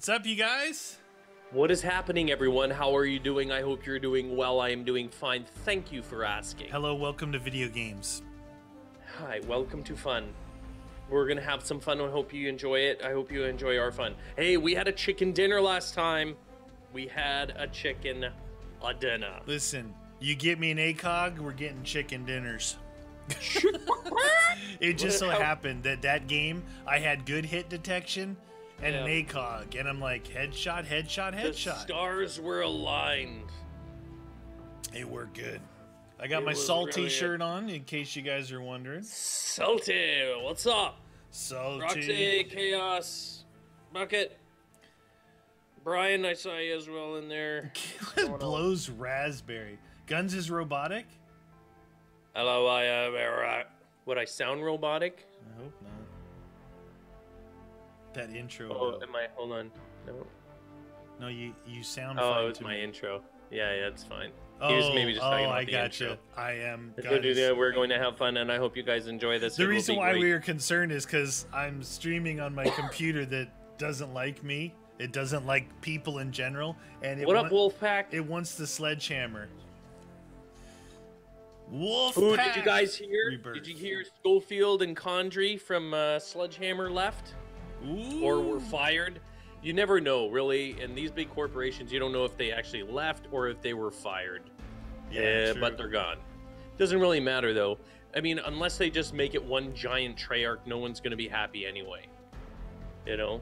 What's up, you guys? What is happening, everyone? How are you doing? I hope you're doing well. I am doing fine. Thank you for asking. Hello, welcome to video games. Hi, welcome to fun. We're gonna have some fun. I hope you enjoy it. I hope you enjoy our fun. Hey, we had a chicken dinner last time. We had a chicken dinner. Listen, you get me an ACOG, we're getting chicken dinners. It just so happened that that game, I had good hit detection and an ACOG, and I'm like, headshot, headshot, headshot. The stars were aligned. They were good. I got my Salt t-shirt on, in case you guys are wondering. Salty, what's up? Salty. Roxy, Chaos, Bucket. Brian, I saw you as well in there. Blows on? Raspberry. Guns is robotic? Hello, I am. Would I sound robotic? I hope not. That intro. Oh, though. Am I? Hold on. No. No, you sound. Oh, fine it was to my me. Intro. Yeah, that's fine. Oh, he was maybe just talking about I the gotcha. Intro. I am. We're going to have fun, and I hope you guys enjoy this. The reason why we are concerned is because I'm streaming on my computer that doesn't like me. It doesn't like people in general. And it what up, Wolfpack? It wants the sledgehammer. Wolfpack. Ooh, did you guys hear? Rebirth. Did you hear Schofield and Condrey from Sledgehammer left? Ooh. Or were fired. You never know, really. In these big corporations, you don't know if they actually left or if they were fired. Yeah, but they're gone. Doesn't really matter, though. I mean, unless they just make it one giant Treyarch, no one's going to be happy anyway. You know?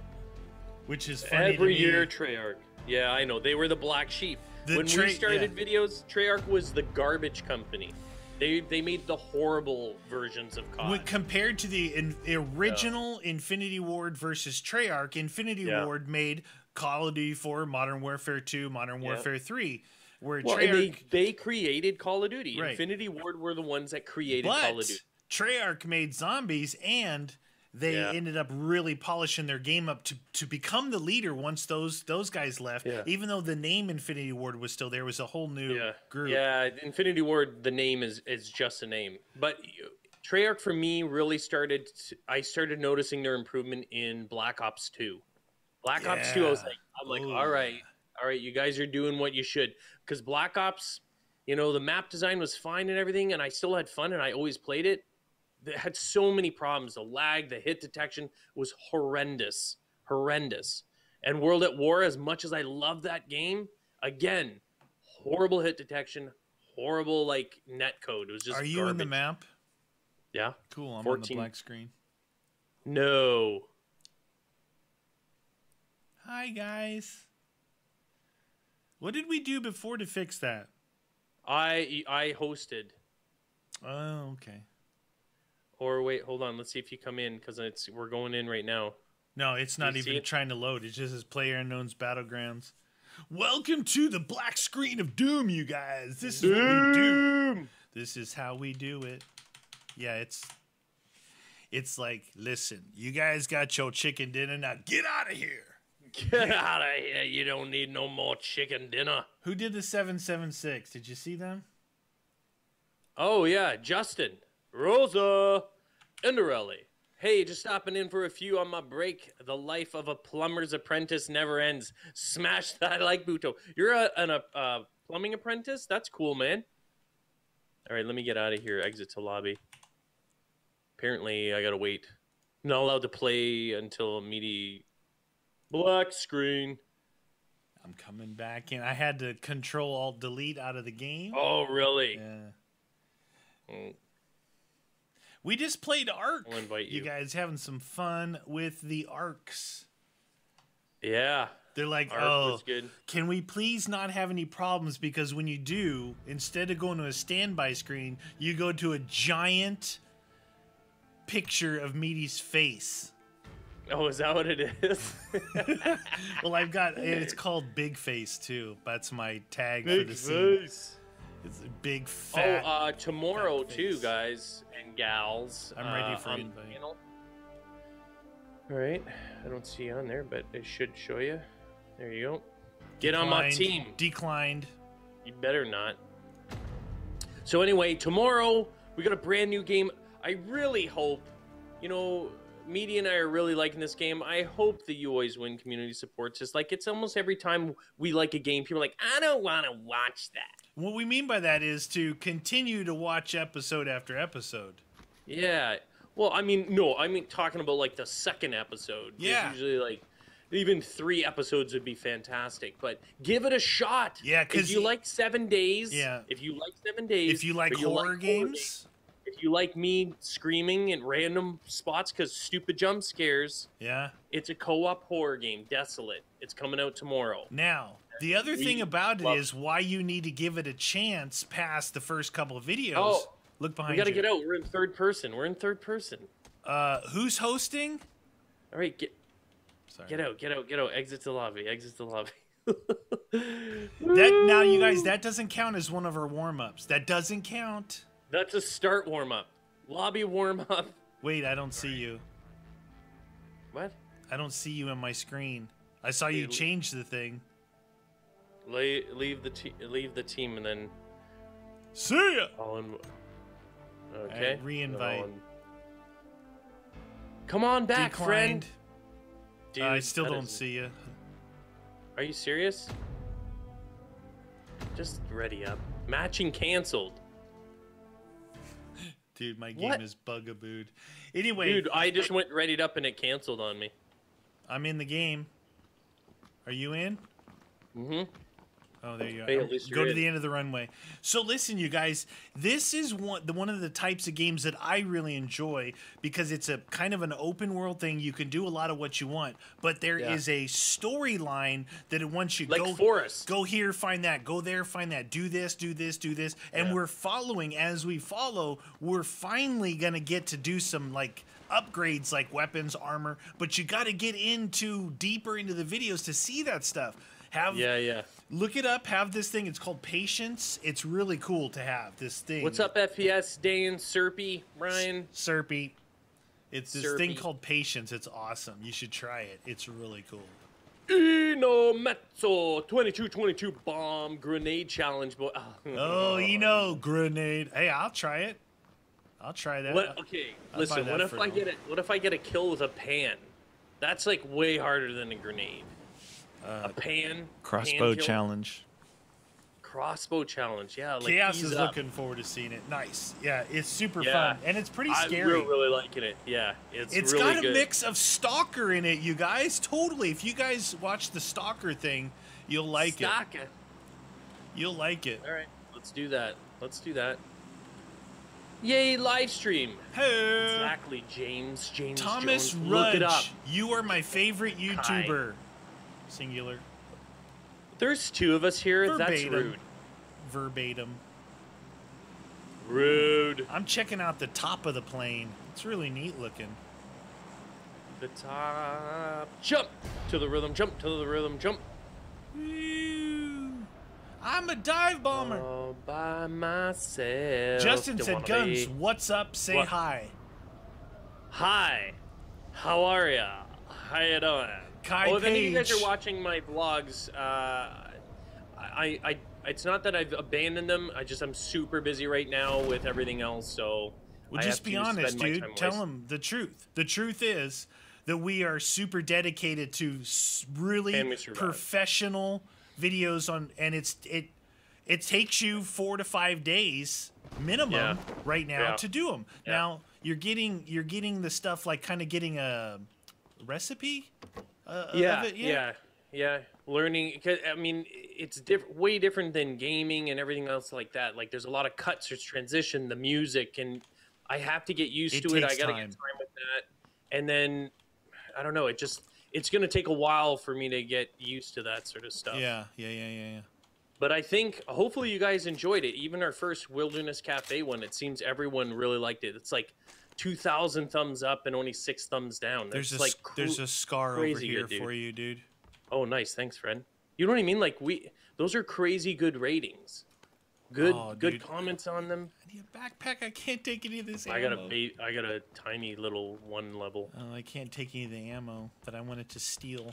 Which is funny every to year, me. Treyarch. Yeah, I know. They were the black sheep. When we started videos, Treyarch was the garbage company. They made the horrible versions of COD. When compared to the original Infinity Ward versus Treyarch, Infinity Ward made Call of Duty 4, Modern Warfare 2, Modern Warfare 3. Where Treyarch... They created Call of Duty. Right. Infinity Ward were the ones that created Call of Duty. Treyarch made zombies, and they ended up really polishing their game up to become the leader once those guys left. Yeah. Even though the name Infinity Ward was still there, was a whole new group. Yeah, Infinity Ward, the name is just a name. But Treyarch, for me, really I started noticing their improvement in Black Ops 2. Black Ops 2, I was like, ooh. all right, you guys are doing what you should. Because Black Ops, you know, the map design was fine and everything, and I still had fun, and I always played it. They had so many problems. The lag, the hit detection was horrendous. Horrendous. And World at War, as much as I love that game, again, horrible hit detection, horrible, like, netcode. It was just garbage. Are you in the map? Yeah. Cool, I'm 14. On the black screen. No. Hi, guys. What did we do before to fix that? I hosted. Oh, okay. Or wait, hold on. Let's see if you come in because we're going in right now. No, it's not even trying to load. It just says PlayerUnknown's Battlegrounds. Welcome to the black screen of doom, you guys. This is what we do. This is how we do it. Yeah, it's like, listen, you guys got your chicken dinner. Now get out of here. Get out of here. You don't need no more chicken dinner. Who did the 776? Did you see them? Oh, yeah, Justin. Rosa Enderelli. Hey, just stopping in for a few on my break. The life of a plumber's apprentice never ends. Smash that like Buto. You're a plumbing apprentice? That's cool, man. All right, let me get out of here. Exit to lobby. Apparently, I got to wait. I'm not allowed to play until meaty black screen. I'm coming back in. I had to Control-Alt-Delete out of the game. Oh, really? Yeah. Mm. We just played Ark. I'll invite you. You guys having some fun with the Arks. Yeah. They're like, Ark was good. Can we please not have any problems? Because when you do, instead of going to a standby screen, you go to a giant picture of Meaty's face. Oh, is that what it is? Well, I've got, it's called Big Face, too. That's my tag for the scene. Face. It's a big fat. Oh, tomorrow too, guys and gals. I'm ready for you. All right, I don't see you on there, but it should show you. There you go. Get on my team. Declined. You better not. So anyway, tomorrow we got a brand new game. I really hope, you know, Media and I are really liking this game. I hope the You Always Win community supports us. Like, it's almost every time we like a game, people are like, I don't want to watch that. What we mean by that is to continue to watch episode after episode. Yeah. Well, I mean, no, I mean talking about, like, the second episode. Yeah. It's usually, like, even 3 episodes would be fantastic, but give it a shot. Yeah, because if you like 7 days, yeah. If you like 7 days, if you like horror games, if you like me screaming in random spots because stupid jump scares, yeah, it's a co-op horror game, Desolate. It's coming out tomorrow. Now, the other thing about it is why you need to give it a chance past the first couple of videos. Oh, look behind you. We gotta get out. We're in third person. We're in third person. Who's hosting? All right, sorry. Get out, get out, get out. Exit the lobby, exit the lobby. That, now, you guys, that doesn't count as one of our warm-ups. That doesn't count. That's a start warm-up. Lobby warm-up. Wait, I don't see you. What? I don't see you in my screen. I saw you change the thing. Leave the team and then... See ya! Okay. Re-invite. Come on back, friend. Dude, I still don't see you. Are you serious? Just ready up. Matching canceled. Dude, my game is bugabooed. Anyway. Dude, I just went readied up and it canceled on me. I'm in the game. Are you in? Mm-hmm. Oh, there you go. Go to the end of the runway. So listen, you guys, this is one of the types of games that I really enjoy because it's a kind of an open world thing. You can do a lot of what you want, but there is a storyline that once you go here, find that, go there, find that, do this, do this, do this, and we're following as we follow. We're finally gonna get to do some like upgrades, like weapons, armor, but you got to get into deeper into the videos to see that stuff. Look it up. Have this thing. It's called Patience. It's really cool to have this thing. What's up, FPS? Dan, Serpy, Ryan, Serpy. It's this thing called Patience. It's awesome. You should try it. It's really cool. Enometso 2222 bomb grenade challenge. Boy. Oh, grenade. Hey, I'll try it. I'll try that. Listen. What if I get it? What if I get a kill with a pan? That's like way harder than a grenade. A pan crossbow challenge. Crossbow challenge, yeah. Like Chaos is looking forward to seeing it. Nice, yeah. It's super fun and it's pretty scary. I'm really liking it. Yeah, it's really got a mix of Stalker in it, you guys. Totally. If you guys watch the Stalker thing, you'll like it. You'll like it. All right, let's do that. Let's do that. Yay, live stream. Hey. Exactly, James Thomas Jones. Rudge. Look it up. You are my favorite YouTuber. Hi. Singular. There's 2 of us here. That's rude. Verbatim. Rude. I'm checking out the top of the plane. It's really neat looking. The top. Jump to the rhythm. Jump to the rhythm. Jump. I'm a dive bomber. All by myself. Justin said, "Guns, what's up? Say hi." Hi. How are ya? How you doing? Kai Page. If any of you guys are watching my vlogs, it's not that I've abandoned them. I'm super busy right now with everything else, so. Well, just be honest, dude. Tell them the truth. The truth is that we are super dedicated to really professional videos on, and it takes you 4 to 5 days minimum right now to do them. Yeah. Now you're getting the stuff like kind of getting a recipe. Learning, because I mean it's way different than gaming and everything else like that. Like there's a lot of cuts or transition, the music, and I have to get used to it. I gotta get time with that, and then I don't know. It's gonna take a while for me to get used to that sort of stuff. Yeah. But I think hopefully you guys enjoyed it. Even our first Wilderness Cafe one, it seems everyone really liked it. It's like 2,000 thumbs up and only 6 thumbs down. There's a scar over here for you, dude. Oh, nice. Thanks, friend. You know what I mean? Like those are crazy good ratings. Good comments on them. I need a backpack. I can't take any of this ammo. I got a tiny little one level. Oh, I can't take any of the ammo that I wanted to steal.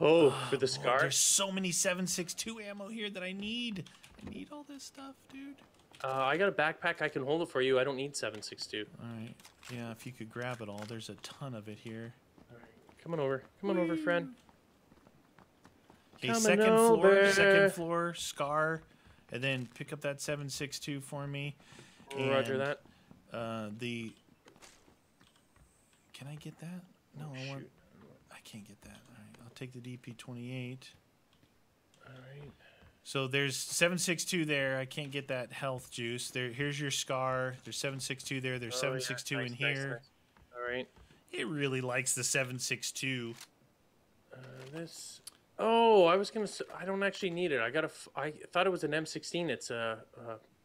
Oh, for the scar. There's so many 7.62 ammo here that I need. I need all this stuff, dude. I got a backpack. I can hold it for you. I don't need 7.62. All right. Yeah, if you could grab it all. There's a ton of it here. All right. Come on over. Come on over, friend. Okay, second floor, Scar, and then pick up that 7.62 for me. Roger that. Can I get that? No, I can't get that. All right, I'll take the DP-28. All right. So there's 7.62 there. I can't get that health juice. Here's your Scar. There's 7.62 there. There's 7.62 in here. All right. It really likes the 7.62. This. Oh, I was gonna. I don't actually need it. I thought it was an M16. It's a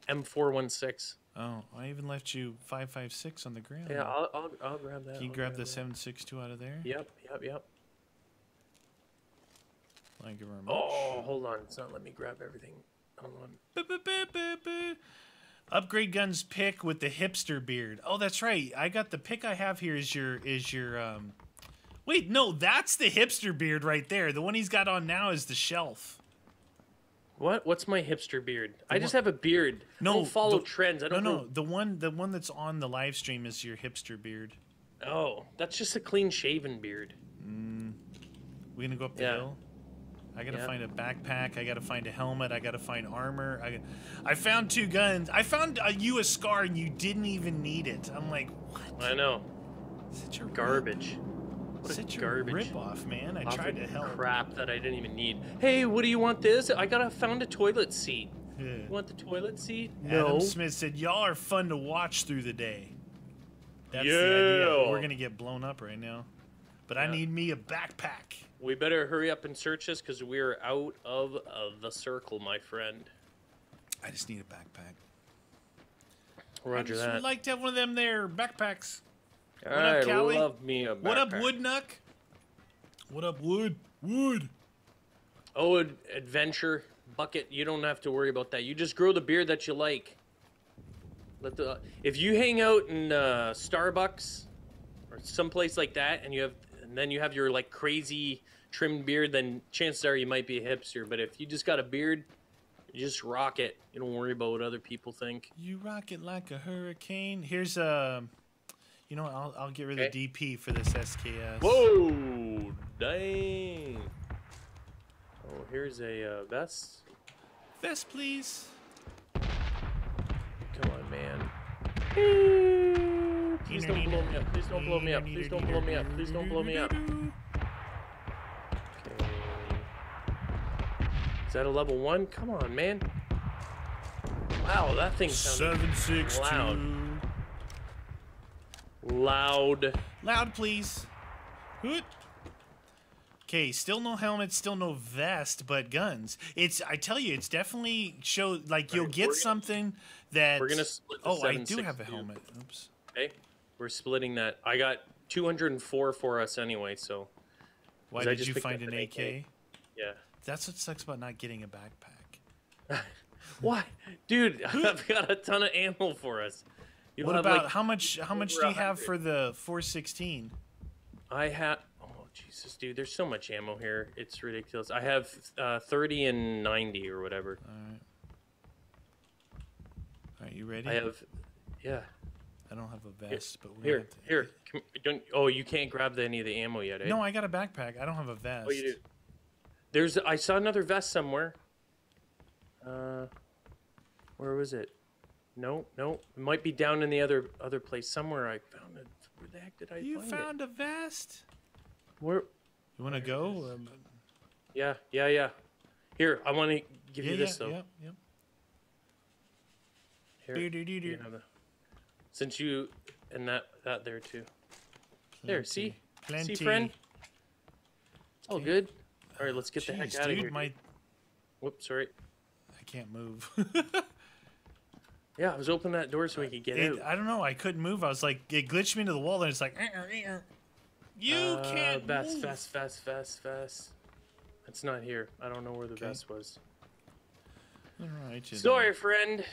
M416. Oh, I even left you 5.56 on the ground. Yeah, I'll grab that. Can you grab the 7.62 out of there? Yep. Thank you very much. Oh, hold on. It's not letting me grab everything. Hold on. Upgrade guns pick with the hipster beard. Oh, that's right. I got the pick I have here is your Wait, no, that's the hipster beard right there. The one he's got on now is the shelf. What? What's my hipster beard? I just have a beard. No, I don't follow trends. I don't know. No, the one that's on the live stream is your hipster beard. Oh, that's just a clean shaven beard. We're gonna go up the hill. I gotta find a backpack. I gotta find a helmet. I gotta find armor. I found two guns. I found a Scar, and you didn't even need it. I'm like, what? I know. Such a garbage. Such a ripoff, man. I tried to help. Crap that I didn't even need. Hey, what do you want this? I found a toilet seat. Yeah. You want the toilet seat? No. Adam Smith said, y'all are fun to watch through the day. That's the idea. We're going to get blown up right now. But I need me a backpack. We better hurry up and search this because we are out of the circle, my friend. I just need a backpack. Roger that. I'd like to have one of them there backpacks. What up, Callie? Love me a backpack. What up, Woodnuck? What up, Wood? Oh, adventure bucket. You don't have to worry about that. You just grow the beard that you like. If you hang out in Starbucks or someplace like that, and then you have your like crazy trimmed beard, then chances are you might be a hipster. But if you just got a beard, you just rock it. You don't worry about what other people think. You rock it like a hurricane. Here's a. You know what, I'll get rid of the DP for this SKS. Whoa! Dang! Oh, here's a vest. Vest, please! Come on, man. Please don't blow me up. Please don't blow me up. Please don't blow me up. Please don't blow me up. Okay. Is that a level 1? Come on, man. Wow, that thing sounded loud. Loud, please. Hoot. Okay, still no helmet, still no vest, but guns. I tell you, it's definitely show. Like you'll get something that. We're gonna split the 7.62. I do have a helmet. Oops. Okay, we're splitting that. I got 204 for us anyway. So. Why did you find an AK? Yeah. That's what sucks about not getting a backpack. Why, dude? I've got a ton of ammo for us. What about like how much do you have for the 416? I have Jesus, dude, there's so much ammo here. It's ridiculous. I have 30 and 90 or whatever. All right. Are you ready? I have I don't have a vest, but we have to... you can't grab any of the ammo yet, eh? No, I got a backpack. I don't have a vest. Oh, you do. I saw another vest somewhere. Where was it? No, it might be down in the other place somewhere. I found it. Where the heck did I find it? You found a vest? Where? You want to go? Yeah. Here, I want to give you this though. Yeah. Here, you have since you and that there too. Plenty. There, see, plenty. See, friend. All good. All right, let's get the heck out of here. Whoops, sorry. I can't move. Yeah, I was opening that door so we could get out. I don't know. I couldn't move. I was like, it glitched me to the wall, and it's like, you can't move. Vest. It's not here. I don't know where the vest was. All right. Sorry, friend.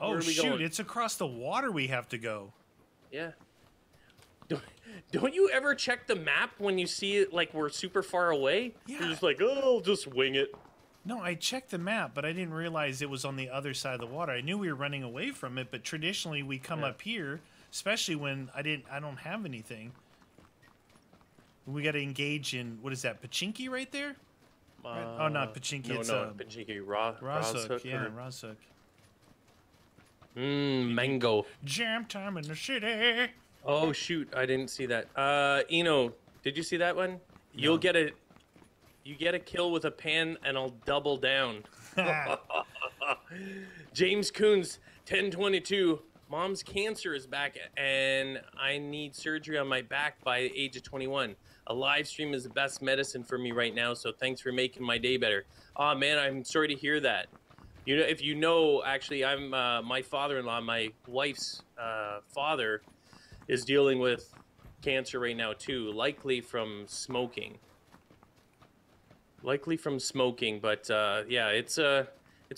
Oh, shoot. Going? It's across the water we have to go. Yeah. Don't you ever check the map when you see it like we're super far away? Yeah. You're just like, oh, I'll just wing it. No, I checked the map, but I didn't realize it was on the other side of the water. I knew we were running away from it, but traditionally we come up here, especially when I don't have anything. We got to engage in, what is that, Pachinki right there? Right? Oh, not Pachinki. No, it's not Pachinki. Rozhook. Yeah, Rozhook. Mango. Jam time in the city. Oh, shoot. I didn't see that. Eno, did you see that one? No. You'll get a... You get a kill with a pen, and I'll double down. James Coons, 1022. Mom's cancer is back, and I need surgery on my back by the age of 21. A live stream is the best medicine for me right now, so thanks for making my day better. Oh, man, I'm sorry to hear that. You know, if you know, actually, I'm my father-in-law, my wife's father, is dealing with cancer right now, too, likely from smoking. Likely from smoking, but yeah, it's a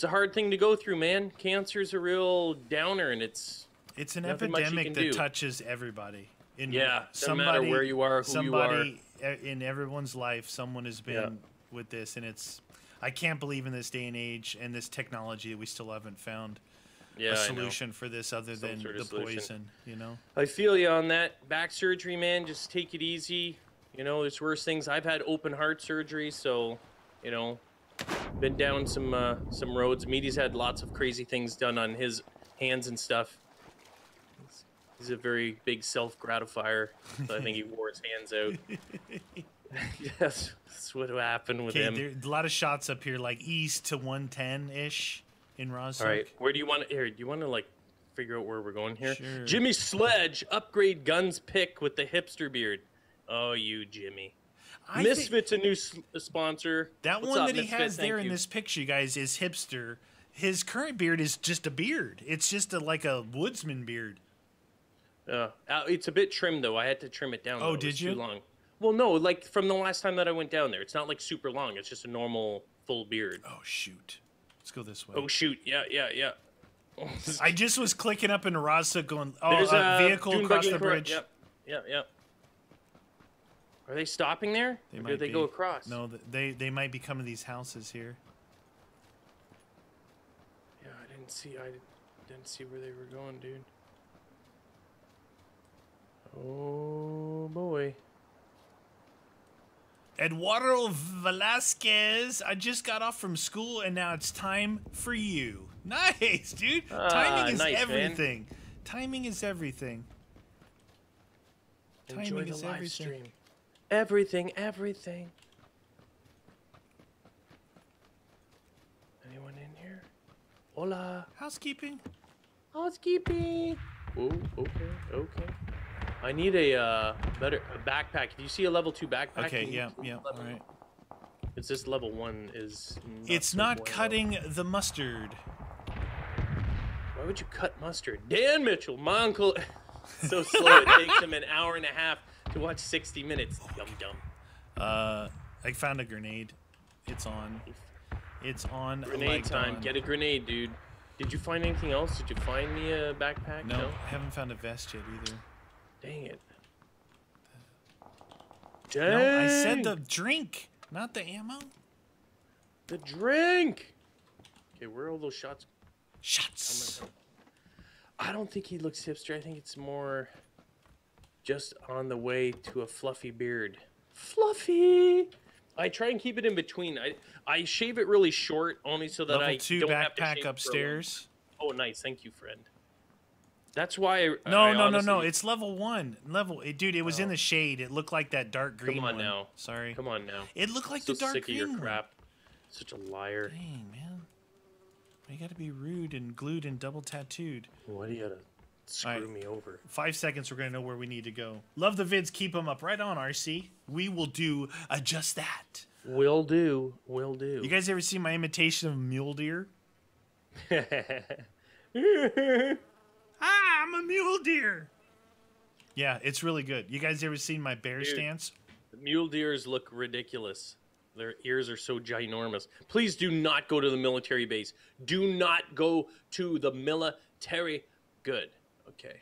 hard thing to go through, man. Cancer's a real downer, and it's an epidemic that touches everybody. Yeah, doesn't matter where you are, who you are. Somebody in everyone's life, someone has been with this, and it's I can't believe in this day and age and this technology we still haven't found a solution for this other than the poison. You know, I feel you on that back surgery, man. Just take it easy. You know, there's worse things. I've had open heart surgery, so, you know, been down some roads. Meaty's had lots of crazy things done on his hands and stuff. He's a very big self-gratifier, so I think he wore his hands out. Yes, that's what happened with him. There's a lot of shots up here, like east to 110-ish in Rozhook. All right, where do you want to... Here, do you want to, like, figure out where we're going here? Sure. Jimmy Sledge, upgrade guns pick with the hipster beard. Oh, you, Jimmy. Misfit's a new sponsor. That What's one up, that Misfit? He has Thank there you. In this picture, you guys, is hipster. His current beard is just a beard. It's just like a woodsman beard. It's a bit trimmed, though. I had to trim it down. Oh, did you? Too long. Well, no, like from the last time that I went down there. It's not like super long. It's just a normal full beard. Oh, shoot. Let's go this way. Oh, shoot. Yeah. I just was clicking up into Rozhook going, vehicle across the bridge. Yeah. Are they stopping there? They might go across? No, they might be coming to these houses here. Yeah, I didn't see where they were going, dude. Oh boy. Eduardo Velasquez, I just got off from school and now it's time for you. Nice, dude. Timing is everything. Man. Timing is everything. Enjoy the live stream. Everything. Anyone in here? Hola. Housekeeping. Oh, okay. I need a better backpack. If you see a level 2 backpack, all right. It's just level 1 is. It's not cutting the mustard. Why would you cut mustard? Dan Mitchell, my uncle. So slow. It takes him an hour and a half. Watch 60 minutes. Dumb. I found a grenade. It's on. Grenade time. Get a grenade, dude. Did you find anything else? Did you find me a backpack? No, I haven't found a vest yet either. Dang it. No, I said the drink, not the ammo. The drink. Okay, where are all those shots? I don't think he looks hipster. I think it's more... just on the way to a fluffy beard. Fluffy! I try and keep it in between. I shave it really short only so that Level I two don't have to backpack upstairs. Oh, nice. Thank you, friend. That's why No. It's level 1. Dude, it was in the shade. It looked like that dark green one. Come on now. It looked like the dark sick green of your crap. Such a liar. Dang, man. You gotta be rude and glued and double tattooed. What do you gotta... Screw me over. 5 seconds, we're going to know where we need to go. Love the vids. Keep them up. Right on, RC. We will do just that. Will do. You guys ever see my imitation of mule deer? I'm a mule deer. Yeah, it's really good. You guys ever seen my bear stance? The mule deers look ridiculous. Their ears are so ginormous. Please do not go to the military base. Do not go to the military. Good. Okay.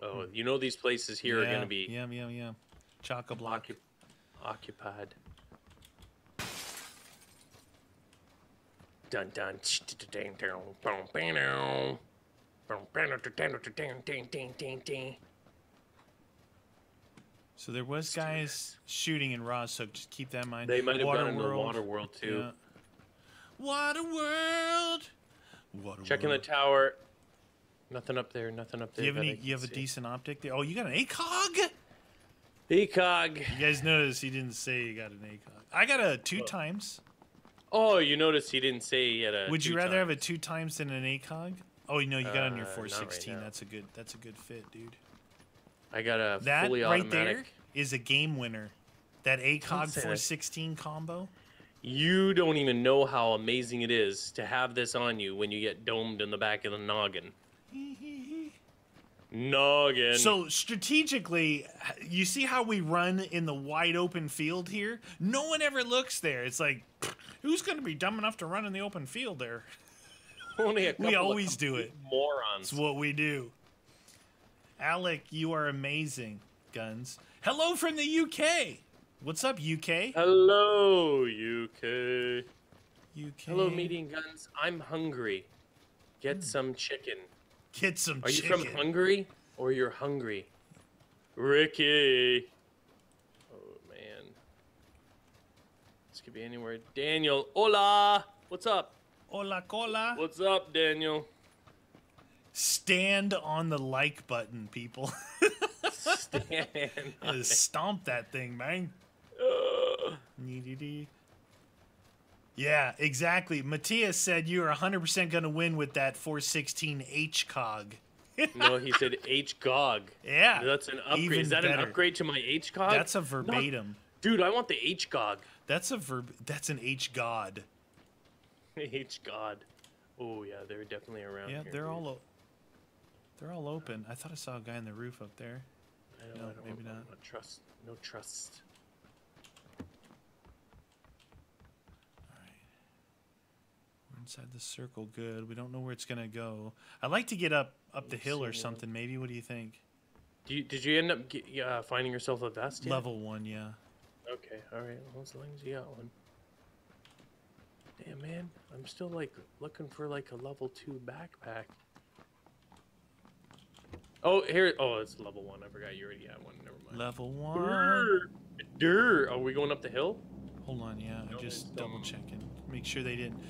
Oh, you know these places here are going to be... Yeah. Chock-a-block. Occupied. dun dun. So there was guys shooting in Ra's, so just keep that in mind. They might have gone into the water world too. Yeah. Water world. Water Checking world. The tower. Nothing up there. Nothing up there. Do you have any? You have a decent optic there. Oh, you got an ACOG. ACOG. You guys notice he didn't say you got an ACOG. I got a 2x. Oh, you notice he didn't say he had a. Would you rather have a 2x than an ACOG? Oh, you know you got on your 416. Right, that's a good. That's a good fit, dude. I got a that fully automatic. That right there is a game winner. That ACOG 416 combo. You don't even know how amazing it is to have this on you when you get domed in the back of the noggin. Noggin. So strategically, you see how we run in the wide open field here? No one ever looks there. It's like, who's going to be dumb enough to run in the open field there? Only a couple we always do it. Morons. It's what we do. Alec, you are amazing, Guns. Hello from the UK. What's up, UK? Hello, UK. UK. Hello, Meeting Guns. I'm hungry. Get some chicken. Get some chicken. Are you from Hungary or you're hungry? Ricky. Oh, man. This could be anywhere. Daniel. Hola. What's up? Hola, cola. What's up, Daniel? Stand on the like button, people. Stand. Stomp that thing, man. Yeah, exactly. Matthias said you are 100% going to win with that 416 HCOG. No, he said HGOG. Yeah. That's an upgrade. Even Is that better. An upgrade to my HCOG? That's a verbatim. No, dude, I want the HGOG. That's a that's an HGOD. HGOD. Oh, yeah, they're definitely around here. Yeah, they're all they're all open. I thought I saw a guy on the roof up there. No, I don't maybe not. Trust. No trust. Inside the circle, good. We don't know where it's gonna go. I'd like to get up the hill or something. Maybe. What do you think? Did you end up finding yourself a vest? Yet? Level 1, yeah. Okay, all right. Well, as long as you got one. Damn, man, I'm still like looking for like a level 2 backpack. Oh, here. Oh, it's level 1. I forgot you already had one. Never mind. Level 1. Durr. Are we going up the hill? Hold on, yeah. I'm just double checking. Make sure they didn't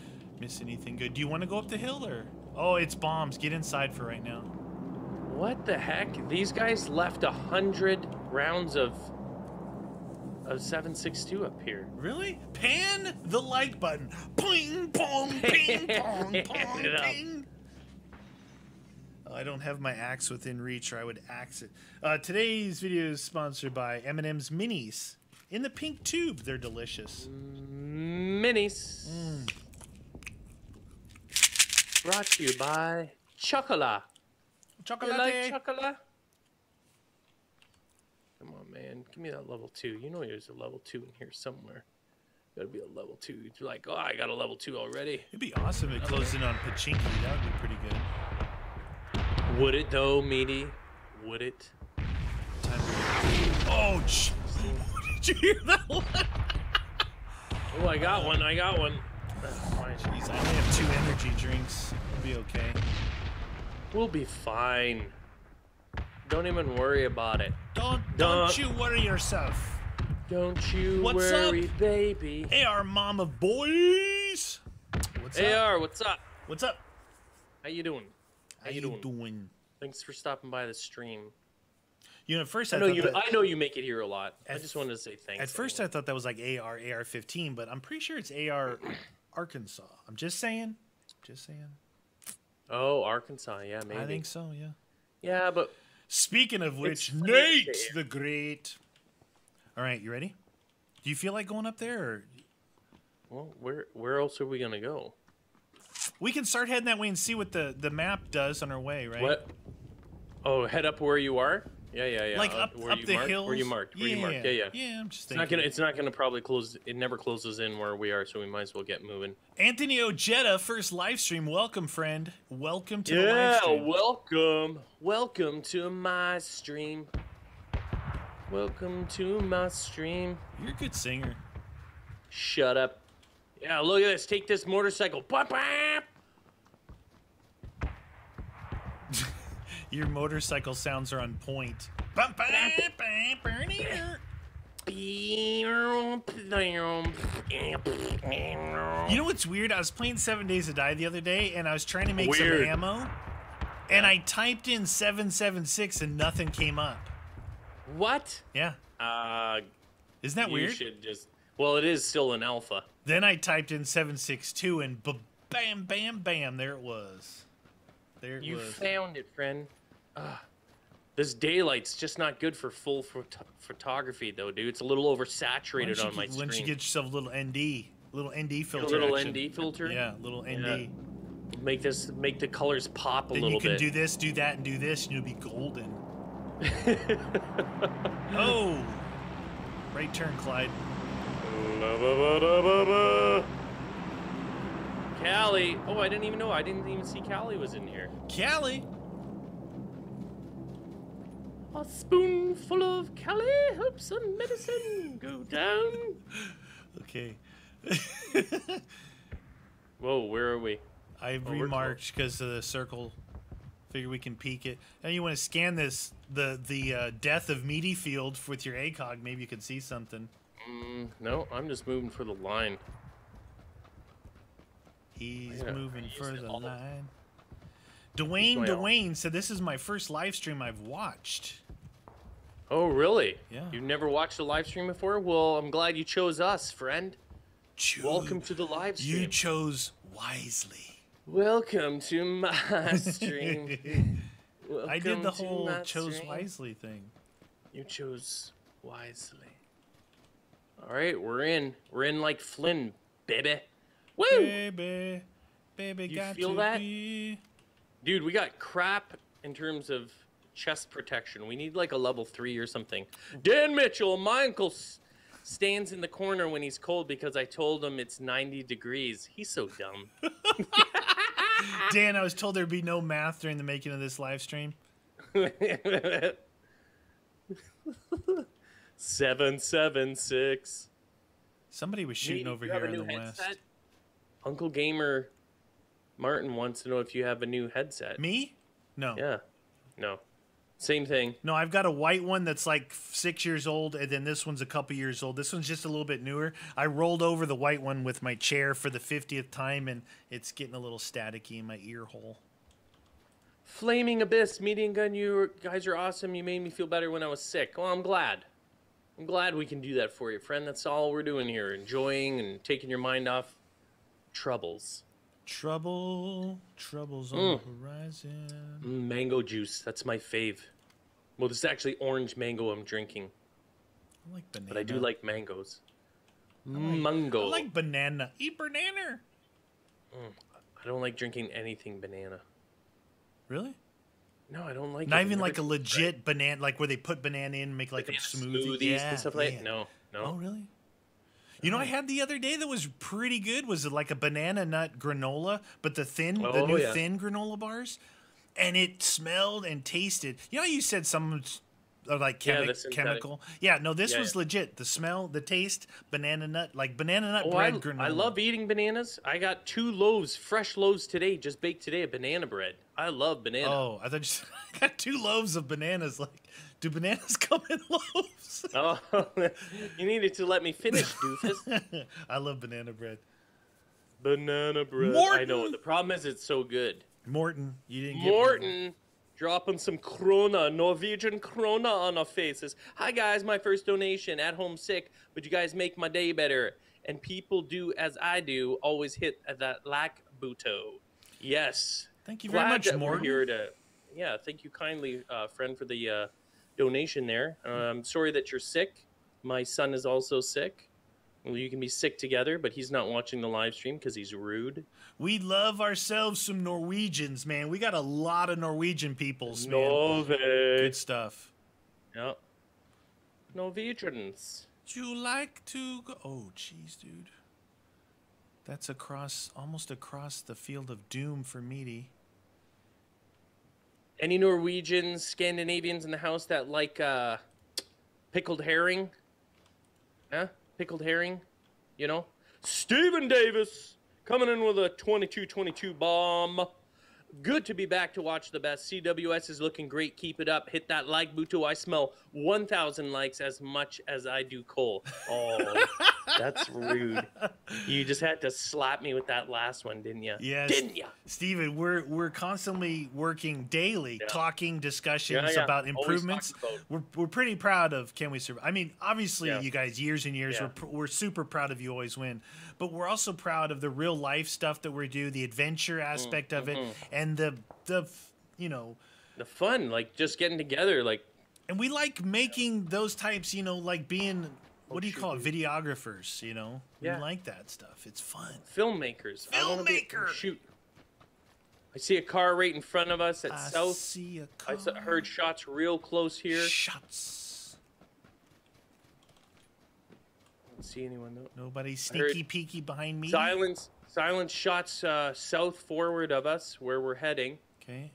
miss anything good. Do you want to go up the hill or? Oh, it's bombs. Get inside for right now. What the heck? These guys left 100 rounds of 7.62 up here. Really? Pan the like button. Ping pong ping pong pong ping. Oh, I don't have my axe within reach, or I would axe it. Today's video is sponsored by M&M's Minis in the pink tube. They're delicious. Minis. Brought to you by Chocola. Chocolate. You like Chocola? Come on, man. Give me that level 2. You know there's a level 2 in here somewhere. Gotta be a level 2. You're like, oh, I got a level 2 already. It'd be awesome if it closed in on Pachinki. That would be pretty good. Would it, though, Meaty? Would it? Time to... Oh, did you hear that one? Oh, I got one. I got one. Jeez, I only have 2 energy drinks. We'll be okay. We'll be fine. Don't even worry about it. Don't you worry yourself. Don't you worry, baby. AR, mom of boys. What's up? AR, what's up? What's up? How you doing? How you doing? Thanks for stopping by the stream. You know, at first I know you make it here a lot. I just wanted to say thanks. At first I thought that was like AR-15, but I'm pretty sure it's AR Arkansas. I'm just saying. Just saying. Oh, Arkansas, yeah, maybe. I think so, yeah. Yeah, but speaking of which, Nate the Great. All right, you ready? Do you feel like going up there? Or... Well, where else are we gonna go? We can start heading that way and see what the map does on our way, right? What? Oh, head up where you are. Yeah, yeah, yeah. Like up the hill. Where you marked? Where you marked? Yeah, yeah. Yeah, I'm just thinking. It's not gonna probably close. It never closes in where we are, so we might as well get moving. Anthony Ojeda, first live stream. Welcome, friend. Welcome to the live stream. Yeah, welcome. Welcome to my stream. Welcome to my stream. You're a good singer. Shut up. Yeah, look at this. Take this motorcycle. Your motorcycle sounds are on point. You know what's weird? I was playing 7 Days to Die the other day, and I was trying to make some ammo, and I typed in 776, and nothing came up. What? Yeah. Isn't that weird? You should just... Well, it is still an alpha. Then I typed in 762, and bam, bam, bam, there it was. There it was. You found it, friend. Ugh. This daylight's just not good for full photography, though, dude. It's a little oversaturated on my screen. Why don't you get yourself a little ND filter? A little ND filter? Yeah, a little ND. Make this, make the colors pop a little bit. Then you can do this, do that, and do this, and you'll be golden. Oh, right turn, Clyde. Callie. Oh, I didn't even know. I didn't even see Callie was in here. Callie. A spoonful of Callie helps some medicine go down. Okay. Whoa, where are we? I've remarked because of the circle. Figure we can peek it. Now you want to scan this, the death of Meatyfield with your ACOG. Maybe you can see something. No, I'm just moving for the line. He's moving for the line. Dwayne said, this is my first live stream I've watched. Oh, really? Yeah. You've never watched a live stream before? Well, I'm glad you chose us, friend. Welcome to the live stream. You chose wisely. Welcome to my stream. I did the whole chose wisely thing. You chose wisely. All right, we're in. We're in like Flynn, baby. Woo! Baby, baby, you got feel that? Be. Dude, we got crap in terms of chest protection. We need like a level 3 or something. Dan Mitchell, my uncle stands in the corner when he's cold because I told him it's 90 degrees. He's so dumb. Dan, I was told there'd be no math during the making of this live stream. 776. Somebody was shooting over here in the west. Uncle Gamer Martin wants to know if you have a new headset. Me? No. Yeah. No. Same thing. No, I've got a white one that's like 6 years old, and then this one's a couple years old. This one's just a little bit newer. I rolled over the white one with my chair for the 50th time, and it's getting a little staticky in my ear hole. Flaming Abyss, Medium Gun, you guys are awesome. You made me feel better when I was sick. Well, I'm glad. I'm glad we can do that for you, friend. That's all we're doing here, enjoying and taking your mind off troubles. Troubles on the horizon. Mango juice, that's my fave. Well, this is actually orange mango I'm drinking. I like banana. But I do like mangoes. Mango. I like banana. Eat banana. I don't like drinking anything banana. Really? No, I don't like it. Not even like a legit banana, like where they put banana in and make like a smoothie. Smoothies and stuff like that? No, no. Oh, really? You know, I had the other day that was pretty good. Was it like a banana nut granola, but the thin, the new thin granola bars? And it smelled and tasted. You know, you said some like chemical. Yeah, no, this was legit. The smell, the taste, banana nut, like banana nut bread granola. I love eating bananas. I got 2 loaves, fresh loaves today, just baked today, of banana bread. I love banana. Oh, I thought you said I got 2 loaves of bananas. Like, do bananas come in loaves? Oh, you needed to let me finish, doofus. I love banana bread. Banana bread. Morton. I know. The problem is it's so good. Morton, you didn't get Morton dropping some Krona, Norwegian Krona on our faces. Hi, guys. My first donation. At home sick, but you guys make my day better. And people do as I do, always hit that like button. Yes. Thank you very much, Morton. Yeah, thank you kindly, friend, for the donation there. I'm sorry that you're sick. My son is also sick. Well, you can be sick together, but he's not watching the live stream because he's rude. We love ourselves some Norwegians, man. We got a lot of Norwegian peoples, man. Good stuff. Yep. Norwegians. Would you like to go? Oh, jeez, dude. That's across, almost across the field of doom for Meaty. Any Norwegians, Scandinavians in the house that like pickled herring? Huh? Pickled herring? You know? Steven Davis coming in with a 22-22 bomb. Good to be back to watch the best. CWS is looking great. Keep it up. Hit that like, Buto. I smell 1,000 likes as much as I do coal. Oh, that's rude. You just had to slap me with that last one, didn't you? Yes. Didn't you? Steven, we're constantly working daily, talking discussions about improvements. We're pretty proud of Can We Survive? I mean, obviously, you guys, years and years, we're super proud of You Always Win. But we're also proud of the real life stuff that we do, the adventure aspect of it, and the you know, the fun, like just getting together, like, and we like making those types, you know, like being, what do you call it, videographers, you know, we like that stuff. It's fun. Filmmakers. Filmmaker. Shoot, I see a car right in front of us at South. See a car. I heard shots real close here. Shots. I don't see anyone though. Nobody sneaky peeky behind me. Silence. Silent shots south forward of us where we're heading. Okay.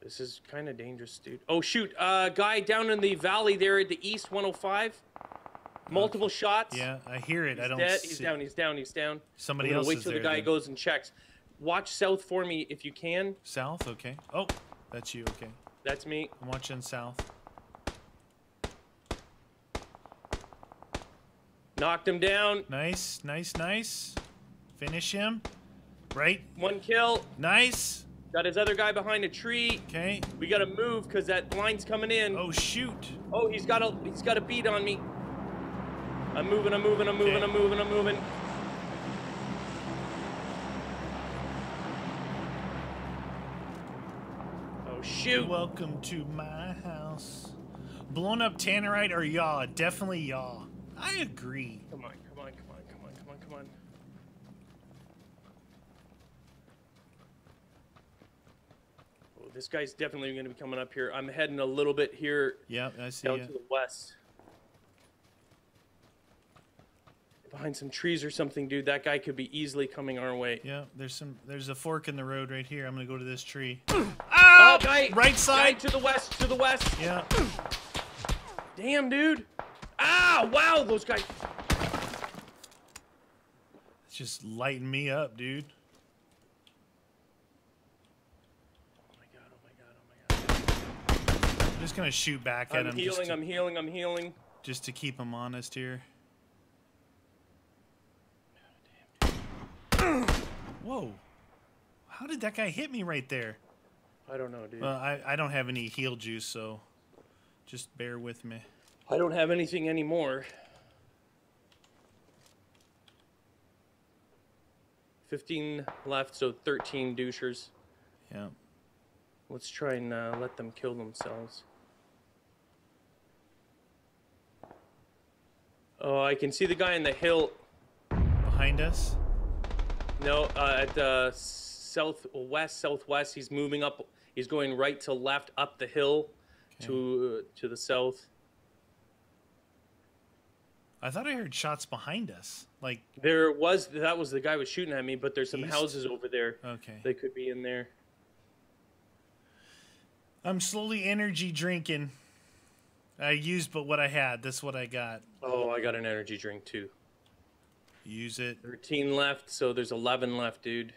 This is kind of dangerous, dude. Oh, shoot. Guy down in the valley there at the east, 105. Multiple shots. Yeah, I hear it. He's dead. He's down. He's down. He's down. Somebody else is there. Wait till the guy goes and checks. Watch south for me if you can. South? Okay. Oh, that's you. Okay. That's me. I'm watching south. Knocked him down. Nice, nice, nice. Finish him. Right. One kill. Nice. Got his other guy behind a tree. Okay. We gotta move because that blind's coming in. Oh shoot. Oh, he's got a beat on me. I'm moving. I'm moving. I'm moving. Okay. I'm moving. I'm moving. Oh shoot. Welcome to my house. Blown up tannerite or yaw? Definitely yaw. I agree. Come on, come on, come on, come on, come on, come on. Oh, this guy's definitely going to be coming up here. I'm heading a little bit here. Yeah, I see. Down to the west. Behind some trees or something, dude. That guy could be easily coming our way. Yeah, there's a fork in the road right here. I'm going to go to this tree. Oh, guy, right side. Guy to the west, to the west. Yeah. Damn, dude. Ah, wow, those guys. It's just lighting me up, dude. Oh my god, oh my god, oh my god. I'm just gonna shoot back at him. I'm healing, I'm healing. Just to keep him honest here. Oh, damn, dude. Whoa. How did that guy hit me right there? I don't know, dude. Well, I don't have any heal juice, so just bear with me. I don't have anything anymore. 15 left, so 13 douchers. Yeah. Let's try and let them kill themselves. Oh, I can see the guy in the hill. Behind us? No, at the southwest. He's moving up. He's going right to left up the hill to the south. I thought I heard shots behind us. Like there was, that was the guy was shooting at me, but there's some houses over there. Okay. They could be in there. I'm slowly energy drinking. I used but what I had. That's what I got. Oh, I got an energy drink too. Use it. 13 left, so there's 11 left, dude.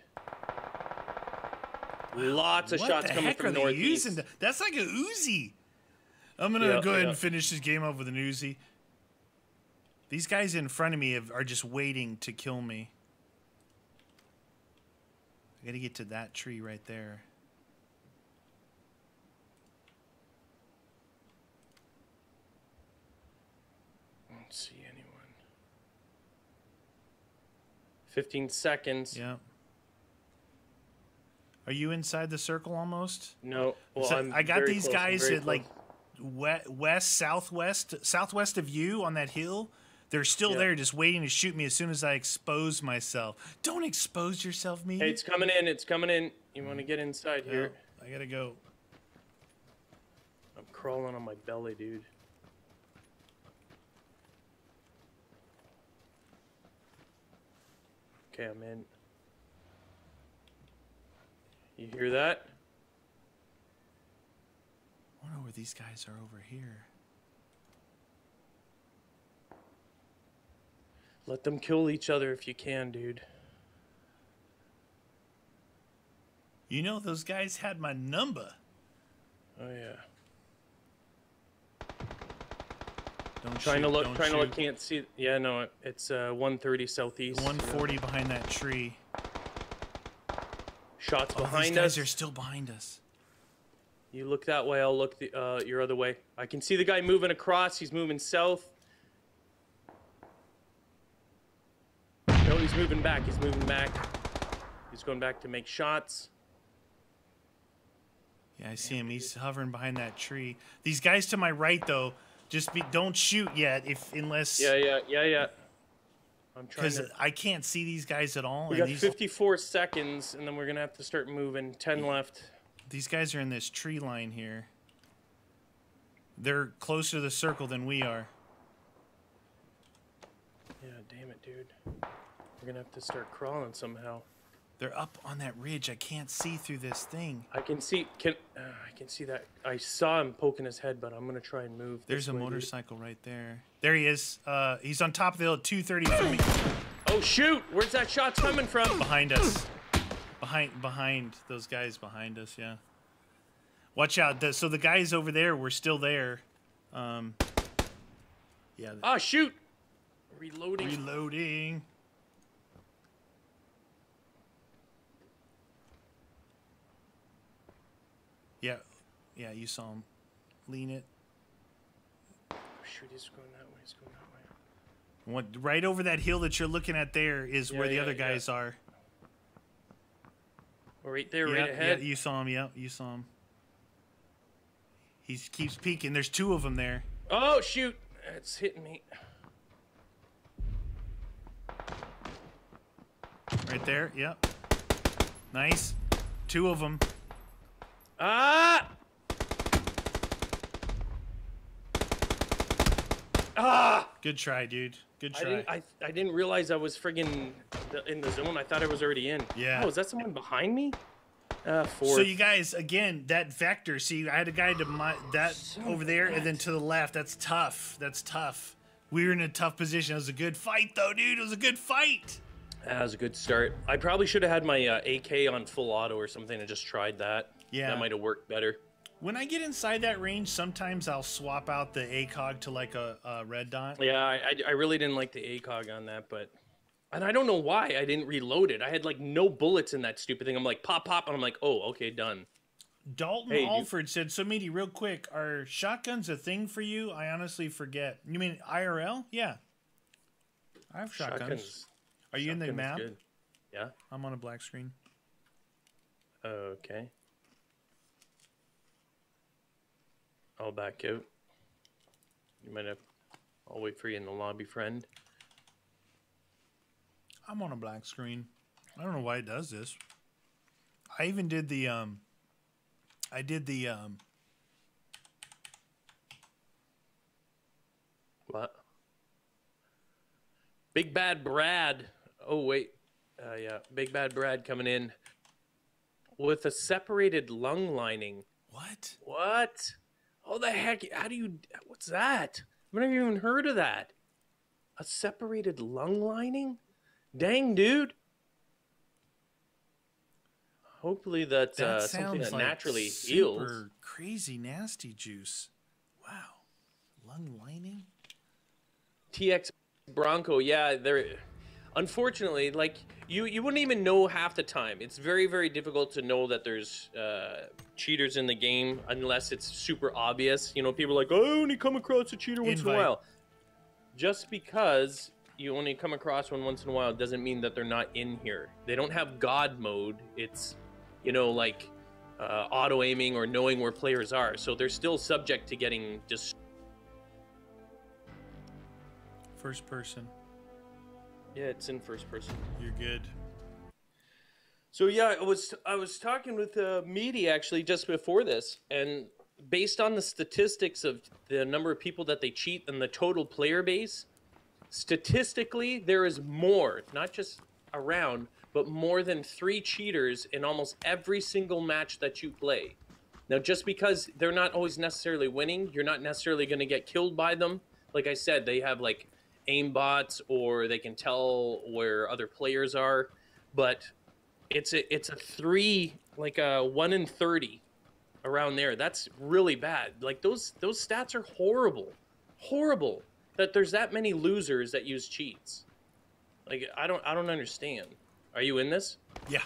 Lots of shots coming from northeast. Using that's like a Uzi. I'm going to go ahead and finish this game up with an Uzi. These guys in front of me are just waiting to kill me. I gotta get to that tree right there. I don't see anyone. 15 seconds. Yep. Are you inside the circle almost? No. Well, so I got these guys at like southwest of you on that hill. They're still there just waiting to shoot me as soon as I expose myself. Don't expose yourself, me. Hey, it's coming in. It's coming in. You want to get inside here? I got to go. I'm crawling on my belly, dude. Okay, I'm in. You hear that? I wonder where these guys are over here. Let them kill each other if you can, dude. You know, those guys had my number. Oh, yeah. Don't trying shoot, to look, don't trying shoot. To look, can't see. Yeah, no, it's 130 southeast. 140 behind that tree. Shots behind us. These guys are still behind us. You look that way, I'll look the, your other way. I can see the guy moving across. He's moving south. No, he's moving back. He's moving back. He's going back to make shots. Yeah, I see him. He's hovering behind that tree. These guys to my right, though, just don't shoot yet, unless. Yeah. I'm trying because I can't see these guys at all. We got 54 seconds, and then we're gonna have to start moving. 10 left. These guys are in this tree line here. They're closer to the circle than we are. Yeah, damn it, dude. We're gonna have to start crawling somehow. They're up on that ridge. I can't see through this thing. I can see. I can see that. I saw him poking his head, but I'm gonna try and move. There's a motorcycle right there. There he is. He's on top of the hill at 230 from me. Oh shoot! Where's that shot coming from? Behind us. Behind those guys behind us. Yeah. Watch out. So the guys over there were still there. Yeah. Ah, shoot! Reloading. Yeah, you saw him. Lean it. Oh, shoot, he's going that way. Right over that hill that you're looking at there is where the other guys are. Right there, right ahead. Yeah, you saw him. Yeah, you saw him. He keeps peeking. There's two of them there. Oh, shoot. It's hitting me. Right there. Yep. Nice. Two of them. Ah! Ah! Good try, dude. Good try. I didn't realize I was friggin' in the zone. I thought I was already in. Yeah. Oh, is that someone behind me? So you guys, again, that vector. See, I had a guy to my over there, and then to the left. That's tough. We were in a tough position. It was a good fight, though, dude. It was a good fight. That was a good start. I probably should have had my AK on full auto or something and just tried that. Yeah. That might have worked better. When I get inside that range, sometimes I'll swap out the ACOG to like a red dot. Yeah, I really didn't like the ACOG on that, and I don't know why I didn't reload it. I had like no bullets in that stupid thing. I'm like, pop, pop, and I'm like, oh, okay, done. Dalton Alford said, so Meaty, real quick, are shotguns a thing for you? I honestly forget. You mean IRL? Yeah. I have shotguns. Are you in the map? Good. Yeah. I'm on a black screen. Okay. I'll back out. You might have. I'll wait for you in the lobby, friend. I'm on a black screen. I don't know why it does this. I even did the What? Big Bad Brad. Oh wait. Yeah, Big Bad Brad coming in with a separated lung lining. What? What? Oh, the heck? How do you... What's that? I've never even heard of that. A separated lung lining? Dang, dude. Hopefully that's something that naturally heals. That sounds like super crazy nasty juice. Wow. Lung lining? TX Bronco. Yeah, they're... Unfortunately, like, you wouldn't even know half the time. It's very, very difficult to know that there's cheaters in the game unless it's super obvious. You know, people are like, oh, I only come across a cheater once in a while. Just because you only come across one once in a while doesn't mean that they're not in here. They don't have God mode. It's, you know, like auto-aiming or knowing where players are. So they're still subject to getting just... First person. Yeah, it's in first person. You're good. So yeah, I was talking with Meaty actually just before this, and based on the statistics of the number of people that they cheat and the total player base, statistically there is more, not just around, but more than 3 cheaters in almost every single match that you play. Now, just because they're not always necessarily winning, you're not necessarily going to get killed by them. Like I said, they have like aimbots, or they can tell where other players are. But it's a three, like a 1 in 30 around there. That's really bad. Like those stats are horrible, horrible. That there's that many losers that use cheats. Like I don't understand. Are you in this? Yeah,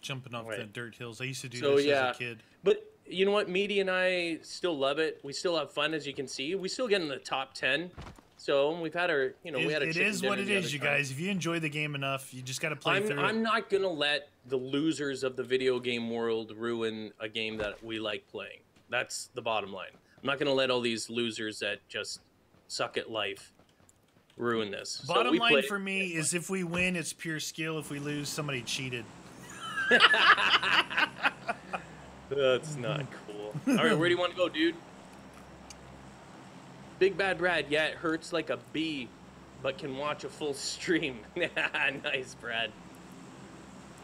jumping off the dirt hills. I used to do this as a kid. But you know what? Meaty and I still love it. We still have fun, as you can see. We still get in the top 10. So we've had our, you know, we had a chicken dinner. It is what it is, you guys. If you enjoy the game enough, you just got to play through it. I'm not going to let the losers of the video game world ruin a game that we like playing. That's the bottom line. I'm not going to let all these losers that just suck at life ruin this. Bottom line for me is if we win, it's pure skill. If we lose, somebody cheated. That's not cool. All right, where do you want to go, dude? Big Bad Brad, yeah, it hurts like a bee, but can watch a full stream. Nice, Brad.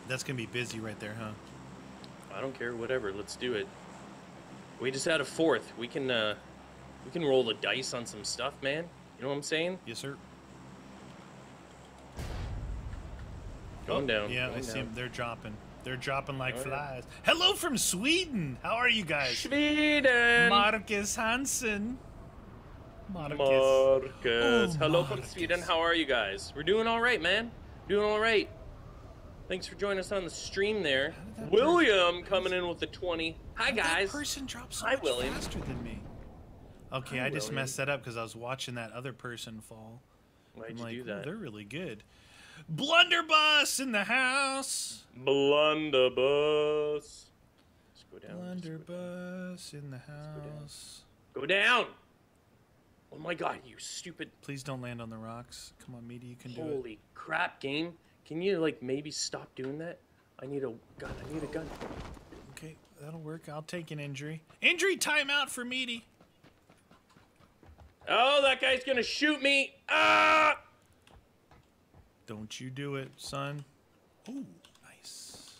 That's going to be busy right there, huh? I don't care, whatever. Let's do it. We just had a fourth. We can roll the dice on some stuff, man. You know what I'm saying? Yes, sir. Going down. Yeah, I see them. They're dropping. They're dropping like flies. Hello from Sweden. How are you guys? Sweden. Marcus Hansen. Marcus. Marcus. Oh, hello Marcus. From Sweden. How are you guys? We're doing all right, man. Doing all right. Thanks for joining us on the stream there. William coming in with the 20. Hi, guys. That person drops so much faster than me. Okay, I just messed that up because I was watching that other person fall. Why'd you do that? They're really good. Blunderbuss in the house. Blunderbuss. Let's go down. Blunderbuss in the house. Go down. Oh my god, you stupid. Please don't land on the rocks. Come on, Meaty, you can do it. Holy crap, game. Can you, like, maybe stop doing that? I need a gun. I need a gun. Okay, that'll work. I'll take an injury. Injury timeout for Meaty. Oh, that guy's gonna shoot me. Ah! Don't you do it, son. Ooh, nice.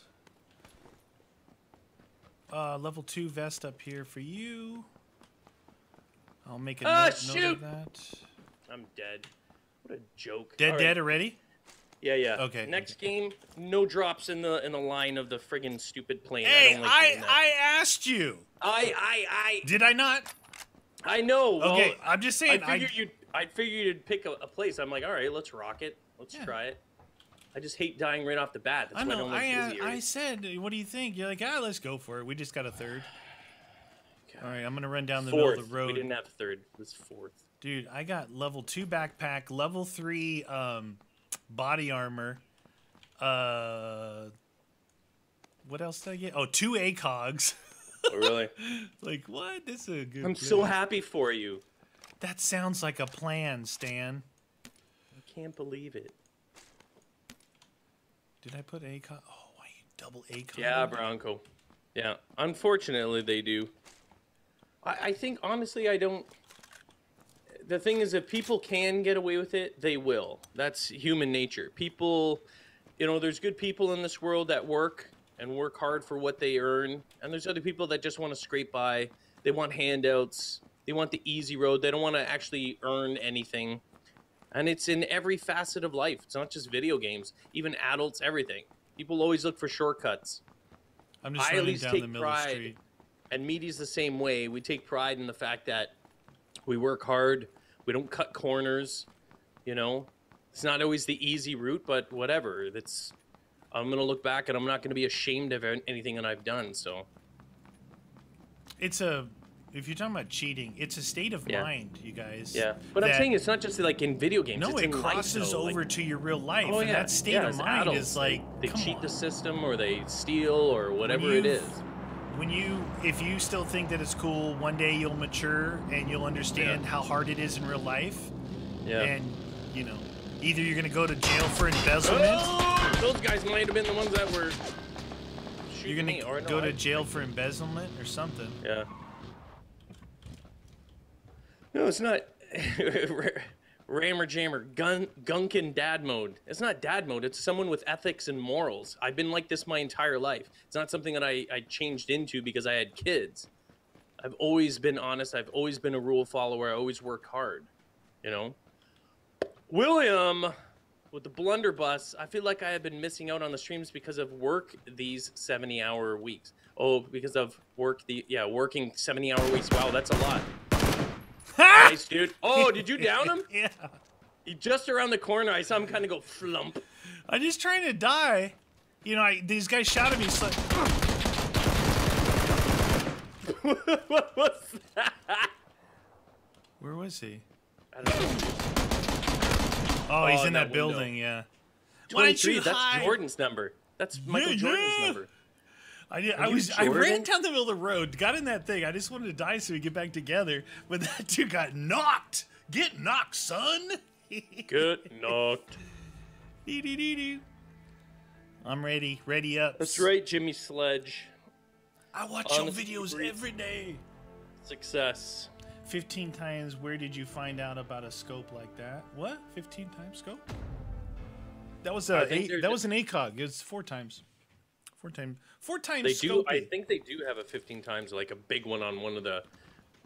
Level 2 vest up here for you. I'll make a note of that. I'm dead. What a joke. Dead already? Yeah, yeah. Okay. Next game, no drops in the line of the friggin' stupid plane. Hey, I asked you. I did I not? I know. Okay, well, I'm just saying. I figured you'd pick a place. I'm like, all right, let's rock it. Let's try it. I just hate dying right off the bat. That's why I don't like busy. I said, what do you think? You're like, let's go for it. We just got a third. All right, I'm going to run down the middle of the road. We didn't have third. It was fourth. Dude, I got level 2 backpack, level 3 body armor. What else did I get? Oh, 2 ACOGs. Oh, really? Like, what? This is a good so happy for you. That sounds like a plan, Stan. I can't believe it. Did I put ACOG? Oh, why you double ACOG? Yeah, Bronco. Yeah, unfortunately they do. I think, honestly, I don't... The thing is, if people can get away with it, they will. That's human nature. People, you know, there's good people in this world that work and work hard for what they earn. And there's other people that just want to scrape by. They want handouts. They want the easy road. They don't want to actually earn anything. And it's in every facet of life. It's not just video games. Even adults, everything. People always look for shortcuts. I'm just running down the middle of the street. And Meaty's the same way. We take pride in the fact that we work hard. We don't cut corners. You know, it's not always the easy route, but whatever. That's, I'm going to look back and I'm not going to be ashamed of anything that I've done. So it's if you're talking about cheating, it's a state of mind, you guys. Yeah. But I'm saying it's not just like in video games. No, it crosses over to your real life. Oh, yeah. And that state of mind is like, they cheat the system or they steal or whatever it is. When if you still think that it's cool, one day you'll mature and you'll understand how hard it is in real life. Yeah. And, you know, either you're going to go to jail for embezzlement. Oh! Those guys might have been the ones that were shooting me. You're going to go to jail for embezzlement or something. Yeah. No, it's not Rammer Jammer, Gunkin Dad Mode. It's not Dad Mode. It's someone with ethics and morals. I've been like this my entire life. It's not something that I changed into because I had kids. I've always been honest. I've always been a rule follower. I always work hard, you know? William with the blunderbuss. I feel like I have been missing out on the streams because of work these 70-hour weeks. Oh, because of work working 70-hour weeks. Wow, that's a lot. Nice, dude. Oh, did you down him? Yeah. He just around the corner. I saw him kind of go flump. I'm just trying to die. You know, these guys shot at me. So... what was that? Where was he? I don't know. Oh, he's in that building, yeah. 23, that's hide? Jordan's number. That's Michael Jordan's number. I ran down the middle of the road, got in that thing. I just wanted to die so we get back together. But that dude got knocked. Get knocked, son. Get knocked. I'm ready. Ready up. That's right, Jimmy Sledge. I watch your videos every day. Success. 15 times, where did you find out about a scope like that? What? 15 times scope? That was that was an ACOG. It's 4 times. 4 times. 4 times they scope. I think they do have a 15 times, like a big one on one of the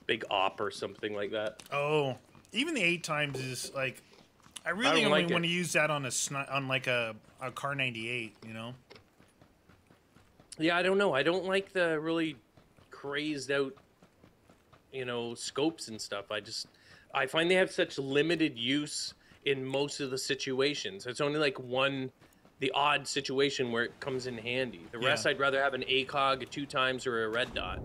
big op or something like that. Oh, even the 8 times is like, I really only want to use that on like a Car 98, you know? Yeah, I don't know. I don't like the really crazed out, you know, scopes and stuff. I find they have such limited use in most of the situations. It's only like the odd situation where it comes in handy. The rest, I'd rather have an ACOG, a 2 times, or a red dot.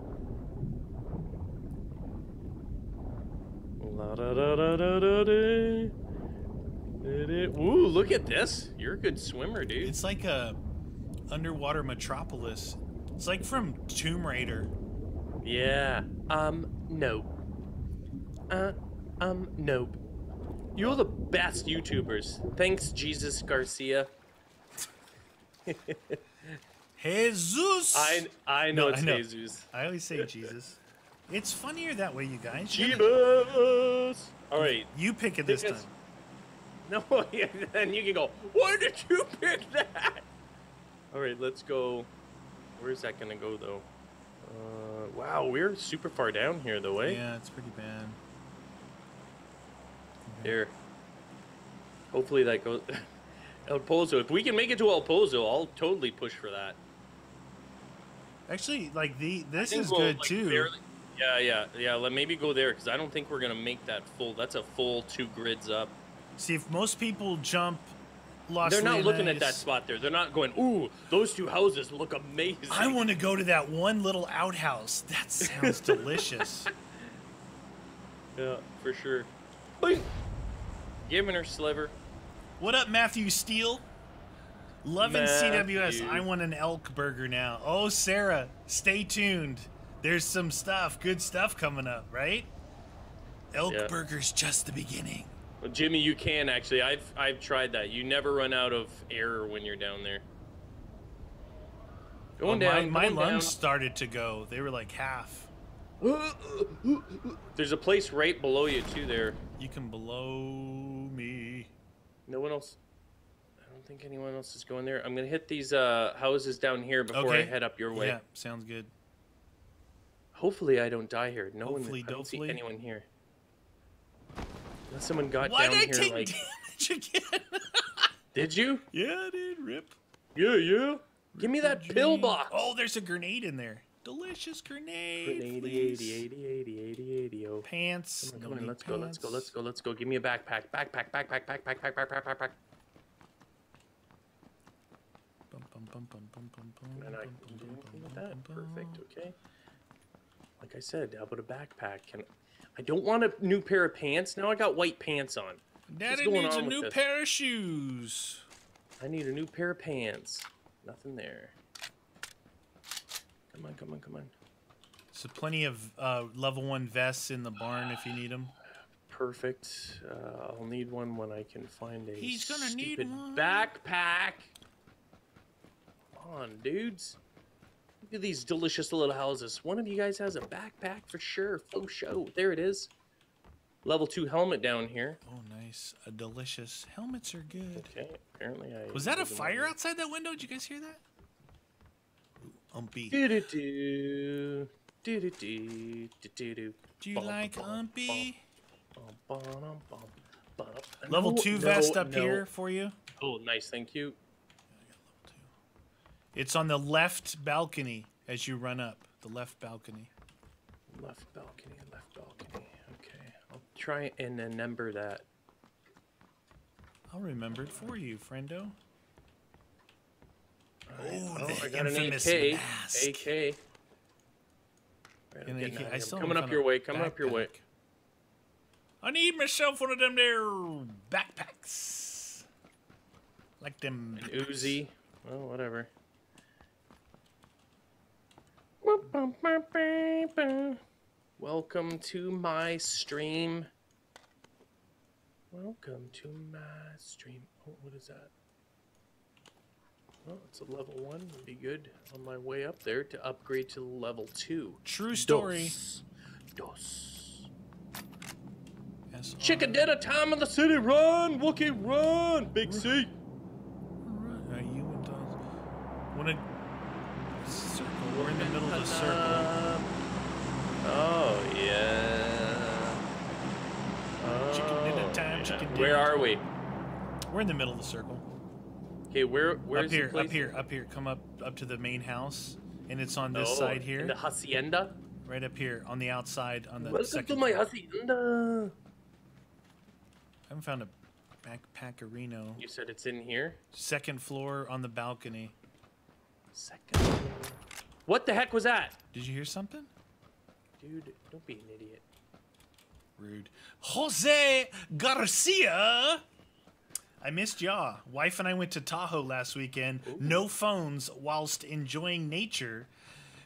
Ooh, look at this. You're a good swimmer, dude. It's like a underwater metropolis. It's like from Tomb Raider. Yeah. Nope. Nope. You're the best YouTubers. Thanks, Jesus Garcia. Jesus. I know it's Jesus. I always say Jesus. It's funnier that way, you guys. Jesus. All right. You pick it this time. No, and you can go, why did you pick that? All right, let's go. Where is that going to go, though? Wow, we're super far down here, though, eh? Yeah, it's pretty bad. Here. Hopefully that goes... El Pozo. If we can make it to El Pozo, I'll totally push for that. Actually, like, this is good, too. Barely... Yeah. Let maybe go there, because I don't think we're going to make that full. That's a full 2 grids up. See, if most people jump... They're not looking at that spot there. They're not going, ooh, those 2 houses look amazing. I want to go to that one little outhouse. That sounds delicious. Yeah, for sure. Boing. Giving her sliver. What up, Matthew Steele? Loving CWS. I want an elk burger now. Oh, Sarah, stay tuned. There's some stuff, good stuff coming up, right? Elk burger's just the beginning. Well, Jimmy, you can actually. I've tried that. You never run out of air when you're down there. Going down. My lungs started to go. They were like half. There's a place right below you too. There. You can blow me. No one else. I don't think anyone else is going there. I'm gonna hit these houses down here before I head up your way. Yeah, sounds good. Hopefully, I don't die here. I don't see anyone here. Someone got down here. Why did I take damage again? Did you? Yeah, I did. Rip. Yeah. Give me that pillbox. Oh, there's a grenade in there. Delicious grenade. 80, oh. Pants. Come on, let's go. Give me a backpack. Backpack. And I can do anything with that. Perfect, okay. Like I said, how about a backpack? I don't want a new pair of pants. Now I got white pants on. Daddy needs a new pair of shoes. I need a new pair of pants. Nothing there. Come on. So plenty of level 1 vests in the barn if you need them. Perfect. I'll need one when I can find a stupid backpack. Come on, dudes. Look at these delicious little houses. One of you guys has a backpack for sure. Faux show. There it is. Level 2 helmet down here. Oh, nice. A delicious. Helmets are good. Okay. Apparently I... Was that a fire outside that window? Did you guys hear that? Umpy. Do-do-do. Do-do-do. Do-do-do. Do you like Umpy? Level 2 vest up here for you. Oh, nice. Thank you. It's on the left balcony as you run up. The left balcony. Left balcony, left balcony. Okay. I'll try and remember that. I'll remember it for you, friendo. Oh, I got an AK. AK. Coming up your way. Coming up your way. I need myself one of them there backpacks. Like them. An Uzi. Well, whatever. Welcome to my stream. Welcome to my stream. Oh, what is that? Oh, it's a level 1. Would be good on my way up there to upgrade to level 2. True story. Dos. Chickadetta, time of the city. Run, Wookie, run. Big C. Run. Are you and Don? Wanna circle? We're in the middle of the circle. Oh yeah. Oh, Chickadetta time. Chickadetta. Where are we? We're in the middle of the circle. Okay, where's up here, the place? Up here. Come up to the main house, and it's on this side here. The hacienda. Right up here, on the outside, on the second. Welcome to my hacienda. I haven't found a backpackerino. You said it's in here. Second floor on the balcony. Second. What the heck was that? Did you hear something? Dude, don't be an idiot. Rude. Jose Garcia. I missed ya. Wife and I went to Tahoe last weekend. Ooh. No phones whilst enjoying nature.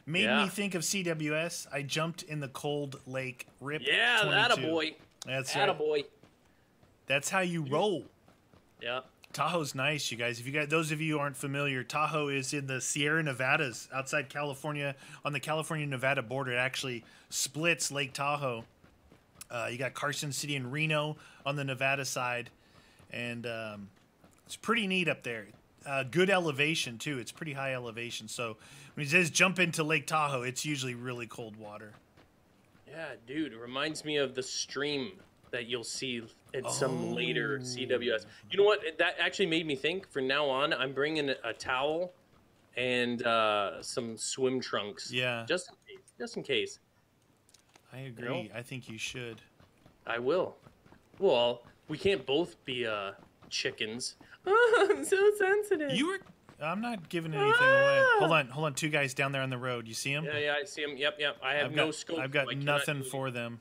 Made me think of CWS. I jumped in the cold lake. Rip. Yeah, attaboy. That's right. Attaboy. That's how you roll. Yeah. Tahoe's nice, you guys. If you guys, those of you who aren't familiar, Tahoe is in the Sierra Nevadas outside California, on the California-Nevada border. It actually splits Lake Tahoe. You got Carson City and Reno on the Nevada side. And it's pretty neat up there. Good elevation, too. It's pretty high elevation. So when he says jump into Lake Tahoe, it's usually really cold water. Yeah, dude. It reminds me of the stream that you'll see at some later CWS. You know what? That actually made me think. From now on, I'm bringing a towel and some swim trunks. Yeah. Just in case. Just in case. I agree. You know? I think you should. I will. Well... We can't both be chickens. Oh, I'm so sensitive. I'm not giving anything away. Hold on. Two guys down there on the road. You see them? Yeah, I see them. Yep. I've got no scope. I've got nothing for them.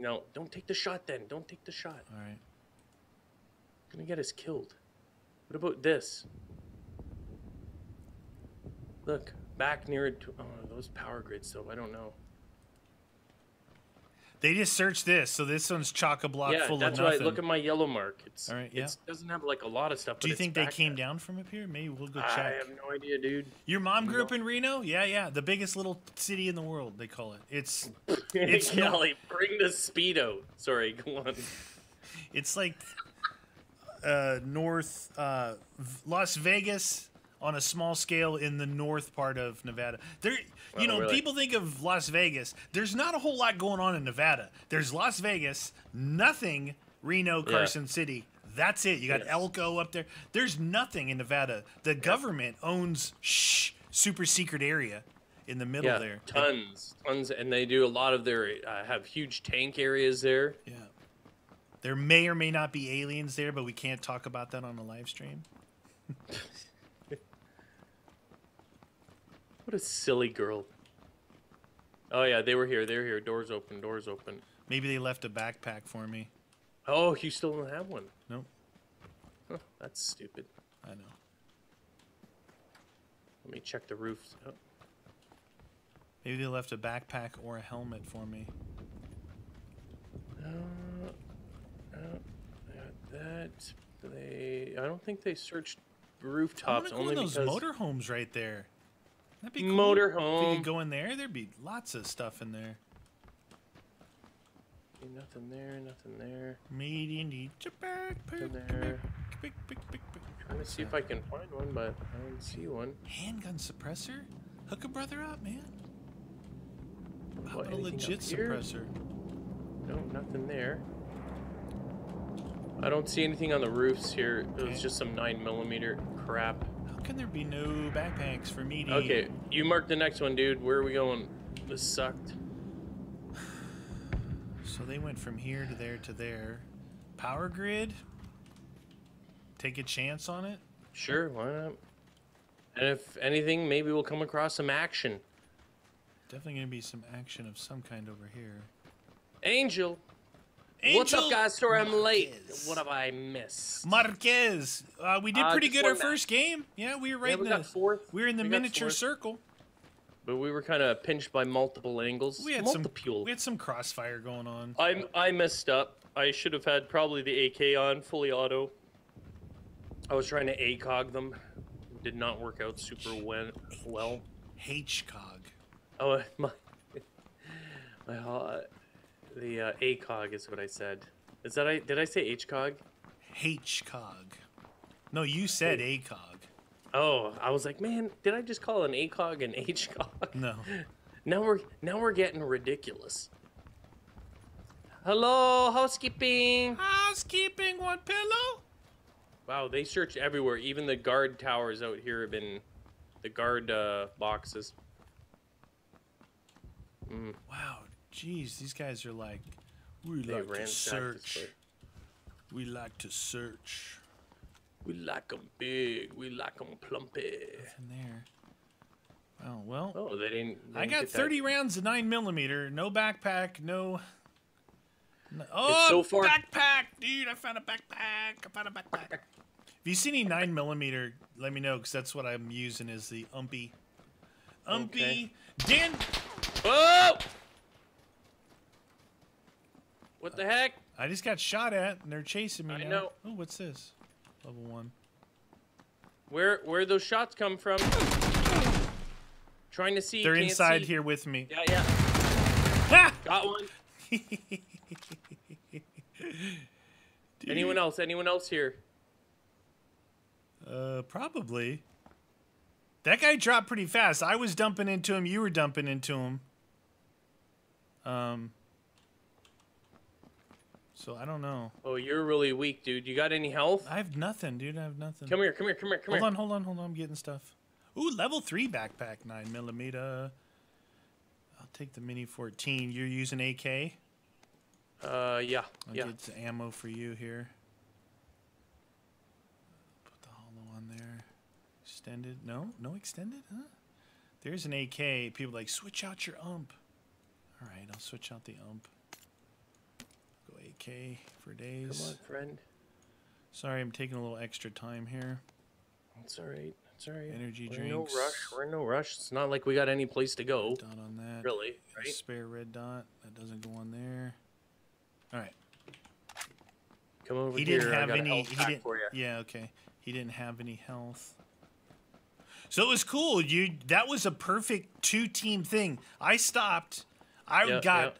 No, don't take the shot then. Don't take the shot. All right. Gonna get us killed. What about this? Look, back near it. Oh, those power grids though. I don't know. They just searched this, so this one's chock-a-block full of nothing. Yeah, that's right. Look at my yellow mark. It's, all right, yeah. It doesn't have, like, a lot of stuff. Do you think they came down from up here? Maybe we'll go check. I have no idea, dude. Your mom grew up in Reno? Yeah. The biggest little city in the world, they call it. It's Golly, bring the Speedo. Sorry, go on. It's like north Las Vegas on a small scale in the north part of Nevada. People think of Las Vegas. There's not a whole lot going on in Nevada. There's Las Vegas, nothing Reno, Carson City. That's it. You got Elko up there. There's nothing in Nevada. The government owns super secret area in the middle there. Tons. And they do a lot of their have huge tank areas there. Yeah. There may or may not be aliens there, but we can't talk about that on a live stream. What a silly girl. Oh, yeah, they were here. They were here. Doors open. Doors open. Maybe they left a backpack for me. Oh, you still don't have one? Nope. Huh, that's stupid. I know. Let me check the roof. Oh. Maybe they left a backpack or a helmet for me. I don't think they searched rooftops. I'm gonna go in those motorhomes right there. That'd be cool. Motorhome. If you could go in there, there'd be lots of stuff in there. Ain't nothing there, nothing there. Median needs a backpack. Trying to see if I can find one, but I don't see one. Handgun suppressor? Hook a brother up, man. How about a legit suppressor? No, nothing there. I don't see anything on the roofs here. It was just some 9mm crap. How can there be no backpacks for me to eat? You mark the next one, dude. Where are we going? This sucked. So they went from here to there to there. Power grid? Take a chance on it? Sure, why not? And if anything, maybe we'll come across some action. Definitely gonna be some action of some kind over here. Angel! Angel. What's up, guys? Sorry I'm late. What have I missed? Marquez! We did pretty good our first game. Yeah, we were right in the... We were in the miniature circle. But we were kind of pinched by multiple angles. We had some crossfire going on. I messed up. I should have had probably the AK on, fully auto. I was trying to ACOG them. Did not work out super well. HCOG. Oh, the ACOG is what I said. Is that did I say HCOG? HCOG. No, you said ACOG. Oh, I was like, man, did I just call an ACOG an HCOG? No. Now we're getting ridiculous. Hello, housekeeping. Housekeeping, want pillow? Wow, they searched everywhere. Even the guard towers out here have been, the guard boxes. Mm. Wow, jeez, these guys are like, we like to search. We like them big. We like them plumpy. Nothing there. Oh well. Oh, they didn't. I got 30 rounds of 9mm. No backpack. No. Oh, so far... backpack, dude! I found a backpack. I found a backpack. If you see any 9mm, let me know, because that's what I'm using is the umpy. Umpy. Okay. Dan. Oh! What the heck? I just got shot at, and they're chasing me. I know. Oh, what's this? Level 1. Where those shots come from? Trying to see. They're inside here with me. Yeah, yeah. Ha! Got one. Anyone else? Anyone else here? Probably. That guy dropped pretty fast. I was dumping into him. You were dumping into him. So I don't know. Oh, you're really weak, dude. You got any health? I have nothing, dude. I have nothing. Come here. Hold on. I'm getting stuff. Ooh, level 3 backpack, 9mm. I'll take the Mini 14. You're using AK? Yeah. I'll get the ammo for you here. Put the hollow on there. Extended? No extended? Huh? There's an AK. People like, switch out your ump. All right, I'll switch out the ump. Go AK for days. Come on, friend. Sorry, I'm taking a little extra time here. It's all right. It's all right. Energy drinks. We're in no rush. It's not like we got any place to go. Dot on that. Really? Right? Spare red dot. That doesn't go on there. All right. Come over here. Yeah, okay. He didn't have any health. So it was cool. That was a perfect two-team thing. I stopped. I got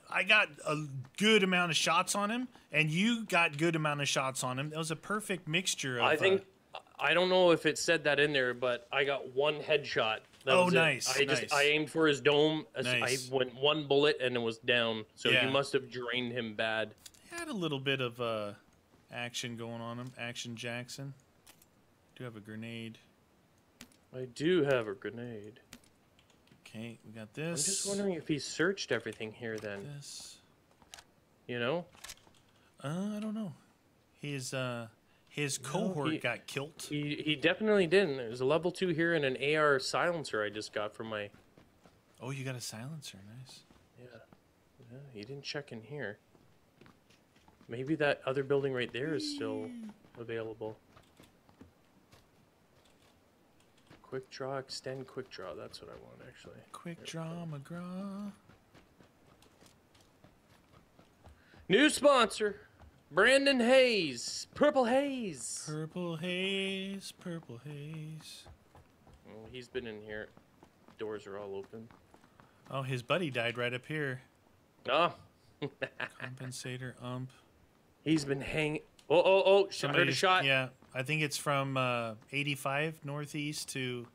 a good amount of shots on him, and you got good amount of shots on him. That was a perfect mixture of. I think I don't know if it said that in there, but I got one headshot. That was nice. I aimed for his dome. Nice. I went one bullet and it was down. So you must have drained him bad. He had a little bit of action going on him. Action Jackson. Do have a grenade. I do have a grenade. Okay, we got this. I'm just wondering if he searched everything here then. This. You know? I don't know. His cohort got killed. He definitely didn't. There's a level 2 here and an AR silencer I just got from my... Oh, you got a silencer. Nice. Yeah. He didn't check in here. Maybe that other building right there is still available. Quick draw, extend quick draw. That's what I want, actually. Quick draw, McGraw. New sponsor, Brandon Hayes. Purple Haze. Purple Haze, Purple Haze. Well, he's been in here. Doors are all open. Oh, his buddy died right up here. Oh. Compensator, ump. He's been hanging. Oh. Somebody heard a shot. Yeah. I think it's from 85 northeast to...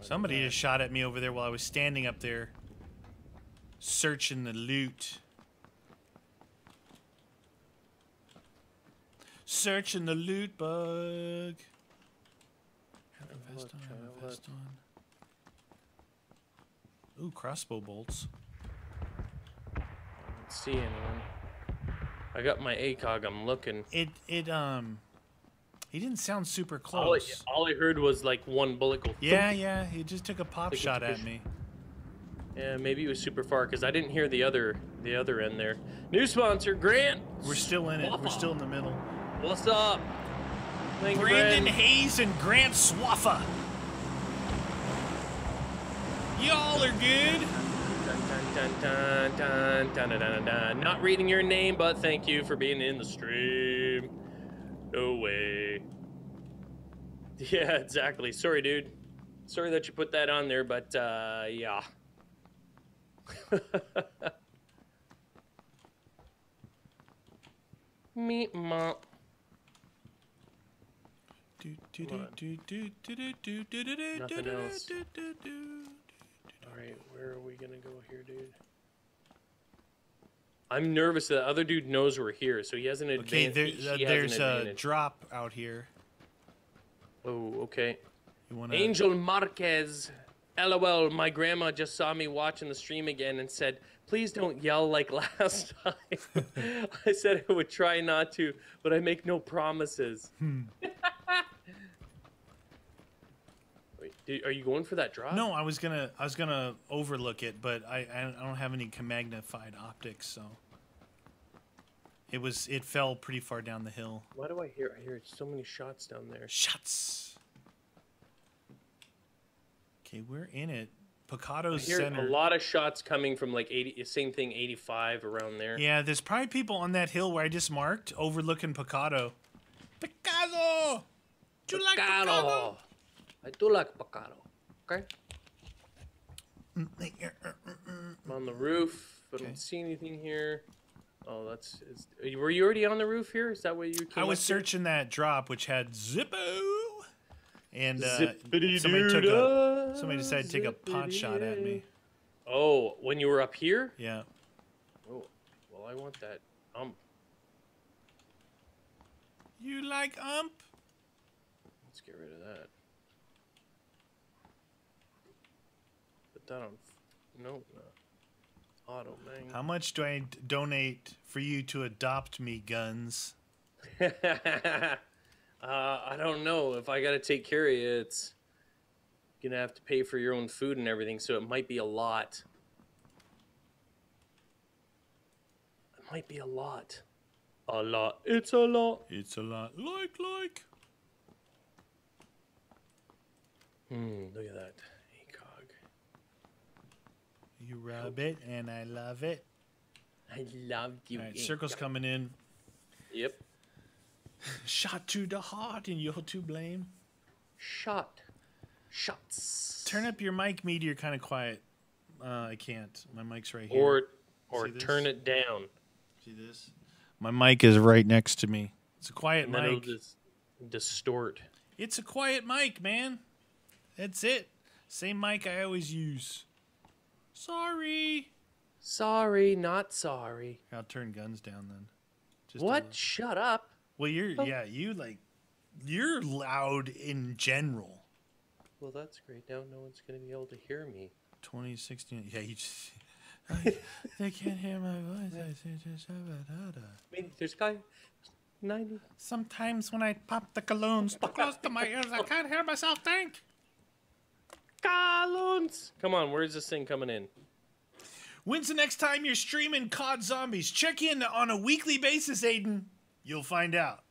Somebody just shot at me over there while I was standing up there searching the loot. Searching the loot bug. Have a vest on. Ooh, crossbow bolts. I don't see anyone. I got my ACOG. I'm looking. He didn't sound super close. All I heard was like one bullet go. Yeah, yeah. He just took a pop shot at me. Yeah, maybe it was super far because I didn't hear the other end there. New sponsor, Grant. We're still in it. We're still in the middle. What's up? Thank Brandon Grant. Hayes and Grant Swaffa. Y'all are good. Dun, dun, dun, dun, dun, dun. Not reading your name, but thank you for being in the stream. No way. Yeah, exactly. Sorry, dude. Sorry that you put that on there, but yeah. Meet mom. Nothing else. Alright, where are we gonna go here, dude? I'm nervous that the other dude knows we're here, so he has an advantage. Okay, there's a drop out here. Oh, okay. Angel Marquez, LOL, my grandma just saw me watching the stream again and said, please don't yell like last time. I said I would try not to, but I make no promises. Wait, are you going for that drop? No, I was gonna overlook it, but I don't have any magnified optics, so it fell pretty far down the hill. Why do I hear so many shots down there? Shots. Okay, we're in it. Picato's center. A lot of shots coming from like 80, same thing, 85 around there. Yeah, there's probably people on that hill where I just marked overlooking Picato. Picado! Do you like Picado? I do like Picado. Okay? I'm on the roof, but I don't see anything here. Oh, that's... were you already on the roof here? Is that what you came I was searching that drop, which had Zippo! And somebody decided to take a pot shot at me. Oh, when you were up here? Yeah. Oh, well, I want that ump. You like ump? Let's get rid of that. Put that on. No, no. Auto, man. How much do I donate for you to adopt me, guns? I don't know. If I gotta take care of you, it's gonna have to pay for your own food and everything, so it might be a lot. It might be a lot. A lot. It's a lot. It's a lot. Like. Look at that. ACOG. You rub it, and I love it. I love you. All right, circle's coming in. Yep. Shot to the heart and you're to blame. Shots. Turn up your mic, Meteor. Kind of quiet. I can't. My mic's right here. Or turn it down. See this? My mic is right next to me. It's a quiet mic. It'll just distort. It's a quiet mic, man. That's it. Same mic I always use. Sorry. Sorry, not sorry. I'll turn guns down then. Just what? Shut up. Well, you're loud in general. Well, that's great. Now no one's going to be able to hear me. 2016. Yeah, you just... they can't hear my voice. I mean, there's a guy... 90. Sometimes when I pop the colognes too close to my ears, I can't hear myself think. Colognes! Come on, where's this thing coming in? When's the next time you're streaming COD Zombies? Check in on a weekly basis, Aiden. You'll find out.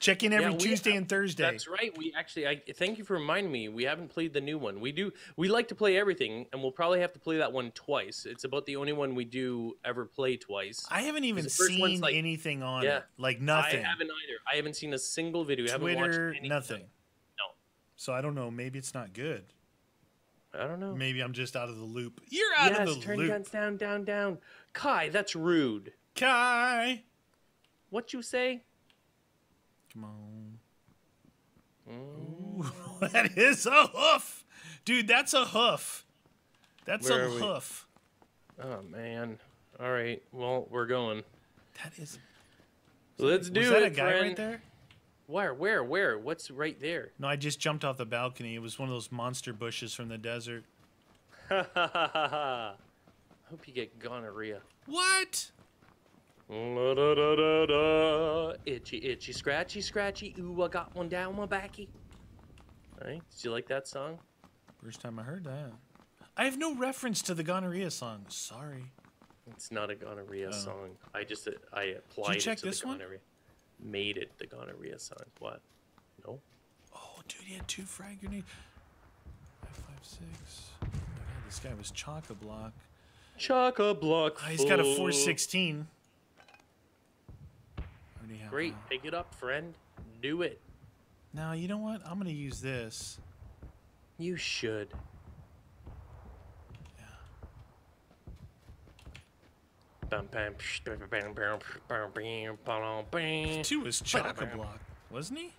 Check in every Tuesday and Thursday. That's right. We actually, thank you for reminding me. We haven't played the new one. We like to play everything, and we'll probably have to play that one twice. It's about the only one we do ever play twice. I haven't even seen anything on it. Like nothing. I haven't either. I haven't seen a single video. Twitter, I haven't watched anything. Nothing. No. So I don't know. Maybe it's not good. I don't know. Maybe I'm just out of the loop. You're out of the loop. Turn guns down, down, down. Kai, that's rude. Kai, what you say? Come on. Ooh, that is a hoof, dude. That's a hoof. That's a hoof. Oh man. All right. Well, we're going. That is. Let's do it. Was that a guy right there? Where? What's right there? No, I just jumped off the balcony. It was one of those monster bushes from the desert. Ha ha ha ha ha. Hope you get gonorrhea. What? La, da, da, da, da. Itchy, itchy, scratchy, scratchy. Ooh, I got one down my backy. All right, did you like that song? First time I heard that. I have no reference to the gonorrhea song. Sorry. It's not a gonorrhea song. I applied it to the gonorrhea. Made it the gonorrhea song. What? No. Oh, dude, he had 2 frag grenades. 5.56. Oh my God, this guy was chock-a-block. Chock-a-block. Oh, he's got a 416. Great, pick it up, friend. Do it. Now, you know what? I'm gonna use this. You should. Yeah. Two was chock-a-block, wasn't he?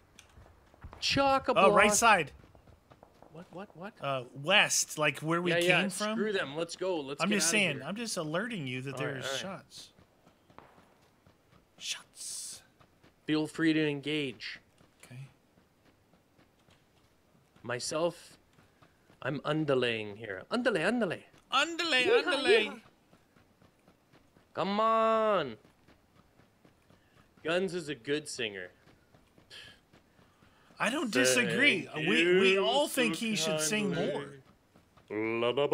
Chock-a-block. Oh, right side. What? West, like where we came from. Screw them. Let's go. Let's. I'm just saying. I'm just alerting you that there's shots. Shots. Feel free to engage. Okay. Myself, I'm underlaying here. Underlay. Yeah. Come on. Guns is a good singer. I don't disagree. We all think he should sing more. What about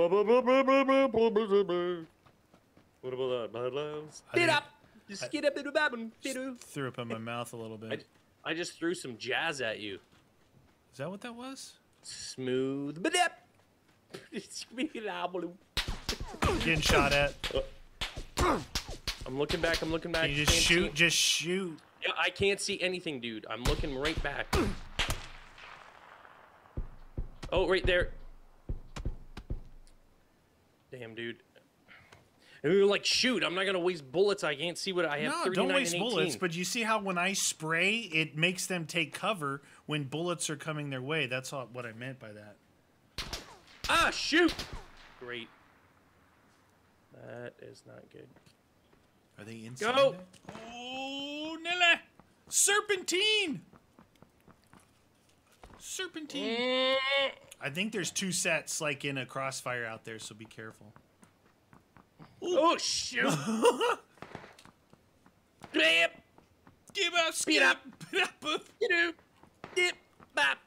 that? Bad loves. Get up. Just threw up in my mouth a little bit. I just threw some jazz at you. Is that what that was? Smooth. Getting shot at. I'm looking back. Can you just shoot. Just shoot. Yeah, I can't see anything, dude. I'm looking right back. Oh, right there. Damn, dude. And we were like, shoot, I'm not going to waste bullets. I can't see what I have. No, don't waste bullets, but you see how when I spray, it makes them take cover when bullets are coming their way. That's all, what I meant by that. Ah, shoot! Great. That is not good. Are they inside? Go! There? Oh, Nilla! Serpentine! Serpentine. I think there's 2 sets, like, in a crossfire out there, so be careful. Ooh. Oh shoot! Dip, give us, get up, dip, bop.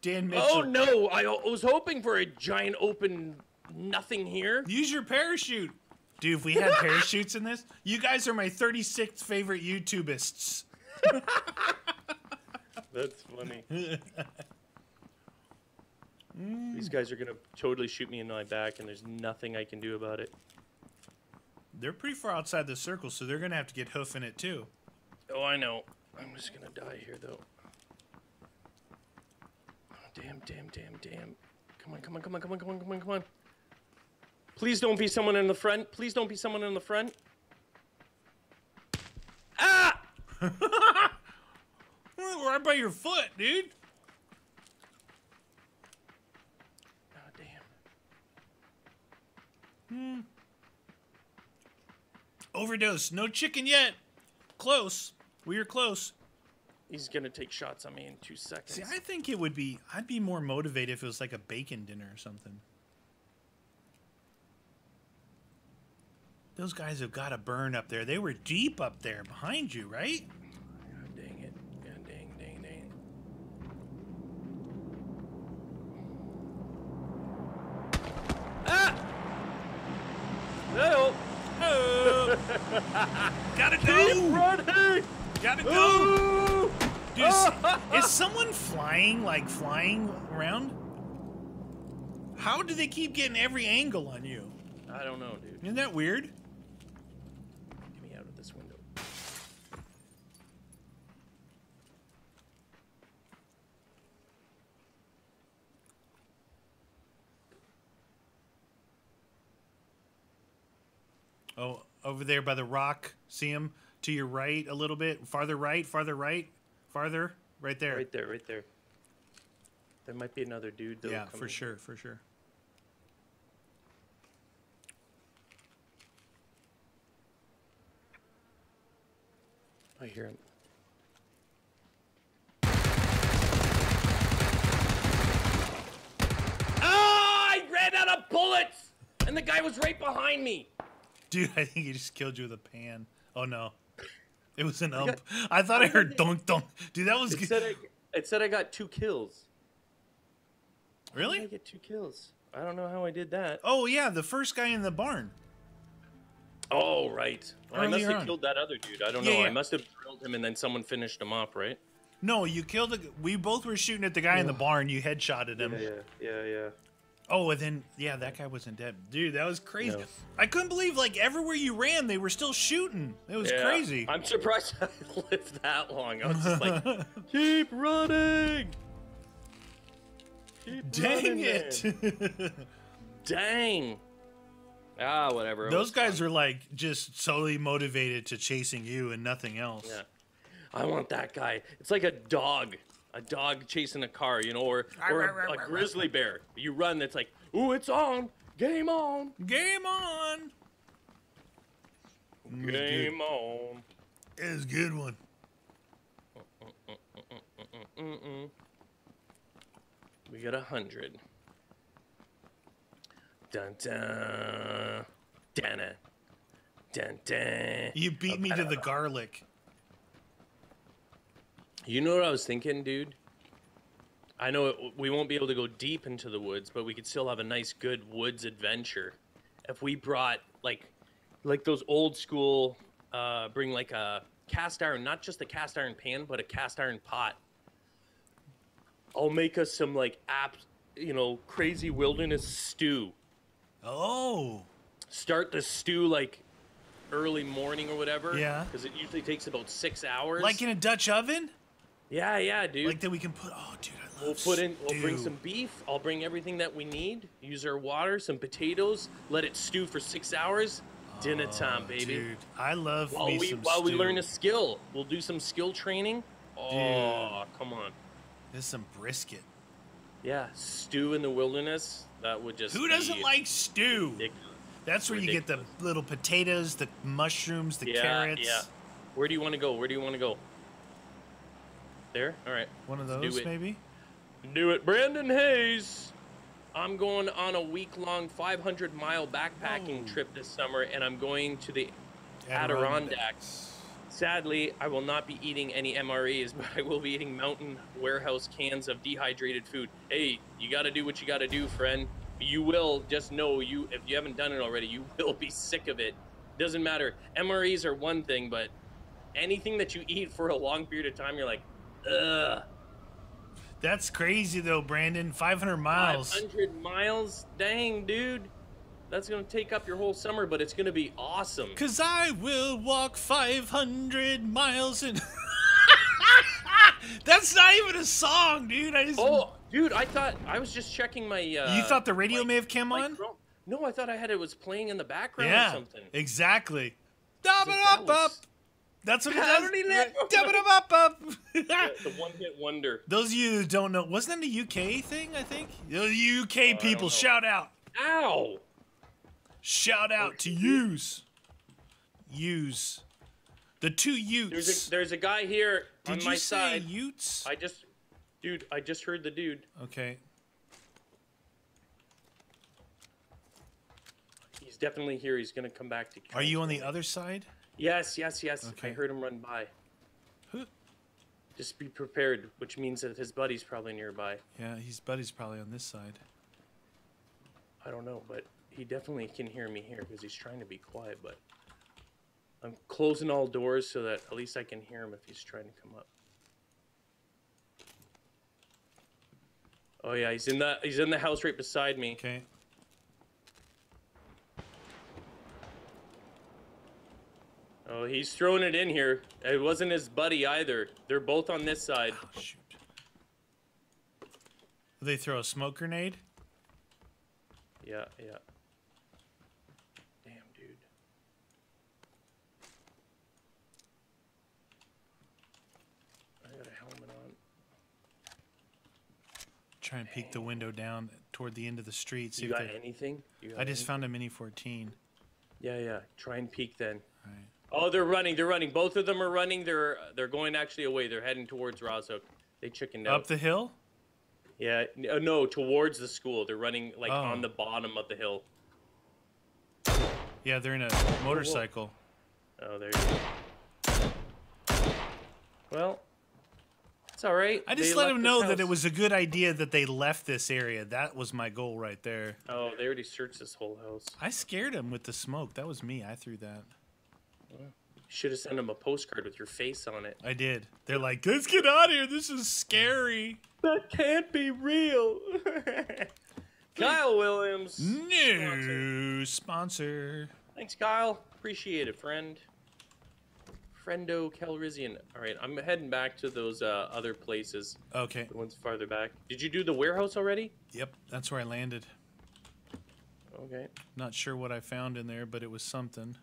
Dan Mitchell. Oh no! I was hoping for a giant open nothing here. Use your parachute, dude. If we had parachutes in this, you guys are my 36th favorite YouTubists. That's funny. These guys are gonna totally shoot me in my back, and there's nothing I can do about it. They're pretty far outside the circle, so they're gonna have to get hoofing it too. Oh, I know. I'm just gonna die here, though. Oh, damn! Come on! Please don't be someone in the front. Ah! Right by your foot, dude. Overdose. No chicken yet. Close. We are close. He's going to take shots on me in 2 seconds. See, I think it would be... I'd be more motivated if it was like a bacon dinner or something. Those guys have got to burn up there. They were deep up there behind you, right? God dang it. God dang. No. Gotta go! Running. Gotta go! Is someone flying, like flying around? How do they keep getting every angle on you? I don't know, dude. Isn't that weird? Get me out of this window. Oh, over there by the rock. See him? To your right a little bit. Farther right. Right there. There might be another dude, though. Yeah, for sure, I hear him. Ah! I ran out of bullets! And the guy was right behind me. Dude, I think he just killed you with a pan. Oh, no. It was an ump. I thought I heard donk donk. Dude, that was good. It said I got 2 kills. Really? How did I get 2 kills? I don't know how I did that. Oh, yeah, the first guy in the barn. Oh, right. Well, I must have killed that other dude. I don't know. Yeah. I must have drilled him, and then someone finished him off, right? No, you killed the... We both were shooting at the guy in the barn. You headshotted him. Yeah. Oh, and then... Yeah, that guy wasn't dead. Dude, that was crazy. No. I couldn't believe, like, everywhere you ran, they were still shooting. It was crazy. I'm surprised I lived that long. I was just like, keep running! Keep running, it! Dang! Ah, whatever. Those guys are like just solely motivated to chasing you and nothing else. Yeah, I want that guy. It's like a dog chasing a car, you know, or a grizzly bear. You run, that's like, ooh, it's on, game on, game on, game on. It's a good one. We got 100. Dun dun, dun dun dun. You beat me to the garlic. You know what I was thinking, dude? I know we won't be able to go deep into the woods, but we could still have a nice, good woods adventure if we brought like those old school. Bring like a cast iron, not just a cast iron pan, but a cast iron pot. I'll make us some like you know, crazy wilderness stew. Oh, start the stew like early morning or whatever. Yeah, because it usually takes about 6 hours. Like in a Dutch oven. Yeah, yeah, dude. Like that we can put. Oh, dude, I love. We'll put in. Stew. We'll bring some beef. I'll bring everything that we need. Use our water, some potatoes. Let it stew for 6 hours. Dinner time, baby. Dude, I love. While we learn a skill, we'll do some skill training. Oh, dude. Come on. There's some brisket. Yeah, stew in the wilderness. That would just. Who doesn't like stew? Ridiculous. That's where you get the little potatoes, the mushrooms, the carrots. Yeah. Where do you want to go? Where do you want to go? There? All right. One of those, maybe? Do it. Brandon Hayes. I'm going on a week-long 500-mile backpacking trip this summer, and I'm going to the Adirondacks. Sadly, I will not be eating any MREs, but I will be eating mountain warehouse cans of dehydrated food. Hey, you got to do what you got to do, friend. You will, just know, if you haven't done it already, you will be sick of it. Doesn't matter. MREs are one thing, but anything that you eat for a long period of time, you're like, ugh. That's crazy, though, Brandon. 500 miles. 500 miles? Dang, dude. That's going to take up your whole summer, but it's going to be awesome. Because I will walk 500 miles in... That's not even a song, dude. I just... Oh, dude, I thought... I was just checking my... you thought the radio may have come on? No, I thought I had it was playing in the background or something. Yeah, exactly. Dub-a-dub-up. That's what it does. Dub-a-dub-up. The one-hit wonder. Those of you who don't know... Wasn't that a UK thing, I think? The UK people, shout out. Ow. Shout out to Utes. The two Utes. There's a guy here on my side. Did you say Utes? I just heard the dude. Okay. He's definitely here. He's going to come back to... Are you on the other side? Yes. Okay. I heard him run by. Who? Just be prepared, which means that his buddy's probably nearby. Yeah, his buddy's probably on this side. I don't know, but... He definitely can hear me here because he's trying to be quiet, but I'm closing all doors so that at least I can hear him if he's trying to come up. Oh yeah, he's in the house right beside me. Okay. Oh, he's throwing it in here. It wasn't his buddy either. They're both on this side. Oh, shoot. Will they throw a smoke grenade? Yeah. Try and peek the window down toward the end of the street. See, you got anything? I just found a Mini 14. Yeah. Try and peek then. All right. Oh, they're running. They're running. Both of them are running. They're going actually away. They're heading towards Razok. They chickened out. Up the hill? Yeah. No, towards the school. They're running like on the bottom of the hill. Yeah, they're in a motorcycle. Oh, there you go. Well, it's all right. I just let them know that it was a good idea that they left this area. That was my goal right there. Oh, they already searched this whole house. I scared them with the smoke. That was me. I threw that. Wow. Should have sent them a postcard with your face on it. I did. They're like, let's get out of here. This is scary. That can't be real. Kyle Williams. New sponsor. Thanks, Kyle. Appreciate it, friend. Friendo Calrissian. All right, I'm heading back to those other places. Okay. The ones farther back. Did you do the warehouse already? Yep, that's where I landed. Okay. Not sure what I found in there, but it was something.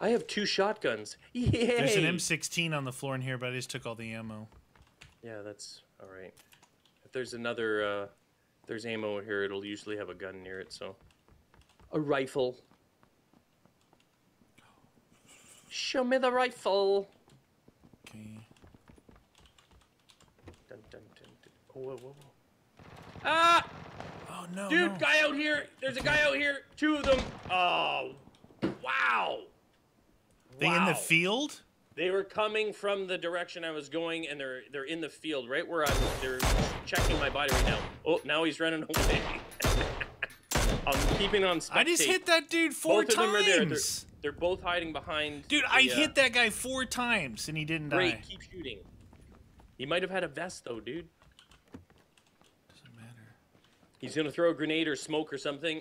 I have 2 shotguns. Yay! There's an M16 on the floor in here, but I just took all the ammo. Yeah, that's all right. If there's another... there's ammo here, it'll usually have a gun near it, so... A rifle. Show me the rifle! Okay. Dun, dun, dun, dun. Oh, whoa, whoa, whoa. Ah! Oh, no, dude, no. Guy out here! There's a guy out here! 2 of them! Oh, wow! They in the field? They were coming from the direction I was going, and they're in the field, right where I'm. They're checking my body right now. Oh, now he's running away. I'm keeping on spectate. I just hit that dude 4 times. Both of them are there. They're both hiding behind. Dude, I hit that guy 4 times, and he didn't die. Great, keep shooting. He might have had a vest, though, dude. Doesn't matter. He's gonna throw a grenade or smoke or something.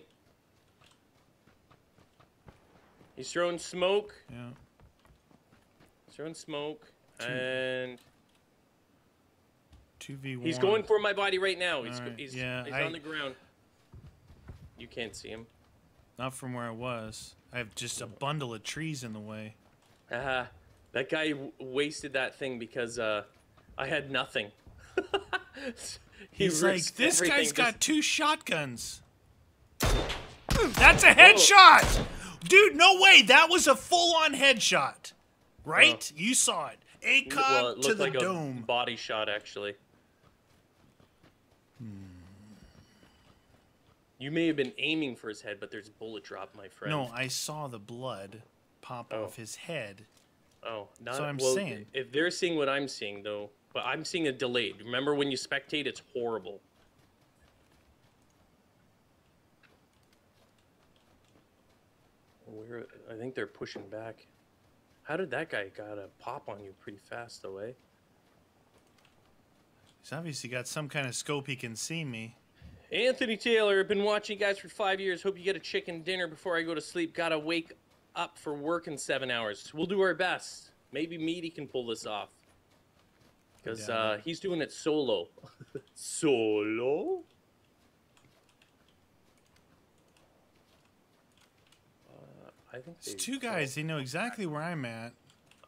He's throwing smoke. Yeah. Throwing smoke, and 2v1. He's going for my body right now. He's right. He's on the ground. You can't see him. Not from where I was. I have just a bundle of trees in the way. That guy wasted that thing because I had nothing. He's like, this guy's got 2 shotguns. That's a headshot! Whoa. Dude, no way! That was a full-on headshot. Right? Well, you saw it. ACOG it to the like dome. A body shot, actually. You may have been aiming for his head, but there's bullet drop, my friend. No, I saw the blood pop off his head. Oh, not so I'm saying. If they're seeing what I'm seeing, though, but I'm seeing a delayed. Remember when you spectate? It's horrible. Where I think they're pushing back. How did that guy got a pop on you pretty fast, though, eh? He's obviously got some kind of scope he can see me. Anthony Taylor, I've been watching you guys for 5 years. Hope you get a chicken dinner before I go to sleep. Gotta wake up for work in 7 hours. We'll do our best. Maybe Meaty can pull this off. Because he's doing it solo. Solo? I think it's 2 guys. They know exactly where I'm at.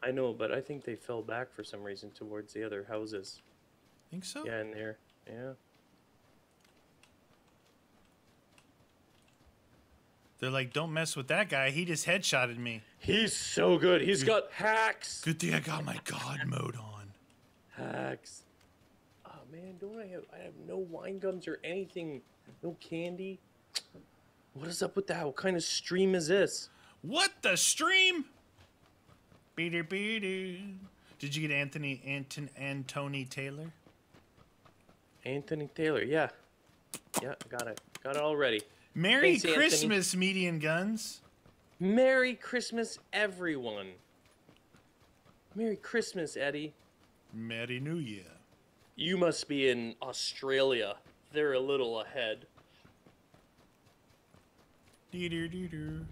I know, but I think they fell back for some reason towards the other houses. Think so? Yeah, in there. Yeah. They're like, don't mess with that guy. He just headshotted me. He's so good. He's got hacks. Good thing I got my God mode on. Hacks. Oh, man, don't I have no wine gums or anything. No candy. What is up with that? What kind of stream is this? What the stream? Beater, beater. Did you get Anthony Taylor? Anthony Taylor, yeah. Yeah, got it. Got it already. Merry Thanks, Christmas, Anthony. Median Guns. Merry Christmas, everyone. Merry Christmas, Eddie. Merry New Year. You must be in Australia. They're a little ahead. Dee-doo-doo-doo.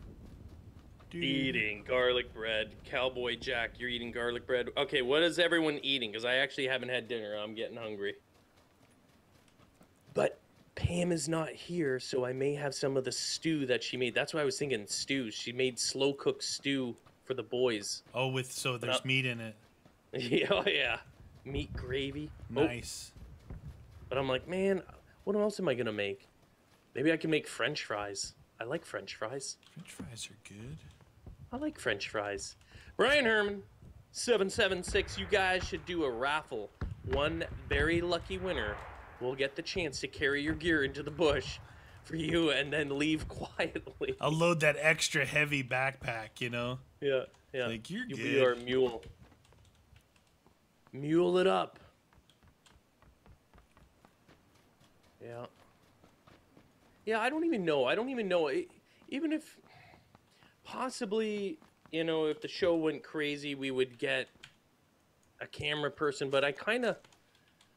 Eating garlic bread. Cowboy Jack, you're eating garlic bread. Okay, what is everyone eating? Because I actually haven't had dinner. I'm getting hungry. But Pam is not here, so I may have some of the stew that she made. That's why I was thinking stew. She made slow-cooked stew for the boys. Oh, so there's meat in it. Yeah, oh, yeah. Meat gravy. Nice. Oh. But I'm like, man, what else am I going to make? Maybe I can make French fries. I like French fries. French fries are good. I like French fries. Brian Herman, 776, you guys should do a raffle. One very lucky winner will get the chance to carry your gear into the bush for you and then leave quietly. I'll load that extra heavy backpack, you know? Yeah, yeah. Like, you're good. You'll be our mule. Mule it up. Yeah. Yeah, I don't even know. I don't even know. Even if possibly, you know, if the show went crazy, we would get a camera person. But I kind of,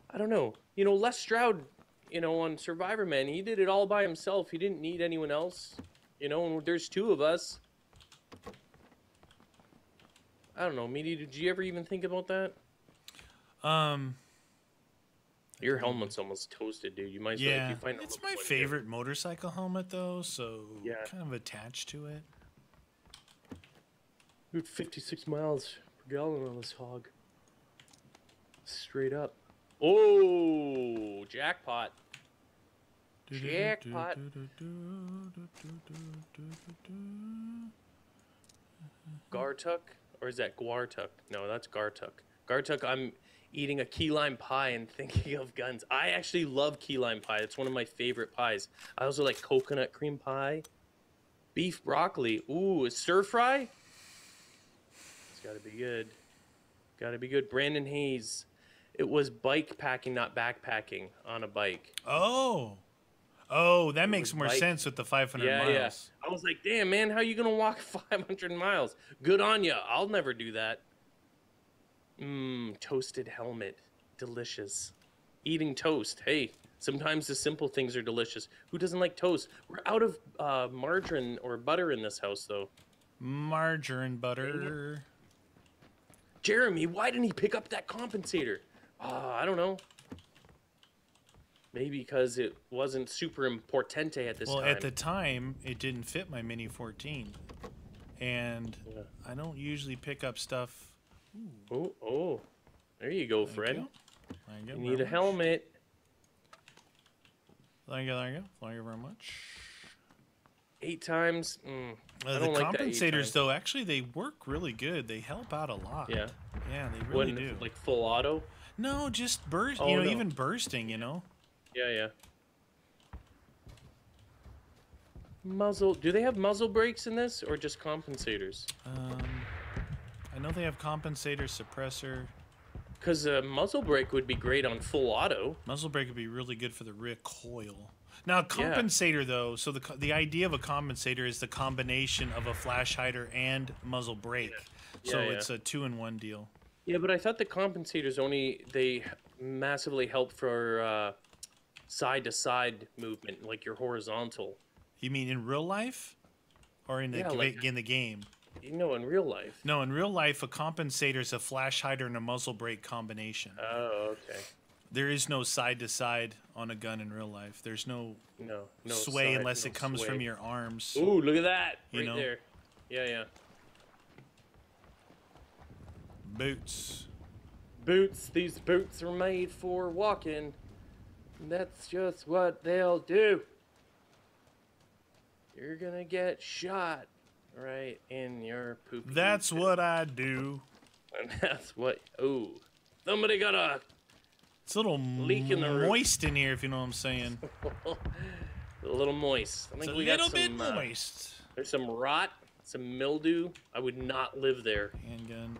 I don't know. You know, Les Stroud, you know, on Survivor Man, he did it all by himself. He didn't need anyone else. You know, and there's two of us. I don't know. Meaty, did you ever even think about that? Your helmet's almost toasted, dude. You might as well, if you find it's my favorite motorcycle helmet, though, so kind of attached to it. Dude, 56 miles per gallon on this hog. Straight up. Oh, jackpot. Jackpot. Gartuk? Or is that Guartuk? No, that's Gartuk. Gartuk, I'm eating a key lime pie and thinking of guns. I actually love key lime pie. It's one of my favorite pies. I also like coconut cream pie, beef broccoli. Ooh, a stir fry? It's got to be good. Got to be good. Brandon Hayes. It was bike packing, not backpacking on a bike. Oh. Oh, that makes more sense with the 500 miles. Yeah. I was like, damn, man, how are you going to walk 500 miles? Good on ya. I'll never do that. Mmm, toasted helmet. Delicious. Eating toast. Hey, sometimes the simple things are delicious. Who doesn't like toast? We're out of margarine or butter in this house, though. Margarine butter. Jeremy, why didn't he pick up that compensator? I don't know. Maybe because it wasn't super importante at this time. Well, at the time, it didn't fit my Mini 14. And I don't usually pick up stuff... Ooh. Oh, oh. There you go, friend. You need a helmet. Thank you, thank you. Thank you very much. 8 times. I don't like that 8 times. The compensators, though, actually, they work really good. They help out a lot. Yeah. Yeah, they really do. Like full auto? No, just burst. Oh, you know, even bursting, you know? Yeah, yeah. Muzzle. Do they have muzzle brakes in this or just compensators? I know they have compensator, suppressor. Because a muzzle brake would be great on full auto. Muzzle brake would be really good for the rear coil. Now, compensator, though, so the idea of a compensator is the combination of a flash hider and muzzle brake. Yeah. So it's a 2-in-1 deal. Yeah, but I thought the compensators only, they massively help for side-to-side movement, like your horizontal. You mean in real life or in the, in the game? No, in real life. No, in real life, a compensator is a flash hider and a muzzle brake combination. Oh, okay. There is no side to side on a gun in real life. There's no sway side, unless it comes from your arms. Ooh, look at that! Right there. Yeah, yeah. Boots. Boots. These boots are made for walking. That's just what they'll do. You're gonna get shot. Right in your poop. That's what I do. And that's what. Oh, somebody got a. It's a little leak in the moist roof. In here, if you know what I'm saying. A little moist. I think it's a little bit moist. There's some rot, some mildew. I would not live there. Handgun.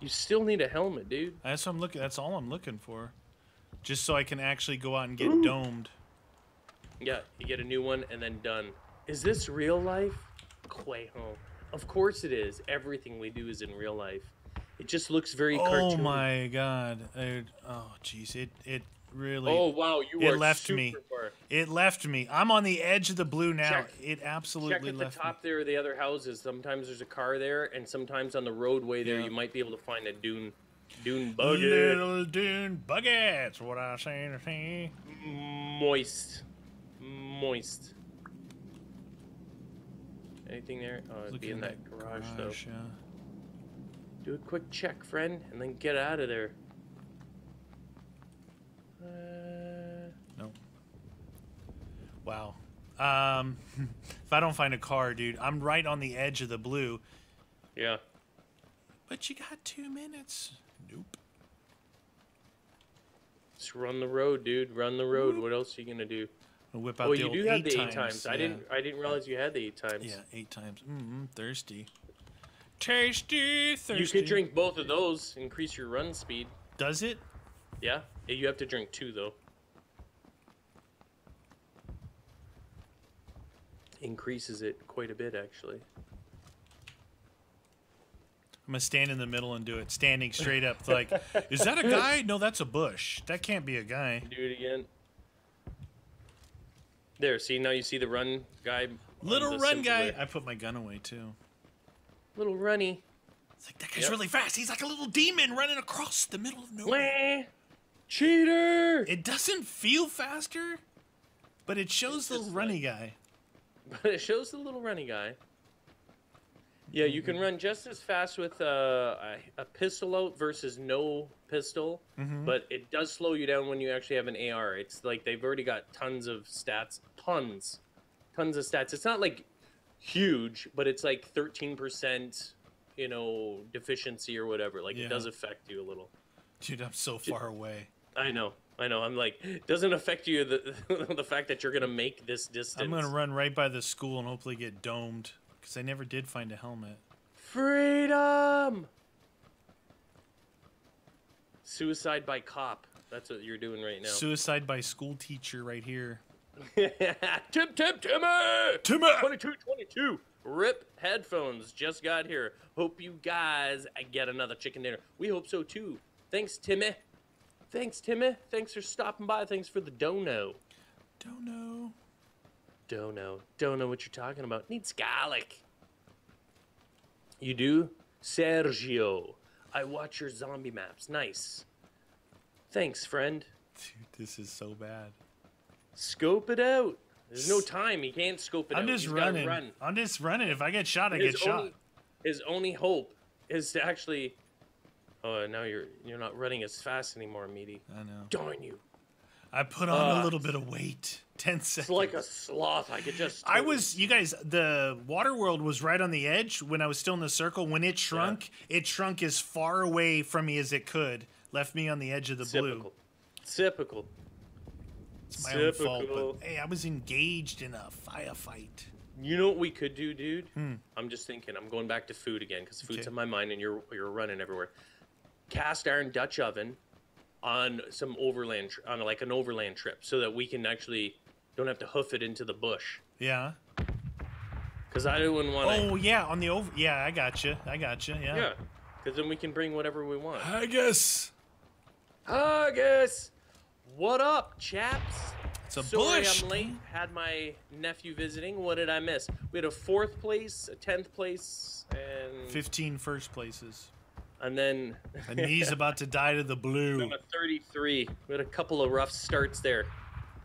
You still need a helmet, dude. That's what I'm looking. That's all I'm looking for, just so I can actually go out and get domed. Yeah, you get a new one and then done. Is this real life? Home. Of course it is. Everything we do is in real life. It just looks very cartoony. Oh my god. Oh jeez. It really. Oh wow. It left me. Far. It left me. I'm on the edge of the blue now. It absolutely left me. Check at the top there of the other houses. Sometimes there's a car there, and sometimes on the roadway there you might be able to find a dune buggy. Little dune buggy. That's what I say. Moist. Anything there? Oh, it'd be in that garage though. Yeah. Do a quick check, friend, and then get out of there. No. Wow. If I don't find a car, dude, I'm right on the edge of the blue. Yeah. But you got 2 minutes. Nope. Just run the road, dude. Run the road. Whoop. What else are you gonna do? I'll whip out the old you do have the 8 times. Yeah. I didn't realize you had the 8 times. Yeah, 8 times. Thirsty. Tasty, thirsty. You could drink both of those. Increase your run speed. Does it? Yeah. You have to drink 2 though. Increases it quite a bit, actually. I'm gonna stand in the middle and do it, standing straight up. Like, is that a guy? No, that's a bush. That can't be a guy. Do it again. There, see, now you see the run guy. Little run guy. I put my gun away too. Little runny. It's like that guy's really fast. He's like a little demon running across the middle of nowhere. Wah! Cheater! It doesn't feel faster, but it shows the runny guy. But it shows the little runny guy. Yeah, you can run just as fast with a pistol out versus no pistol, but it does slow you down when you actually have an AR. It's like they've already got tons of stats. Tons of stats. It's not like huge, but it's like 13%, you know, deficiency or whatever. Like, it does affect you a little. Dude, I'm so far away. I know. I know. I'm like, it doesn't affect you the fact that you're going to make this distance. I'm going to run right by the school and hopefully get domed. Because I never did find a helmet. Freedom! Suicide by cop. That's what you're doing right now. Suicide by school teacher right here. Timmy! Timmy! 2222. RIP headphones just got here. Hope you guys get another chicken dinner. We hope so too. Thanks, Timmy. Thanks, Timmy. Thanks for stopping by. Thanks for the dono. Dono. Dono. Don't know what you're talking about. Needs garlic. You do? Sergio. I watch your zombie maps. Nice. Thanks, friend. Dude, this is so bad. Scope it out. There's no time. He can't scope it out. He's running. Run. I'm just running. If I get shot, I get shot. His only hope is to actually... Oh, now you're not running as fast anymore, Meaty. I know. Darn you. I put on a little bit of weight. 10 seconds. It's like a sloth. I could just... I was... You guys, the water world was right on the edge when I was still in the circle. When it shrunk, it shrunk as far away from me as it could. Left me on the edge of the blue. Typical. It's my own fault, but, hey, I was engaged in a firefight. You know what we could do, dude? I'm just thinking. I'm going back to food again because food's in my mind and you're running everywhere. Cast iron Dutch oven on some overland... On like an overland trip so that we can actually... Don't have to hoof it into the bush. Yeah. Because I wouldn't want to... Oh, yeah, on the over... Yeah, I gotcha. I gotcha, yeah. Yeah, because then we can bring whatever we want. Haggis! Haggis! What up, chaps? It's a bush! Sorry I'm late. Had my nephew visiting. What did I miss? We had a 4th place, a 10th place, and... 15 first places. And then... and he's about to die to the blue. We had a 33. We had a couple of rough starts there.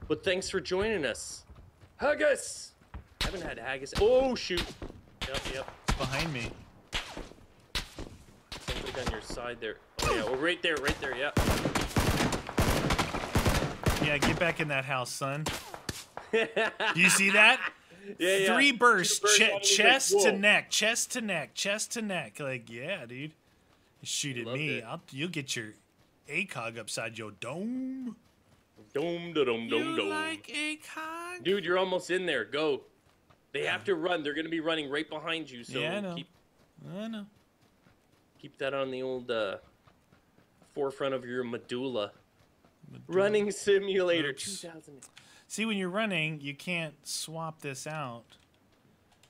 But thanks for joining us. Haggis! I haven't had haggis. Oh, shoot. Yep. It's behind me. Something on your side there. Oh, yeah. Well, right there. Yep. Yeah, get back in that house, son. You see that? Yeah. 3 bursts. Chest to neck. Chest to neck. Chest to neck. Like, yeah, dude. Shoot at me. You'll get your ACOG upside your dome. Dome. Like a cog? Dude, you're almost in there. Go. They have to run. They're going to be running right behind you. So yeah, I know. Keep that on the old forefront of your medulla. Running simulator. 2000. See, when you're running, you can't swap this out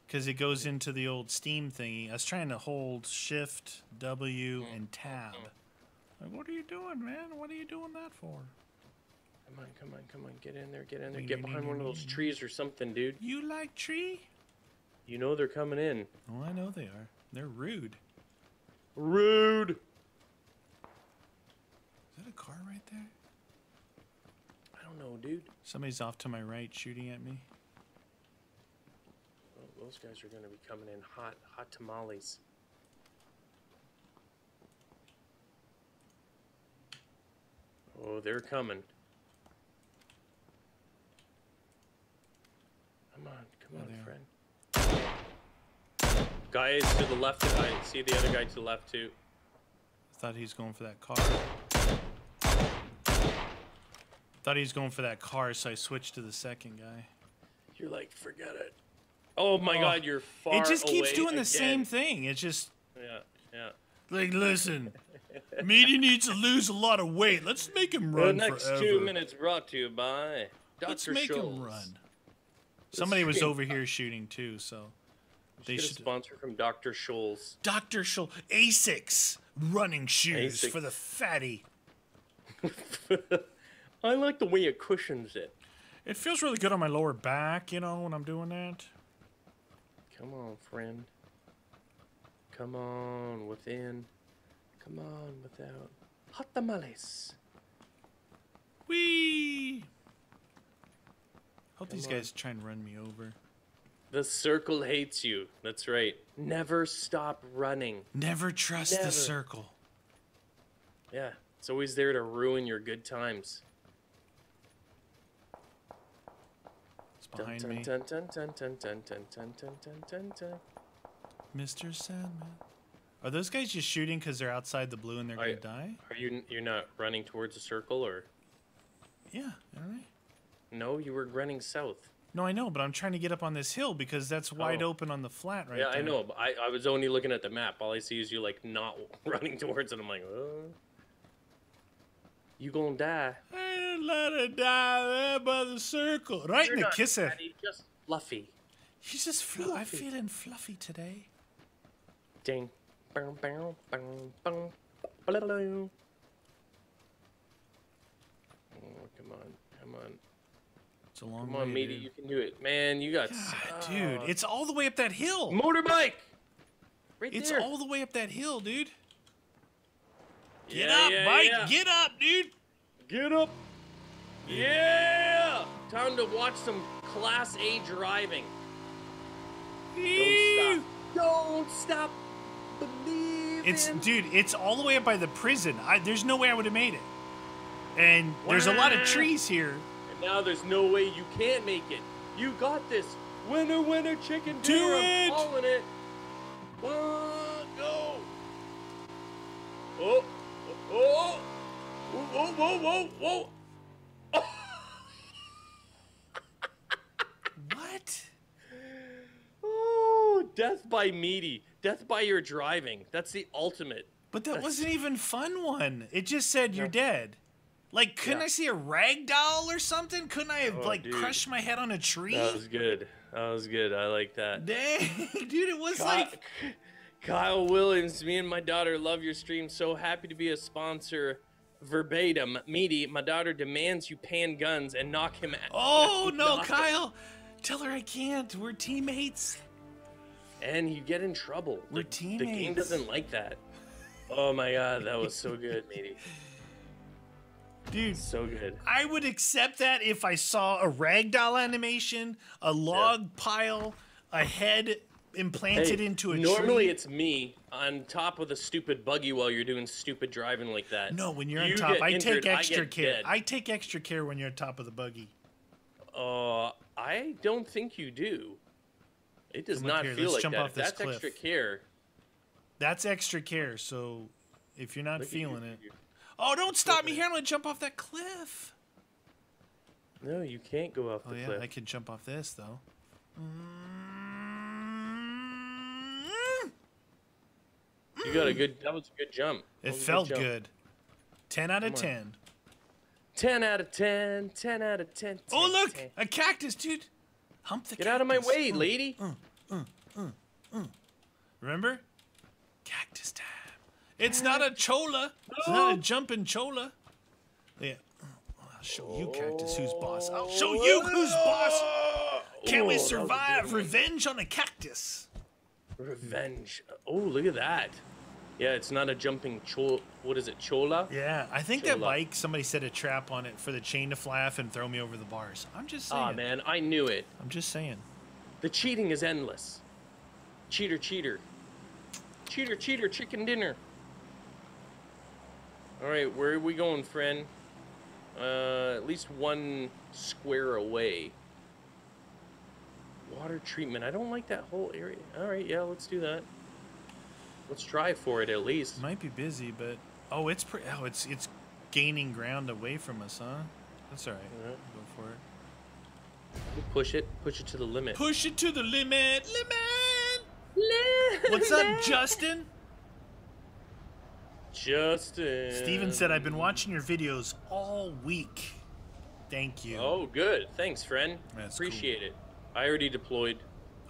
because it goes into the old Steam thingy. I was trying to hold Shift, W, and Tab. Like, what are you doing, man? What are you doing that for? Come on, get in there, get behind one of those trees or something, dude. You like tree? You know they're coming in. Oh, I know they are. They're rude. Rude! Is that a car right there? I don't know, dude. Somebody's off to my right shooting at me. Oh, those guys are going to be coming in hot tamales. Oh, they're coming. Come on, friend. Guy is to the left. I see the other guy to the left too. I thought he's going for that car. Thought he was going for that car, so I switched to the second guy. You're like, forget it. Oh my God, you're far away. It just keeps doing the same thing. It's just... Yeah, yeah. Like, listen, media needs to lose a lot of weight. Let's make him run forever. The next 2 minutes brought to you by Dr. Let's make him run. Somebody was over here shooting too, so... They should sponsor from Dr. Scholl's. Dr. Scholl. Asics running shoes for the fatty. I like the way it cushions it. It feels really good on my lower back, you know, when I'm doing that. Come on, friend. Come on, within. Come on, without. Hot tamales. Whee! Hope these guys try and run me over. The circle hates you. That's right. Never stop running. Never trust the circle. Yeah, it's always there to ruin your good times. Behind me. Mr. Sandman. Are those guys just shooting because they're outside the blue and they're going to die? Are you, you're not running towards a circle or? Yeah, all right. No, you were running south. No, I know, but I'm trying to get up on this hill because that's wide open on the flat right there. Yeah, I know, but I was only looking at the map. All I see is you like not running towards it. I'm like, oh. You gonna die. I didn't let her die there by the circle. Right in the kisser. He's just fluffy. He's just fluffy. I'm feeling fluffy today. Ding. Bow, bow, bow, bow, bow, bow. Oh, come on. Come on. It's a long way. Come on, meaty. You can do it. Man, you got... God, dude, it's all the way up that hill. Motorbike. Right there. It's all the way up that hill, dude. Get up, Mike! Yeah. Get up, dude! Get up! Yeah! Time to watch some Class A driving. Don't stop. Don't stop believing. Dude, it's all the way up by the prison. There's no way I would have made it. And there's a lot of trees here. And now there's no way you can't make it. You got this. Winner, winner, chicken dinner. I'm calling it. One, go! Oh! Oh! Whoa! Whoa! Whoa! Whoa! What? Oh! Death by meaty. Death by your driving. That's the ultimate. But that wasn't even fun one. It just said you're dead. Like, couldn't I see a rag doll or something? Couldn't I have like crushed my head on a tree? That was good. That was good. I like that. Dang, dude! It was like. Kyle Williams, me and my daughter love your stream. So happy to be a sponsor. Verbatim, meaty. My daughter demands you pan guns and knock him out. Oh no, Kyle! Tell her I can't. We're teammates. And you get in trouble. We're teammates. The game doesn't like that. Oh my God, that was so good, meaty. Dude, so good. I would accept that if I saw a ragdoll animation, a log pile, a head. Implanted into a tree. It's me on top of the stupid buggy while you're doing stupid driving like that. No, when you're on top, I take extra care. I take extra care when you're on top of the buggy. I don't think you do. It does not feel like that. That's extra care. That's extra care. So if you're not feeling it, oh, don't stop me here! I'm gonna jump off that cliff. No, you can't go off the cliff. Oh yeah, I can jump off this though. You got a good, that was a good jump. It felt good. 10 out of 10. 10 out of 10, 10 out of 10. Oh, look, a cactus, dude. Hump the cactus. Get out of my way, lady. Remember? Cactus time. It's not a chola. It's not a jumping chola. Yeah. I'll show you, cactus, who's boss. I'll show you who's boss. Can we survive revenge on a cactus? Revenge. Oh, look at that. Yeah, it's not a jumping chola. What is it, chola? Yeah, I think that bike, somebody set a trap on it for the chain to fly off and throw me over the bars. I'm just saying. Aw, man, I knew it. I'm just saying. The cheating is endless. Cheater, cheater. Cheater, cheater, chicken dinner. All right, where are we going, friend? At least one square away. water treatment. I don't like that whole area. Alright, yeah, let's do that. Let's try for it at least. Might be busy, but oh, it's pretty. Oh, it's gaining ground away from us, huh? That's alright. All right. Go for it. We'll push it. Push it to the limit. Push it to the limit. Limit. What's up, Justin? Justin. Steven said, I've been watching your videos all week. Thank you. Oh, good. Thanks, friend. That's Appreciate it. I already deployed.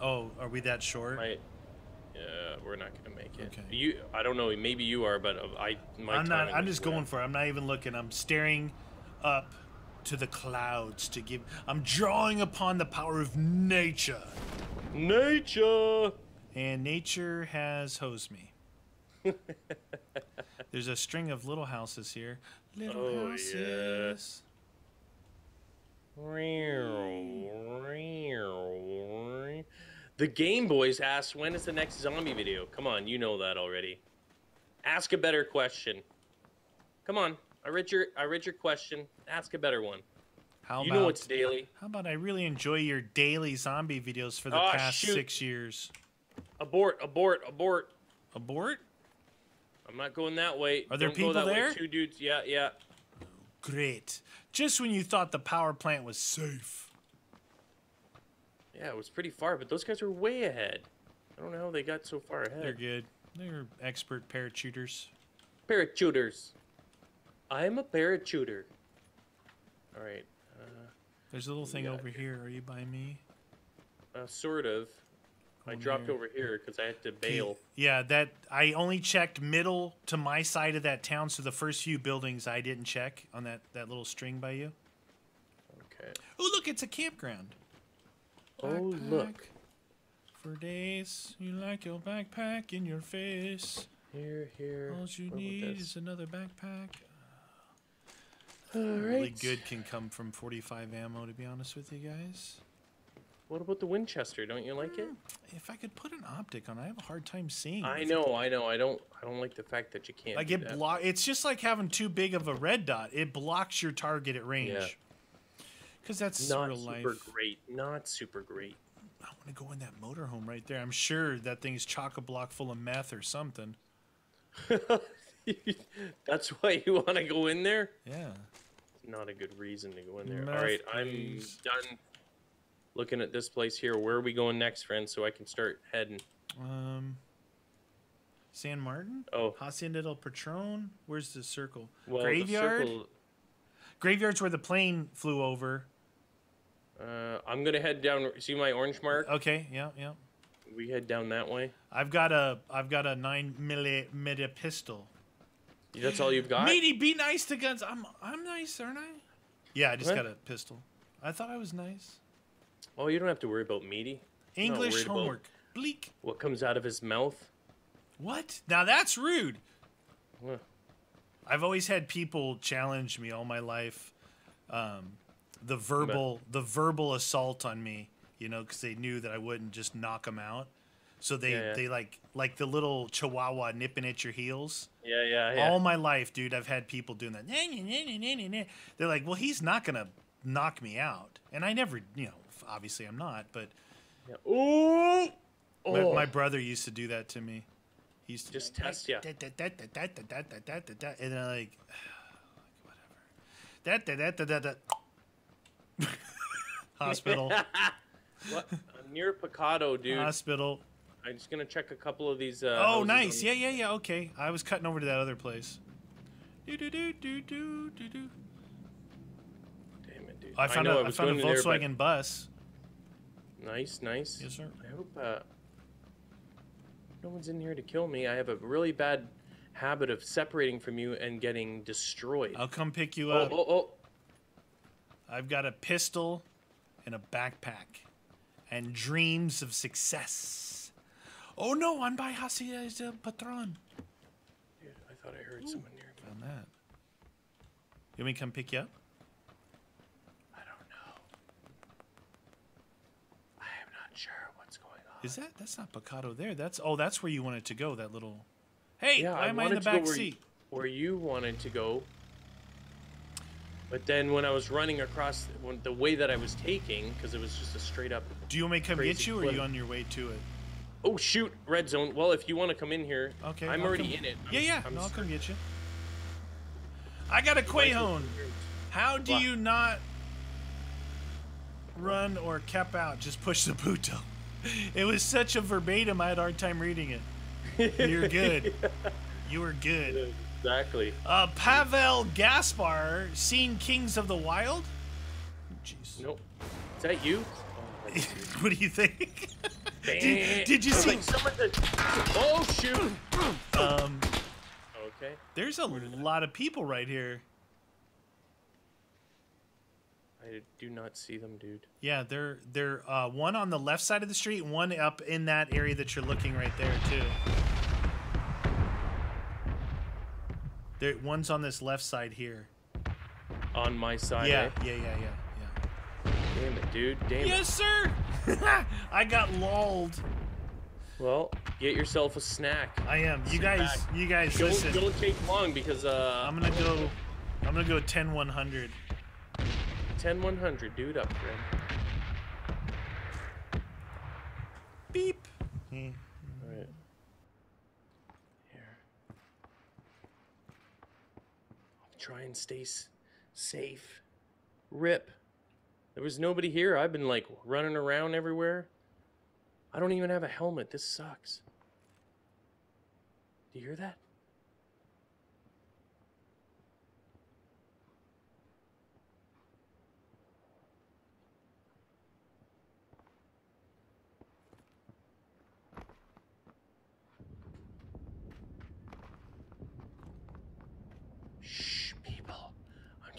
Oh, are we that short? We're not gonna make it. Okay. You, I don't know. Maybe you are, but I'm not. I'm just going for it. I'm not even looking. I'm staring up to the clouds to give. I'm drawing upon the power of nature. Nature. And nature has hosed me. There's a string of little houses here. Little houses. Yes. The Game Boys asks, when is the next zombie video? Come on, you know that already. Ask a better question. Come on, I read your question. Ask a better one. How you about, know it's daily. How about I really enjoy your daily zombie videos for the past 6 years? Abort, abort, abort. Abort? I'm not going that way. Are there Don't people go that there? Way. Two dudes, yeah, yeah. Great. Just when you thought the power plant was safe. Yeah, it was pretty far, but those guys are way ahead. I don't know how they got so far ahead. They're good. They're expert parachuters. Parachuters. I'm a parachuter. All right. There's a little thing over here. Are you by me? Sort of. I dropped over here because I had to bail. Yeah, that I only checked middle to my side of that town, so the first few buildings I didn't check on that little string by you. Okay. Oh, look, it's a campground. Oh, look. For days, you like your backpack in your face. Here, here. All you need is another backpack. All right. Really good can come from 45 ammo, to be honest with you guys. What about the Winchester? Don't you like it? If I could put an optic on, I have a hard time seeing. I know. I don't like the fact that you can't. Like it block. It's just like having too big of a red dot. It blocks your target at range. Yeah. Because that's not real life. Not super great. Not super great. I want to go in that motorhome right there. I'm sure that thing's chock-a-block full of meth or something. That's why you want to go in there? Yeah. Not a good reason to go in there. Meth, all right, please. I'm done looking at this place here. Where are we going next, friend, so I can start heading? San Martin? Oh. Hacienda del Patron? Where's the circle? Well, graveyard? The circle... Graveyard's where the plane flew over. I'm gonna head down. See my orange mark? Okay, yeah, yeah. We head down that way. I've got a 9mm pistol. That's all you've got? Meaty, be nice to guns. I'm nice, aren't I? Yeah, I just got a pistol. I thought I was nice. Oh, you don't have to worry about Meaty. English homework. Bleak. What comes out of his mouth? What? Now that's rude. Huh. I've always had people challenge me all my life. The verbal assault on me, you know, because they knew that I wouldn't just knock them out. So they like the little chihuahua nipping at your heels. Yeah, yeah, yeah. All my life, dude, I've had people doing that. They're like, well, he's not going to knock me out. And I never, you know, obviously I'm not, but yeah. Ooh! Oh. My brother used to do that to me. He's just test, yeah. And then like, whatever. Hospital. What? I'm near Picado, dude. Hospital. I'm just gonna check a couple of these. Oh, nice. Yeah, yeah, yeah. Okay, I was cutting over to that other place. Do do do do do do do. Damn it, dude. I found a Volkswagen bus. Nice, nice. Yes, sir. I hope. No one's in here to kill me. I have a really bad habit of separating from you and getting destroyed. I'll come pick you up. Oh, oh, oh. I've got a pistol and a backpack and dreams of success. Oh, no, I'm by Hacienda del Patron. Dude, I thought I heard someone near me. Found that. You want me to come pick you up? I don't know. I am not sure. Is that? That's not Picado there. That's that's where you wanted to go. That little. Hey, yeah, why am I in the back seat? Where you wanted to go. But then when I was running across the way that I was taking, because it was just a straight up. Do you want me to come get you, or are you on your way to it? Oh shoot, red zone. Well, if you want to come in here, okay, I'm already in it. Yeah, I'll come get you. I got a Quahone. How do you not run or cap out? Just push the buto. It was such a verbatim, I had a hard time reading it. You're good. Yeah. You were good. Exactly. Pavel Gaspar, seen Kings of the Wild? Jeez. Nope. Is that you? Oh, what do you think? Did you see? Like someone that... Oh, shoot. Okay. There's a lot of people right here. I do not see them, dude. Yeah, they're one on the left side of the street, one up in that area that you're looking right there too. There, one's on this left side here. On my side. Yeah, eh? Yeah. Damn it, dude. Damn it. Yes, sir. I got lulled. Well, get yourself a snack. I am. You guys, listen. Don't take long because I'm gonna go 10-100. 10-100, dude, up there. Beep. Mm. All right. Here. I'll try and stay safe. Rip. There was nobody here. I've been like running around everywhere. I don't even have a helmet. This sucks. Do you hear that?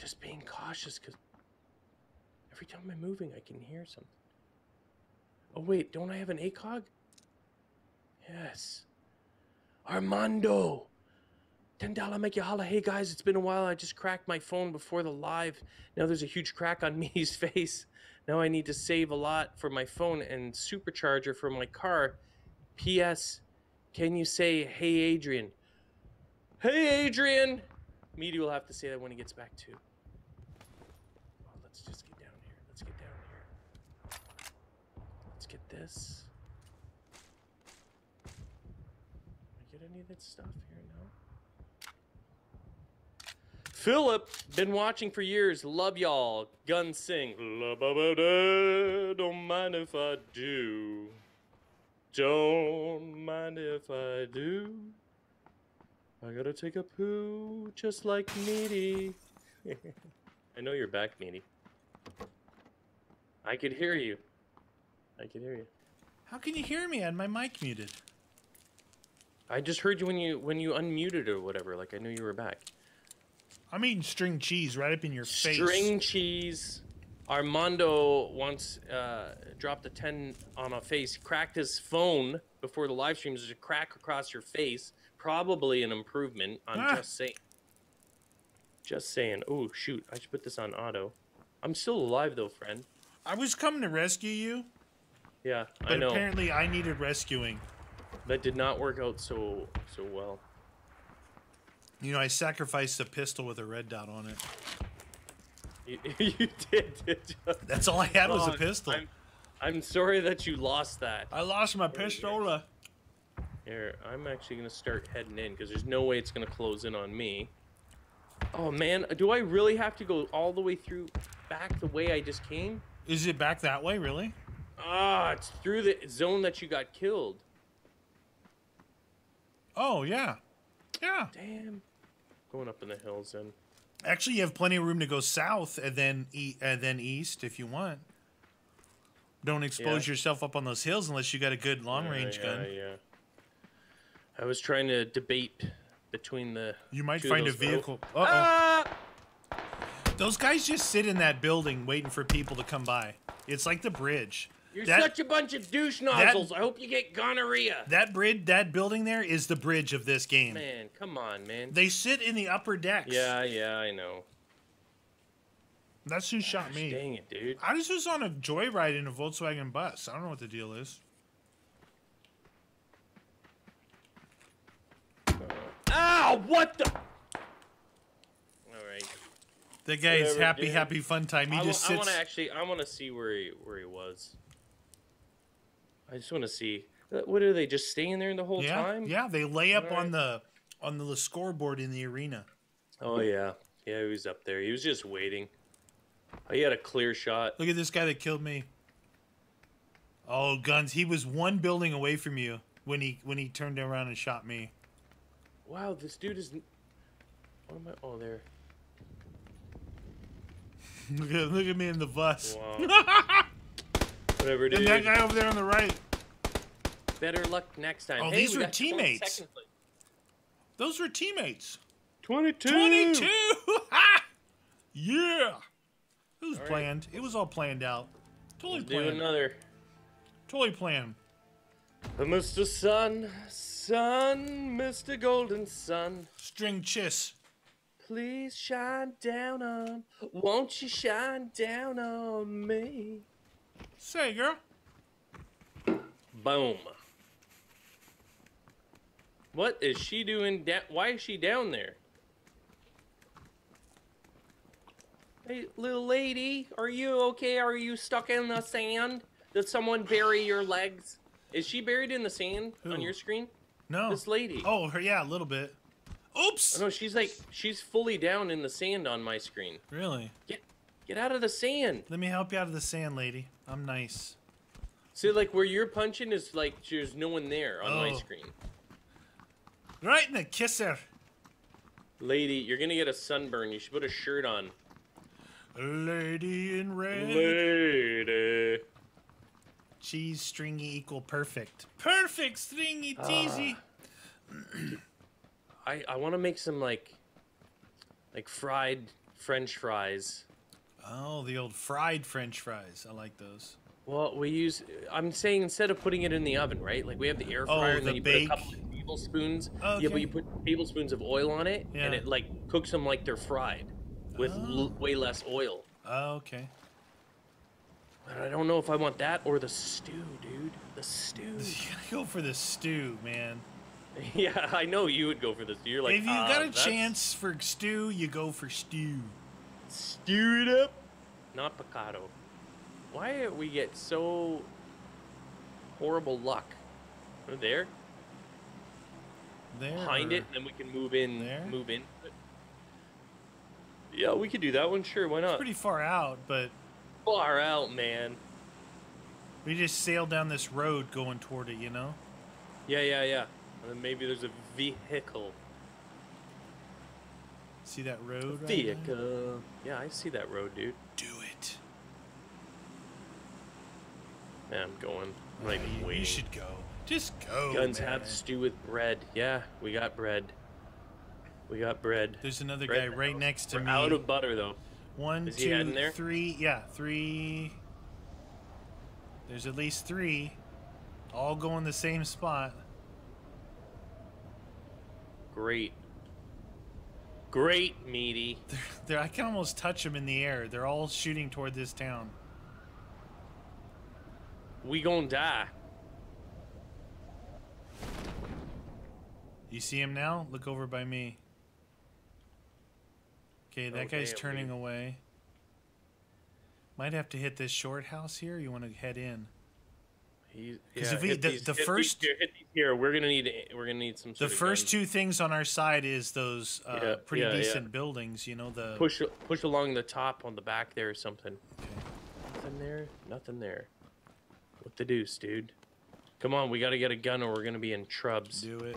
Just being cautious because every time I'm moving, I can hear something. Oh, wait, don't I have an ACOG? Yes. Armando! $10 make you holla. Hey, guys, it's been a while. I just cracked my phone before the live. Now there's a huge crack on Mii's face. Now I need to save a lot for my phone and supercharger for my car. P.S. Can you say, hey, Adrian? Hey, Adrian! Meaty will have to say that when he gets back, too. Let's just get down here. Let's get down here. Let's get this. Did I get any of that stuff here? No. Philip, been watching for years. Love y'all. Gun sing. Don't mind if I do. Don't mind if I do. I gotta take a poo just like Meaty. I know you're back, Meaty. I could hear you. I could hear you. How can you hear me? I had my mic muted. I just heard you when you unmuted or whatever. Like I knew you were back. I'm eating string cheese right up in your face. String cheese. Armando once dropped a 10 on a face, cracked his phone before the live stream. There's a crack across your face. Probably an improvement. Just saying. Oh, shoot. I should put this on auto. I'm still alive, though, friend. I was coming to rescue you. Yeah, I know. But apparently I needed rescuing. That did not work out so well. You know, I sacrificed a pistol with a red dot on it. You did. That's all I had was a pistol. I'm sorry that you lost that. I lost my pistola. Here, I'm actually going to start heading in because there's no way it's going to close in on me. Oh, man. Do I really have to go all the way through back the way I just came? Is it back that way, really? Ah, it's through the zone that you got killed. Oh, yeah. Yeah. Damn. Going up in the hills, then. Actually, you have plenty of room to go south and then east if you want. Don't expose yourself up on those hills unless you got a good long-range gun. Yeah. I was trying to debate between the. You might find a vehicle. Uh-oh. Ah! Those guys just sit in that building waiting for people to come by. It's like the bridge. You're such a bunch of douche nozzles. I hope you get gonorrhea. That building there is the bridge of this game. Man, come on, man. They sit in the upper decks. Yeah, I know. That's who shot me. Dang it, dude. I just was on a joyride in a Volkswagen bus. I don't know what the deal is. Ow, what the? All right. That guy's happy, dude. Happy fun time. He just sits. I want to see where he was. I just want to see. What are they just staying there the whole time? Yeah, they lay up on the scoreboard in the arena. Oh yeah, yeah, he was up there. He was just waiting. Oh, he had a clear shot. Look at this guy that killed me. Oh, guns! He was one building away from you when he turned around and shot me. Wow, this dude is. What am I? Oh, there. Look at me in the bus. Wow. Whatever, dude. And that guy over there on the right. Better luck next time. Oh, hey, these were teammates. Those were teammates. 22. 22. Yeah. It was all planned. Right. It was all planned out. Totally planned. Do another. Totally planned. Mr. Sun, Mr. Golden Sun. String Chiss. Please shine down on. Won't you shine down on me? Say, girl. Boom. What is she doing? Why is she down there? Hey, little lady, are you okay? Are you stuck in the sand? Did someone bury your legs? Is she buried in the sand on your screen? No. This lady. Oh, yeah, a little bit. Oops! Oh, no, she's fully down in the sand on my screen. Really? Get out of the sand. Let me help you out of the sand, lady. I'm nice. See, like, where you're punching is, like, there's no one there on my screen. Right in the kisser. Lady, you're going to get a sunburn. You should put a shirt on. Lady in red. Lady. Cheese, stringy, equal perfect. Perfect, stringy, cheesy. I want to make some, like fried French fries. Oh, the old fried French fries. I like those. Well, I'm saying instead of putting it in the oven, right? Like, we have the air fryer, and then you put a couple of tablespoons. Okay. Yeah, but you put tablespoons of oil on it, and it, like, cooks them like they're fried with way less oil. Oh, okay. But I don't know if I want that or the stew, dude. The stew. You gotta go for the stew, man. Yeah, I know you would go for the stew. You're like, if you got a chance for stew, you go for stew. Stew it up. Not picado. Why do we get so horrible luck? We're there. There. Behind it, and then we can move in. There? Move in. Yeah, we could do that one. Sure, why not? It's pretty far out, but... Far out, man. We just sailed down this road going toward it, you know? Yeah. And then maybe there's a vehicle. See that road right there? Vehicle. Yeah, I see that road, dude. Do it. Man, I'm going. Like, waiting. You should go. Just go. Guns have stew with bread. Yeah, we got bread. We got bread. There's another guy right next to me. We're out of butter, though. One, two, three. Yeah, three. There's at least three. All going the same spot. Great. Great, meaty. I can almost touch them in the air. They're all shooting toward this town. We gonna die. You see him now? Look over by me. Okay, that guy's turning away. Might have to hit this short house here. You want to head in? Because if we the first here, we're gonna need some. The first two things on our side is those pretty decent buildings. You know, the push along the top on the back there or something. Okay. Nothing there. Nothing there. What the deuce, dude? Come on, we gotta get a gun or we're gonna be in trubs. Do it.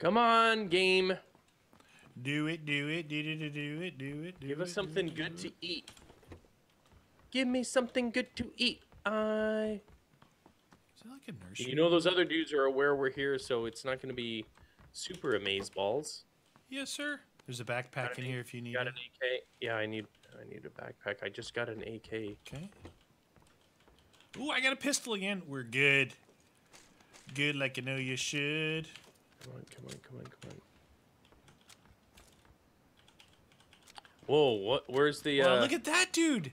Come on, game. Do it, do it, do it, do it, do it, do it. Give us something good to eat. Give me something good to eat. Is that like a nursery? You know those other dudes are aware we're here, so it's not gonna be super amaze balls. Yes, sir. There's a backpack in here if you need it. Got an AK. Yeah, I need a backpack. I just got an AK. Okay. Ooh, I got a pistol again. We're good. Good like you know you should. Come on, come on, come on, come on. Whoa, what? Where's the... Wow, look at that dude!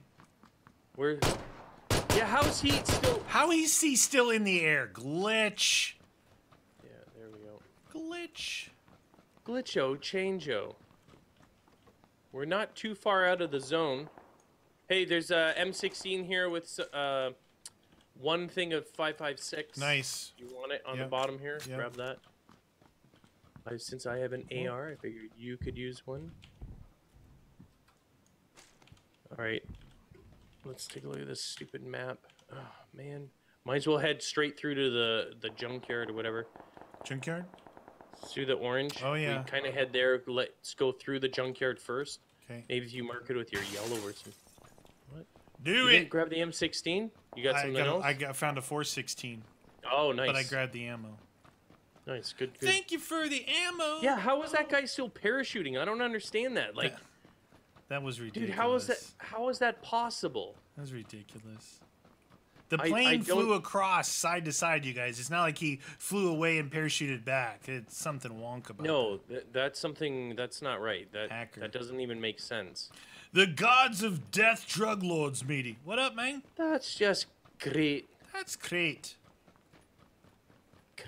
Where... Yeah, how's he still... How is he still in the air? Glitch! Yeah, there we go. Glitch. Glitcho, changeo. We're not too far out of the zone. Hey, there's a M16 here with one thing of 5.56. Nice. You want it on the bottom here? Yep. Grab that. Since I have an AR, I figured you could use one. All right. Let's take a look at this stupid map. Oh, man. Might as well head straight through to the junkyard or whatever. Junkyard? Through the orange. Oh, yeah. We kind of head there. Let's go through the junkyard first. Okay. Maybe if you mark it with your yellow or something. What? You didn't grab the M16? You got something else? I found a 416. Oh, nice. But I grabbed the ammo. Nice. Good, good. Thank you for the ammo. Yeah, how was that guy still parachuting? I don't understand that. Like... That was ridiculous. Dude, how is that possible? That was ridiculous. The plane flew across side to side, you guys. It's not like he flew away and parachuted back. It's something wonk about it. No, that's something that's not right. That doesn't even make sense. The gods of death drug lords meeting. What up, man? That's just great. That's great.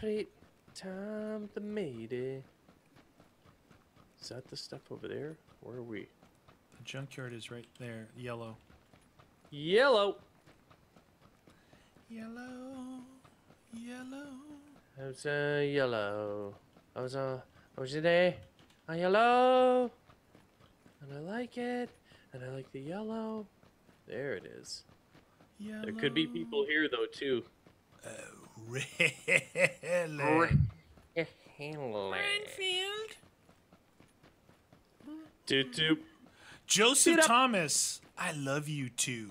Great time to meet. Is that the stuff over there? Where are we? The junkyard is right there. Yellow. Yellow. Yellow. Yellow. I was a yellow. I was today. A yellow. And I like it. And I like the yellow. There it is. Yellow. There could be people here though too. Oh, really? Renfield. Doot doot. Joseph Thomas, I love you too.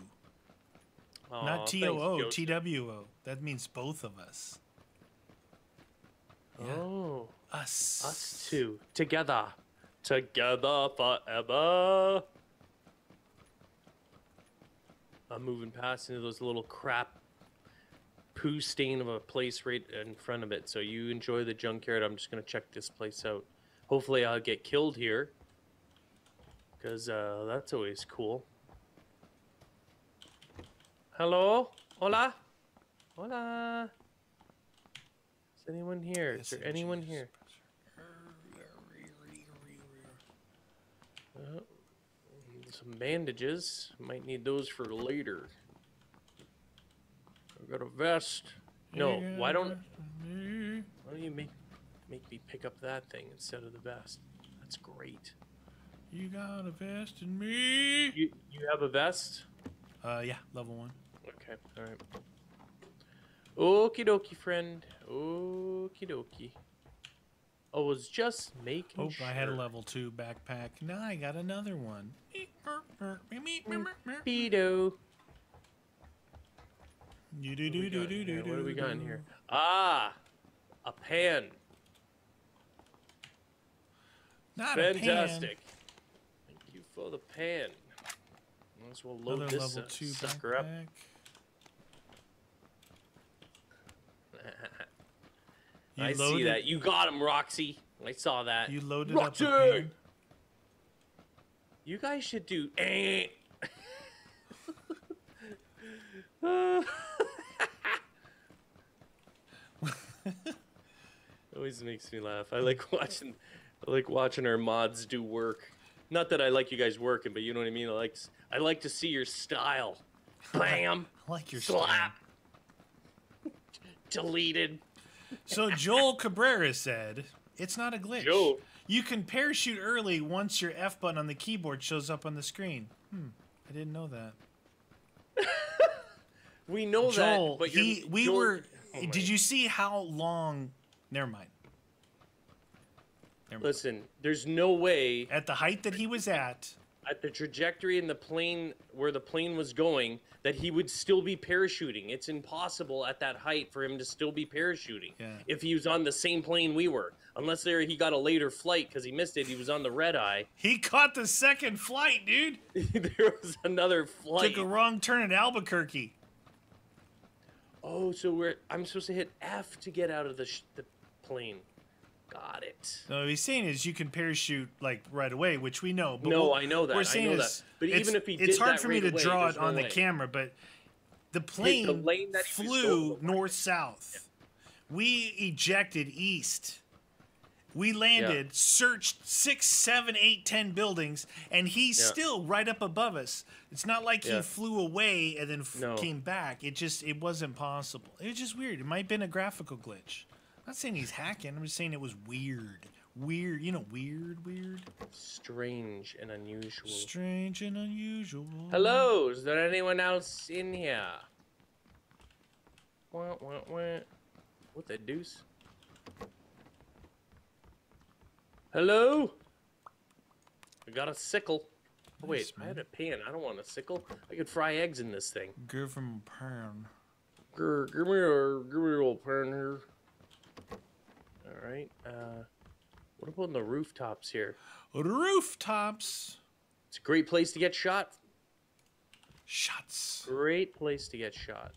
Aww, not T-O-O, T-W-O. That means both of us. Yeah. Oh. Us. Us two. Together. Together forever. I'm moving past into those little crap poo stain of a place right in front of it. So you enjoy the junkyard. I'm just going to check this place out. Hopefully I'll get killed here. Because that's always cool. Hello? Hola? Hola? Is anyone here? Is there anyone here? Some bandages. Might need those for later. I've got a vest. No, why don't you make me pick up that thing instead of the vest? That's great. You got a vest in me. You have a vest? Yeah, level 1. Okay, all right. Okie dokie, friend. Okie dokie. I was just making sure. I had a level 2 backpack. Now I got another one. Beedo. What do we got in here? Ah, a pan. Not fantastic. Fantastic. The pan. Might as well load another this level 2 sucker up. I see that. You got him, Roxy. I saw that. You loaded Roxy! Up the pan. You guys should do. Always makes me laugh. I like watching our mods do work. Not that I like you guys working, but you know what I mean. I like to see your style. Bam. I like your slap. Deleted. So Joel Cabrera said, "It's not a glitch. Joel. You can parachute early once your F button on the keyboard shows up on the screen." I didn't know that. We know Joel, that, but Joel, were. Oh, did you see how long? Never mind. Listen, there's no way at the height that he was at the trajectory in the plane where the plane was going, that he would still be parachuting. It's impossible at that height for him to still be parachuting. Yeah. If he was on the same plane we were, unless he got a later flight because he missed it. He was on the red eye. He caught the second flight, dude. There was another flight. Took a wrong turn in Albuquerque. Oh, so I'm supposed to hit F to get out of the plane. Got it. No, what he's saying is you can parachute like right away, which we know. But no, I know that. We're saying is, that. But even if he did, it's hard that for me right to draw away, it on no the way. Camera. But the plane that flew north-south. Yeah. We ejected east, We landed, searched 6, 7, 8, 10 buildings, and he's still right up above us. It's not like he flew away and then came back. It wasn't possible. It was just weird. It might have been a graphical glitch. I'm not saying he's hacking. I'm just saying it was weird. Weird, you know, weird. Strange and unusual. Strange and unusual. Hello, is there anyone else in here? What? What the deuce? Hello? I got a sickle. Oh, wait, nice, I had a pan. I don't want a sickle. I could fry eggs in this thing. Give him a pan. Give me a little pan here. All right. What about on the rooftops here? Rooftops. It's a great place to get shot. Shots. Great place to get shot.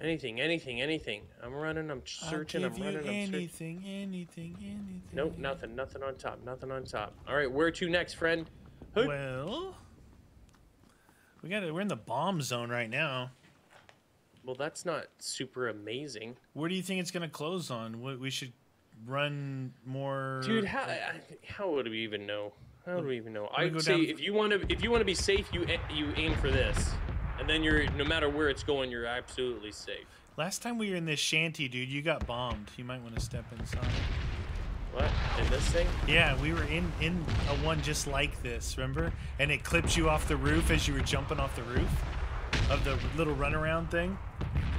Anything. I'm running, I'm searching, I'm searching. Nope, nothing on top, All right, where to next, friend? Hoot. Well, we're in the bomb zone right now. Well, that's not super amazing. Where do you think it's going to close on? We should run more. Dude, how would we even know? How do we even know? I'd say down. if you want to be safe, you aim for this. And then no matter where it's going, you're absolutely safe. Last time we were in this shanty, dude, you got bombed. You might want to step inside. What? In this thing? Yeah, we were in a one just like this, remember? And it clipped you off the roof as you were jumping off the roof of the little runaround thing.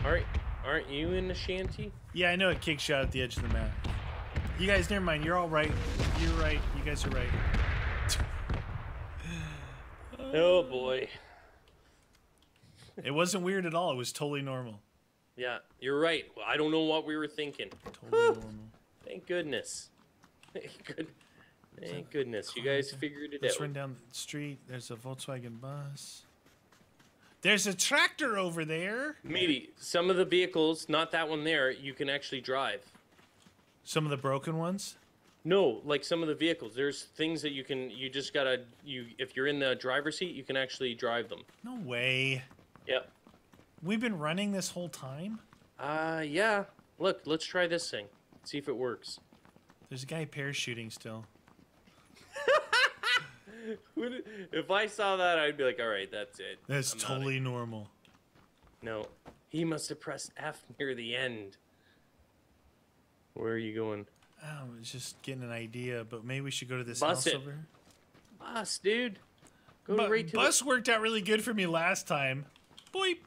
Alright, aren't you in the shanty? Yeah, I know it kicks you out at the edge of the map. You guys, never mind. You're all right. You're right. You guys are right. Oh, boy. It wasn't weird at all. It was totally normal. Yeah, you're right. Well, I don't know what we were thinking. Totally normal. Thank goodness. Thank goodness. You guys figured it out. Let's run down the street. There's a Volkswagen bus. There's a tractor over there. Matey, some of the vehicles, not that one there, you can actually drive. Some of the broken ones? No, like some of the vehicles. There's things that you can, if you're in the driver's seat, you can actually drive them. No way. Yep. We've been running this whole time? Yeah. Look, let's try this thing. See if it works. There's a guy parachuting still. If I saw that, I'd be like, all right, that's it. That's totally normal. No. He must have pressed F near the end. Where are you going? I was just getting an idea, but maybe we should go to this house over here. Bus, dude. Go right to bus worked out really good for me last time. Boip.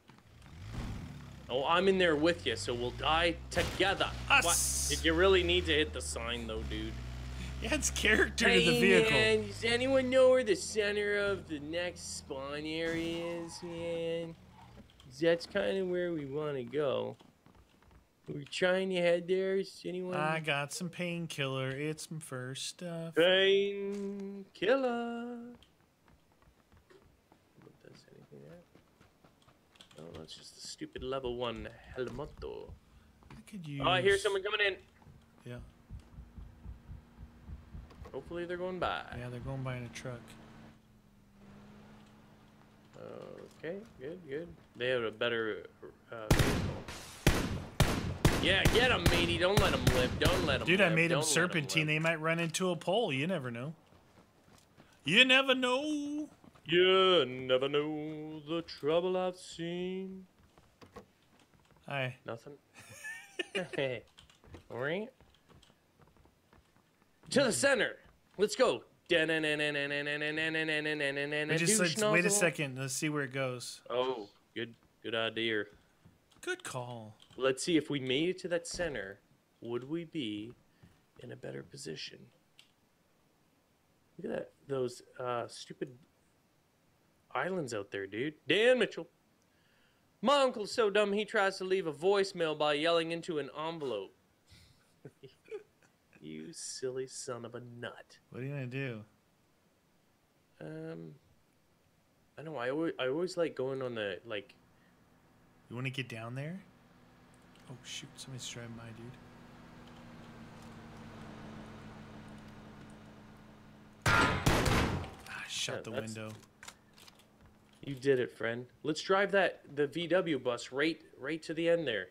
Oh, I'm in there with you, so we'll die together. Us. What? Did you really need to hit the sign, though, dude? Yeah, it's character to the vehicle. Man, does anyone know where the center of the next spawn area is, man? That's kind of where we want to go. We're trying to head there. Is anyone? I got some painkiller. It's my first stuff. Painkiller. Oh, that's just a stupid level 1 Helmoto. Oh, I hear someone coming in. Yeah. Hopefully they're going by. Yeah, they're going by in a truck. Okay, good. They have a better vehicle. Yeah, get him, matey. Don't let him live. Dude, I made him serpentine. They might run into a pole. You never know. You never know the trouble I've seen. Hi. Nothing. Hey. All right. To the center. Let's go. Wait a second. Let's see where it goes. Oh, good idea. Good call. Let's see if we made it to that center. Would we be in a better position? Look at that. Those stupid islands out there, dude. Dan Mitchell. My uncle's so dumb he tries to leave a voicemail by yelling into an envelope. You silly son of a nut. What are you gonna do? I know. I always like going on the like. You want to get down there? Oh shoot! Somebody's driving by, dude. Ah, shut the window. You did it, friend. Let's drive the VW bus right to the end there.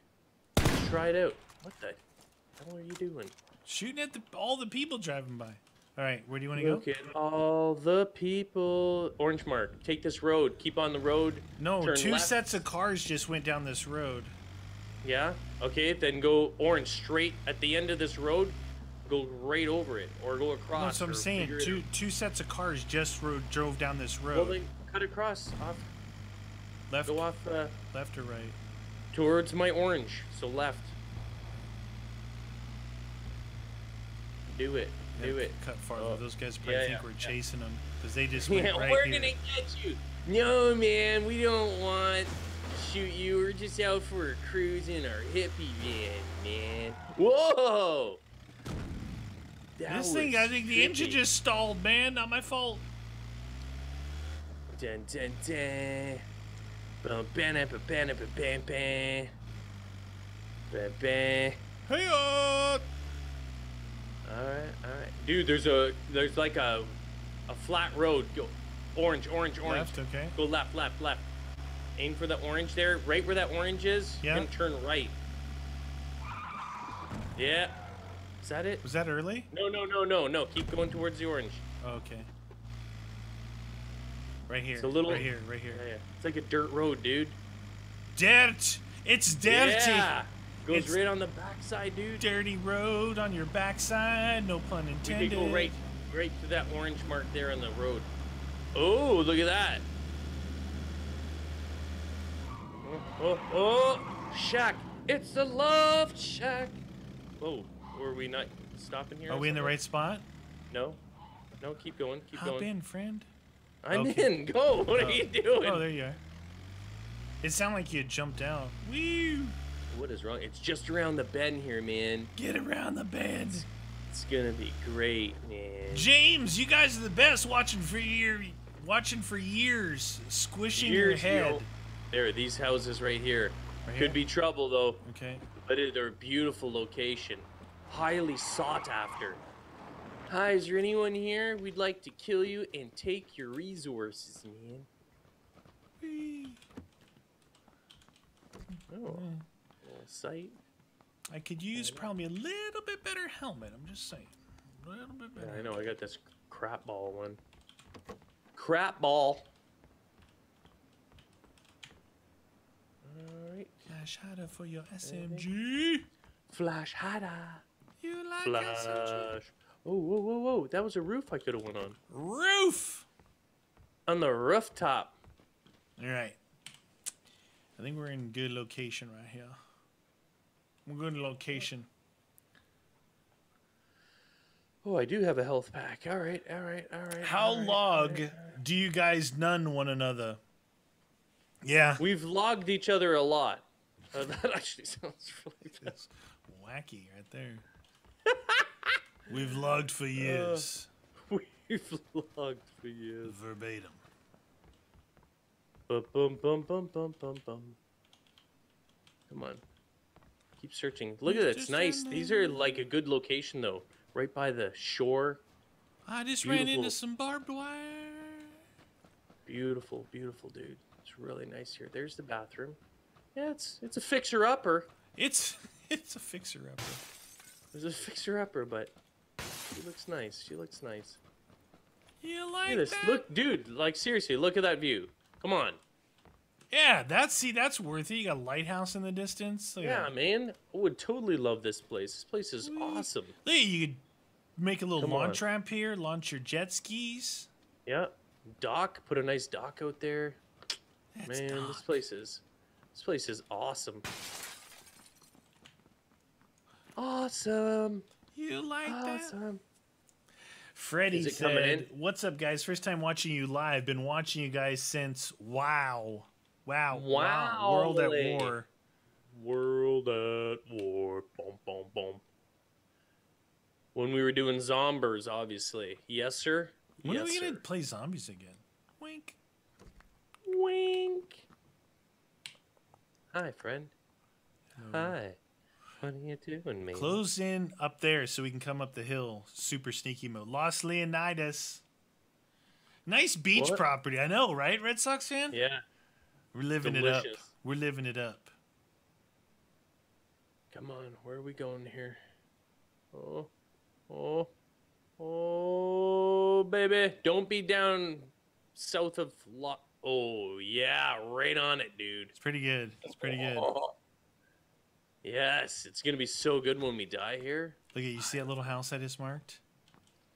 Let's try it out. What the hell are you doing? Shooting at all the people driving by. All right, where do you want to go? Look at all the people. Orange mark. Take this road. Keep on the road. No, two left. Sets of cars just went down this road. Yeah? Okay, then go orange straight at the end of this road. Go right over it or go across. No, so I'm saying two sets of cars just drove down this road. Well, then cut across. Off. Left. Go off. Left or right? Towards my orange. So left. Do it. Do it. Cut farther. Oh. Those guys probably think we're chasing them because they just went right we're gonna get you. No, man, we don't want to shoot you. We're just out for a cruise in our hippie van, man. Whoa! That this thing, I think the engine just stalled, man. Not my fault. Dun dun dun. Bum bam bam bam bam bam. Bam bam. Hey-oh! All right, dude. There's like a flat road. Go orange. Left, okay. Go left. Aim for the orange there, right where that orange is. Yeah. And turn right. Yeah. Is that it? Was that early? No. Keep going towards the orange. Okay. Right here. It's a little. Right here. Yeah. It's like a dirt road, dude. Dirt. It's dirty. Yeah. Goes it's right on the backside, dude. Dirty road on your backside, no pun intended. You can go right to that orange mark there on the road. Oh, look at that. Oh, shack. It's the love shack. Whoa, were we not stopping here? Are we in the right spot? No, keep going, Hop in, friend. I'm in, go. What are you doing? Oh, there you are. It sounded like you had jumped out. Woo! What is wrong? It's just around the bend here, man. Get around the bend. It's gonna be great, man. James, you guys are the best. Watching for years, squishing your head. You know, there are these houses right here. Could be trouble though. Okay. But they're a beautiful location, highly sought after. Hi, is there anyone here? We'd like to kill you and take your resources, man. Whee. Oh. Yeah. Sight. I could use probably a little bit better helmet. I'm just saying, a little bit better. Yeah, I know. I got this crap ball one. Crap ball. All right. Flash hider for your SMG. Flash hider. You like Flash. SMG? Oh, whoa! That was a roof I could have went on. Roof. On the rooftop. All right. I think we're in good location right here. We're going to location. Oh, I do have a health pack. All right. How long do you guys nun one another? Yeah. We've logged each other a lot. That actually sounds really wacky right there. We've logged for years. Verbatim. Bum. Come on. Keep searching. Look at that. It's nice. These are like a good location though. Right by the shore. I just ran into some barbed wire. Beautiful, beautiful, dude. It's really nice here. There's the bathroom. Yeah, it's a fixer upper. It's a fixer upper. There's a fixer upper, but she looks nice. You like this? Look, dude, like seriously, look at that view. Come on. Yeah, that's worth it. You got a lighthouse in the distance. Yeah, man. I would totally love this place. This place is awesome. Yeah, you could make a little launch ramp here, launch your jet skis. Yeah. Dock, put a nice dock out there. Man, this place is awesome. Awesome. You like that? Freddie said, what's up, guys? First time watching you live. Been watching you guys since Wow. World at War. Bum, bum, bum. When we were doing Zombies, obviously. Yes, sir. When are we going to play Zombies again? Wink. Wink. Hi, friend. Hi. What are you doing, man? Close in up there so we can come up the hill. Super sneaky mode. Los Leonidas. Nice beach property. I know, right? Red Sox fan? Yeah. We're living it up. We're living it up. Come on, where are we going here? Oh, Oh. Oh, baby. Don't be down south of... Oh, yeah. Right on it, dude. It's pretty good. It's pretty good. Oh. Yes. It's going to be so good when we die here. Look at you. See that little house I just marked?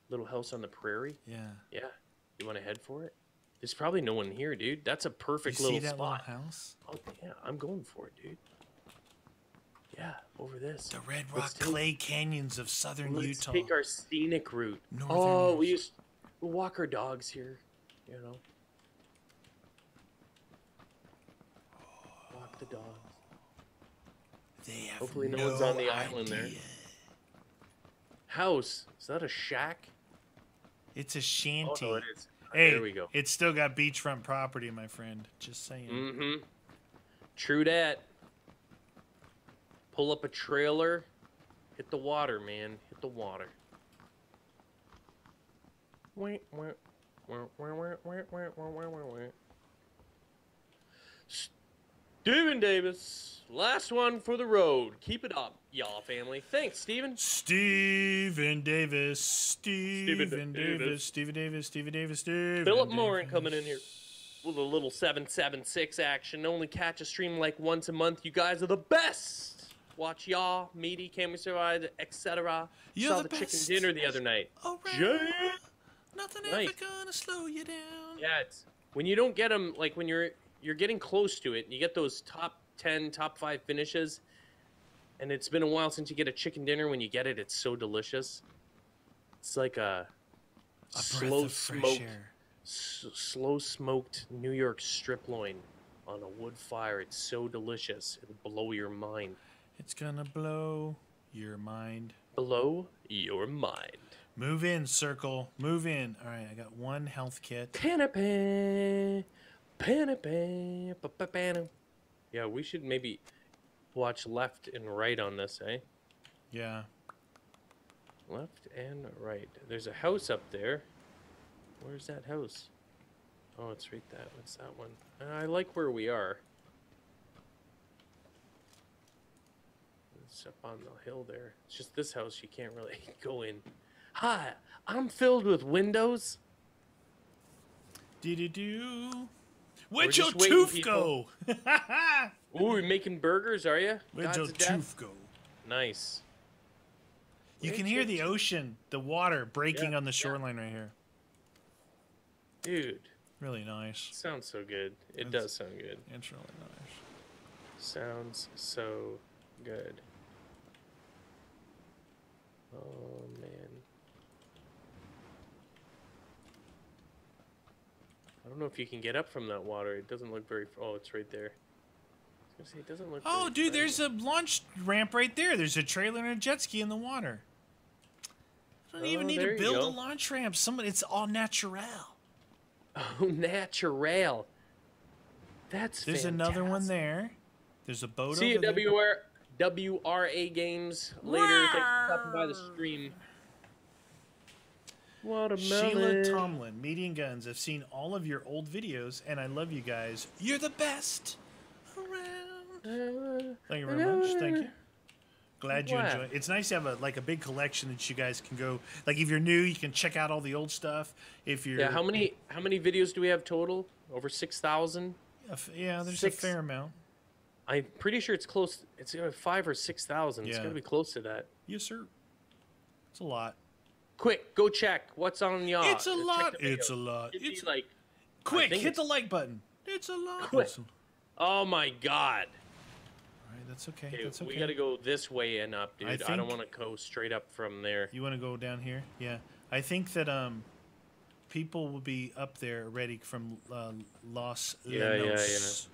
Little house on the prairie? Yeah. Yeah. You want to head for it? There's probably no one here, dude. That's a perfect little spot. You see that little house? Oh, yeah. I'm going for it, dude. Yeah, over this. The Red Rock Clay Canyons of southern Utah. Let's take our scenic route. Oh, we'll walk our dogs here, you know. Walk the dogs. They have Hopefully no one's on the island there. House. Is that a shack? It's a shanty. Oh, no, it is. Hey, there we go. It's still got beachfront property, my friend. Just saying. Mm-hmm. True that. Pull up a trailer, hit the water, man. Hit the water. Steven Davis, last one for the road. Keep it up, y'all, family. Thanks, Steven. Steven Davis. Steven Davis. Steven Davis. Steven Davis. Philip Morin coming in here. With a little 776 action. Only catch a stream like once a month. You guys are the best. Watch y'all, Meaty, Can We Survive, etc. Saw the chicken dinner the other night. Oh, right. Yeah. Nothing ever gonna slow you down. Yeah, it's, when you don't get them, like when you're getting close to it, and you get those top 10, top 5 finishes, and it's been a while since you get a chicken dinner. When you get it, it's so delicious. It's like a slow smoked, New York strip loin on a wood fire. It's so delicious. It'll blow your mind. It's gonna blow your mind. Blow your mind. Move in, circle. Move in. All right, I got one health kit. Yeah, we should maybe watch left and right on this, eh? Yeah. Left and right. There's a house up there. Where's that house? Oh, it's right that. What's that one? I like where we are. It's up on the hill there. It's just this house you can't really go in. Hi, I'm filled with windows. Where'd your tooth go? Ooh, you're making burgers, are you? Where'd your tooth go? Nice. You can hear the ocean, the water breaking on the shoreline right here. Dude. Really nice. Sounds so good. It does sound good. It's really nice. Sounds so good. Oh man, I don't know if you can get up from that water. It doesn't look very. Oh, it's right there. I was gonna say it doesn't look. Oh, dude, there's a launch ramp right there. There's a trailer and a jet ski in the water. I don't even need to build a launch ramp. It's all natural. Oh, natural. That's fantastic. There's another one there. There's a boat. See you, WRA Games later. Thanks for stopping by the stream. Watermelon. Sheila Tomlin, Median Guns. I've seen all of your old videos, and I love you guys. You're the best around. Thank you very much. Thank you. Glad you enjoyed. It's nice to have a big collection that you guys can go. Like if you're new, you can check out all the old stuff. If you're how many videos do we have total? Over 6,000. Yeah, there's a fair amount. I'm pretty sure it's close. It's 5 or 6,000. Yeah. It's gonna be close to that. Yes, sir. It's a lot. Quick, go check what's on y'all. It's a lot. It's a lot. It's like, quick, hit the like button. It's a lot. Oh my god. All right, that's okay. That's okay. We gotta go this way and up, dude. I don't want to go straight up from there. You want to go down here? Yeah. I think that people will be up there already from Los Llanos.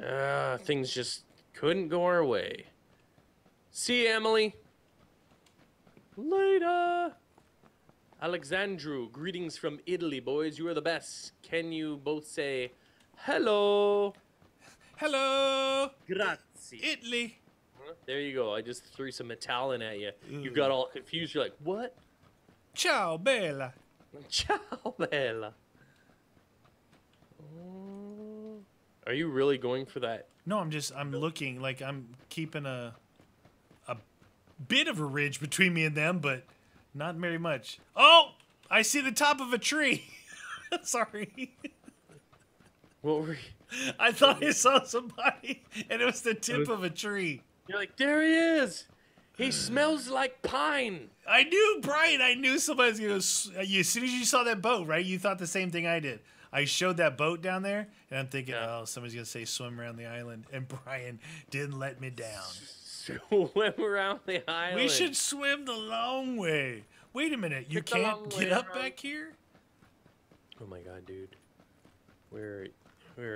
Yeah. Things just couldn't go our way. See you, Emily. Later. Alexandru, greetings from Italy, boys. You are the best. Can you both say hello? Hello. Grazie. Italy. There you go. I just threw some Italian at you. Ooh. You got all confused. You're like, what? Ciao, bella. Ciao, bella. Are you really going for that? No, I'm looking, like I'm keeping a bit of a ridge between me and them, but Not very much. Oh! I see the top of a tree! Sorry. What were you? I thought I saw somebody, and it was the tip of a tree. You're like, there he is! He smells like pine! I knew, Brian, I knew somebody was going to... As soon as you saw that boat, right, you thought the same thing I did. I showed that boat down there, and I'm thinking, oh, somebody's going to say swim around the island, and Brian didn't let me down. Swim around the island. We should swim the long way. Wait a minute, you can't get up back here? Oh my god, dude. We're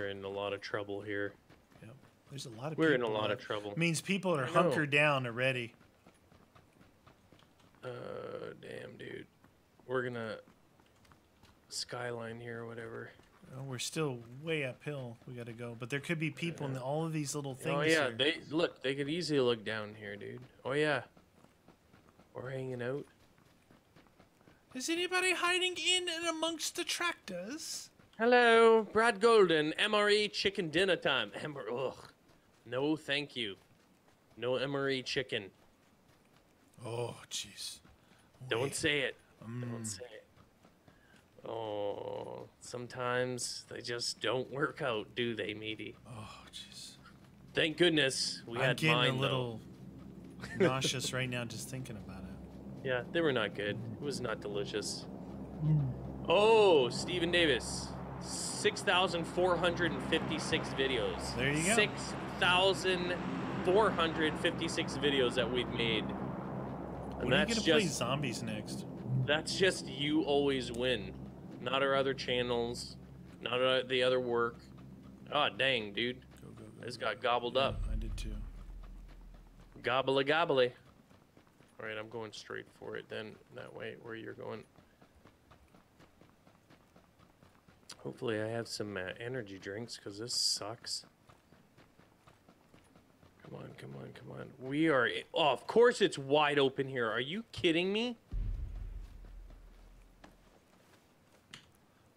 in a lot of trouble here. Yep. There's a lot of people. We're in a lot of trouble. Means people are hunkered down already. Damn, dude. We're gonna skyline here or whatever. Oh, we're still way uphill. We gotta go, but there could be people in all of these little things. Oh yeah, here. They look. They could easily look down here, dude. Oh yeah, we're hanging out. Is anybody hiding in and amongst the tractors? Hello, Brad Golden, MRE chicken dinner time. Ugh, no, thank you. No MRE chicken. Oh, jeez. Don't say it. Don't say it. Oh, sometimes they just don't work out, do they, Meaty? Oh, jeez. Thank goodness we had mine, though. I'm getting a little nauseous right now just thinking about it. Yeah, they were not good. It was not delicious. Oh, Stephen Davis. 6,456 videos. There you go. 6,456 videos that we've made. When are you going to play zombies next? That's just you always win. Not our other channels, not the other work. Ah, oh, dang, dude. Go. This got gobbled up. I did too. Gobbly gobbly. All right, I'm going straight for it then, that way where you're going. Hopefully I have some energy drinks because this sucks. Come on, come on, come on. We are, oh, of course it's wide open here. Are you kidding me?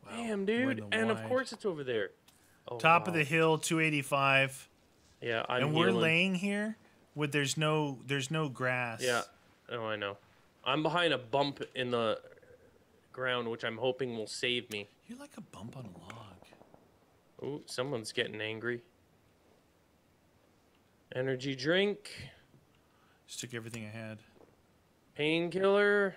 Damn, dude. And of course it's over there. Oh, top of the hill, 285. Yeah, I'm and we're healing. Laying here with there's no grass. Yeah. Oh, I know. I'm behind a bump in the ground, which I'm hoping will save me. You're like a bump on a log. Oh, someone's getting angry. Energy drink. Just took everything I had. Painkiller.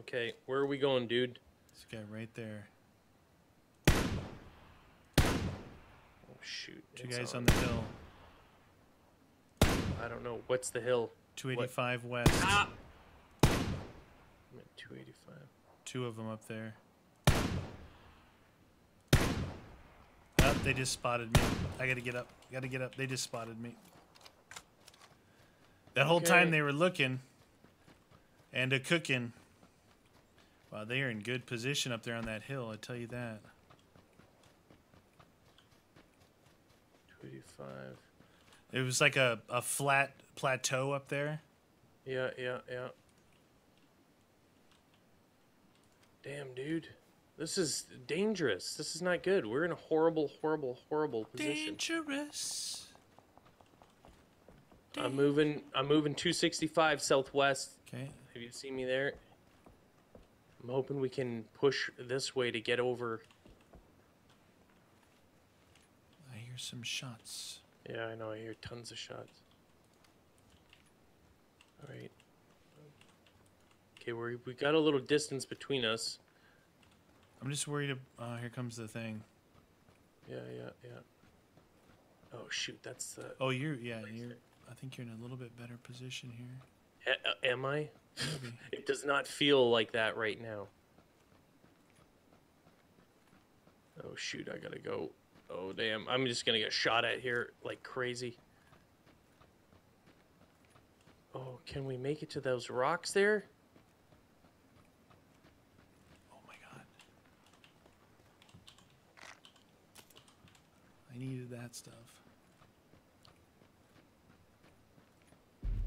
Okay, where are we going, dude? This guy right there. Oh, shoot. Two guys on the hill. I don't know. What's the hill? 285 west. Ah! I'm at 285. Two of them up there. Oh, they just spotted me. I gotta get up. Gotta get up. They just spotted me. That whole time they were looking and a cooking. Wow, they are in good position up there on that hill, I tell you that. 285. It was like a flat plateau up there. Yeah, yeah, yeah. Damn, dude. This is dangerous. This is not good. We're in a horrible, horrible, horrible position. Dangerous. I'm moving 265 southwest. Okay. Have you seen me there? I'm hoping we can push this way to get over. I hear some shots. Yeah, I know. I hear tons of shots. All right. Okay, we got a little distance between us. I'm just worried. Here comes the thing. Yeah, yeah, yeah. Oh shoot, that's the. Oh, you're. I think you're in a little bit better position here. Am I? It does not feel like that right now. Oh, shoot. I gotta go. Oh, damn. I'm just gonna get shot at here like crazy. Oh, can we make it to those rocks there? Oh, my God. I needed that stuff.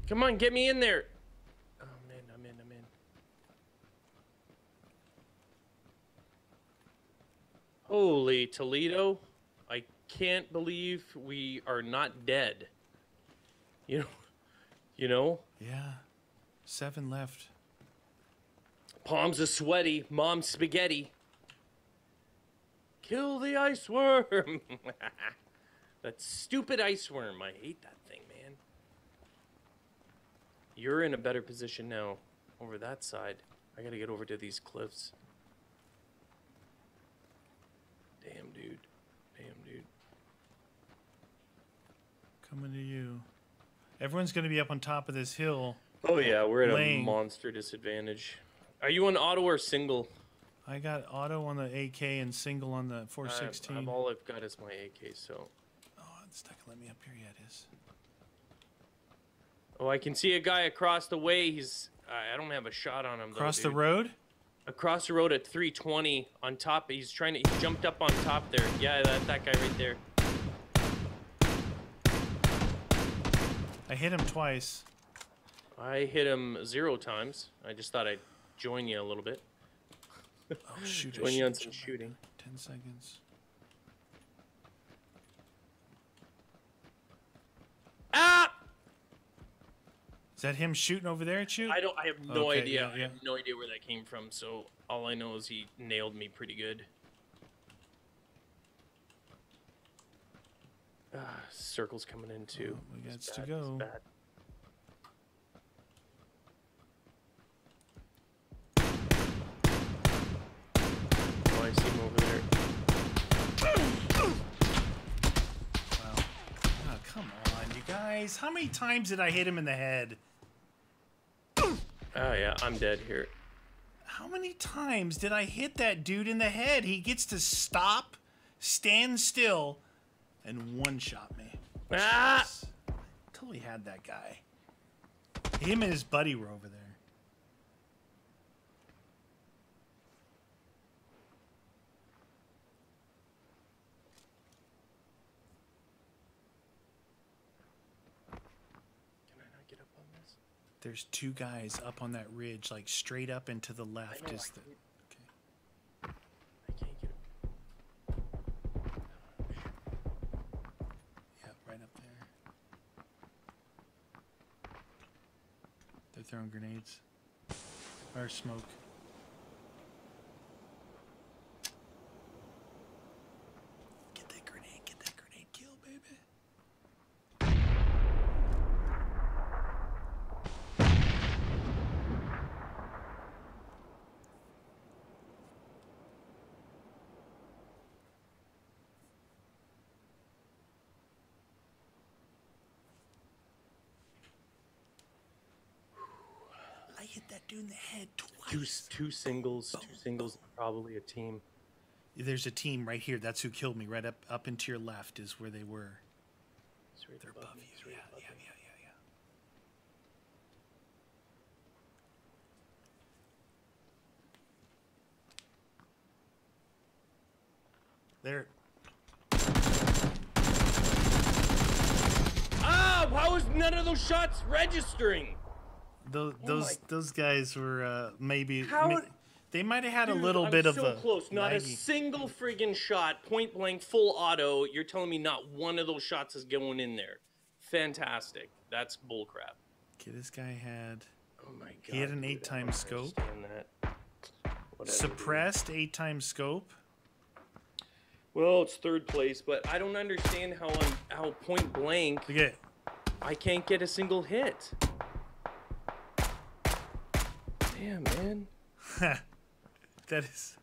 Come on, get me in there. I'm in. Holy Toledo. I can't believe we are not dead. You know? Yeah. 7 left. Palms are sweaty. Mom's spaghetti. Kill the ice worm. That stupid ice worm. I hate that thing, man. You're in a better position now over that side. I gotta get over to these cliffs. Damn, dude. Coming to you. Everyone's gonna be up on top of this hill. Oh yeah, we're at a monster disadvantage. Are you on auto or single? I got auto on the AK and single on the 416. All I've got is my AK, so... Oh, it's not gonna let me up here yet, is... Oh, I can see a guy across the way. He's... I don't have a shot on him, though, across the road? Across the road at 320 on top. He's trying to... He jumped up on top there. Yeah, that guy right there. I hit him twice. I hit him 0 times. I just thought I'd join you a little bit. Oh, shoot. Join you on some shooting. 10 seconds. Ah! Is that him shooting over there at you? I have no idea. Yeah, yeah. I have no idea where that came from, so all I know is he nailed me pretty good. Circle's coming in too. Oh, we got to go. I see him over there. Wow. Oh, come on, you guys. How many times did I hit him in the head? Oh, yeah, I'm dead here. How many times did I hit that dude in the head? He gets to stop, stand still, and one-shot me. Ah! Totally had that guy. Him and his buddy were over there. Can I not get up on this? There's 2 guys up on that ridge, like straight up and to the left. Throwing grenades or smoke. Get that grenade kill, baby. Hit that dude in the head twice. Two singles, probably a team. There's a team right here. That's who killed me. Right up and to your left is where they were. Right they're above you. Right yeah. There. Ah! How is none of those shots registering? Those guys were maybe they might have had a little bit of a close. Not a single friggin' shot, point blank, full auto. You're telling me not one of those shots is going in there? Fantastic. That's bullcrap. Okay, this guy had. Oh my god. He had an 8-time scope. Suppressed 8-time scope. Well, it's 3rd place, but I don't understand how point blank. Okay. I can't get a single hit. Yeah, man. That is...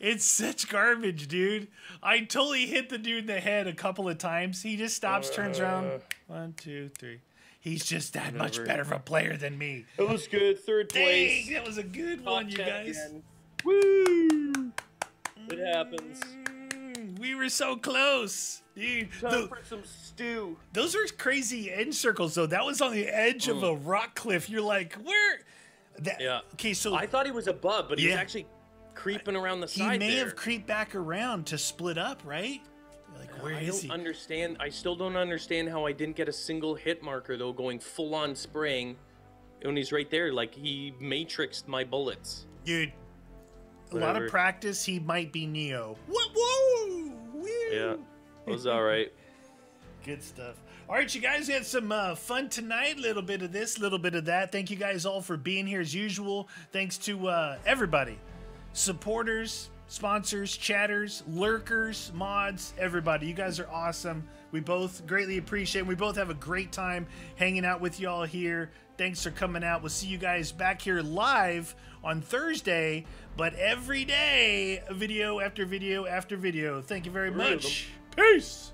It's such garbage, dude. I totally hit the dude in the head a couple of times. He just stops, turns around. 1, 2, 3. He's just that much better of a player than me. It was good. 3rd place. Dang, that was a good one, you guys. Woo! It happens. We were so close, dude. Time for some stew. Those are crazy end circles, though. That was on the edge of a rock cliff. You're like, where? That, yeah. Okay, so I thought he was above, but he was actually creeping around the side. He may have creeped back around to split up, right? Like, where is he? I don't understand. I still don't understand how I didn't get a single hit marker though, going full on spraying, when he's right there. Like he matrixed my bullets, dude. A lot of practice. He might be Neo. Whoa! Yeah, it was all right. Good stuff. All right, you guys, we had some fun tonight. A little bit of this, a little bit of that. Thank you guys all for being here as usual. Thanks to everybody. Supporters, sponsors, chatters, lurkers, mods, everybody. You guys are awesome. We both greatly appreciate it. We both have a great time hanging out with y'all here. Thanks for coming out. We'll see you guys back here live on Thursday, but every day, video after video after video. Thank you very much. Peace.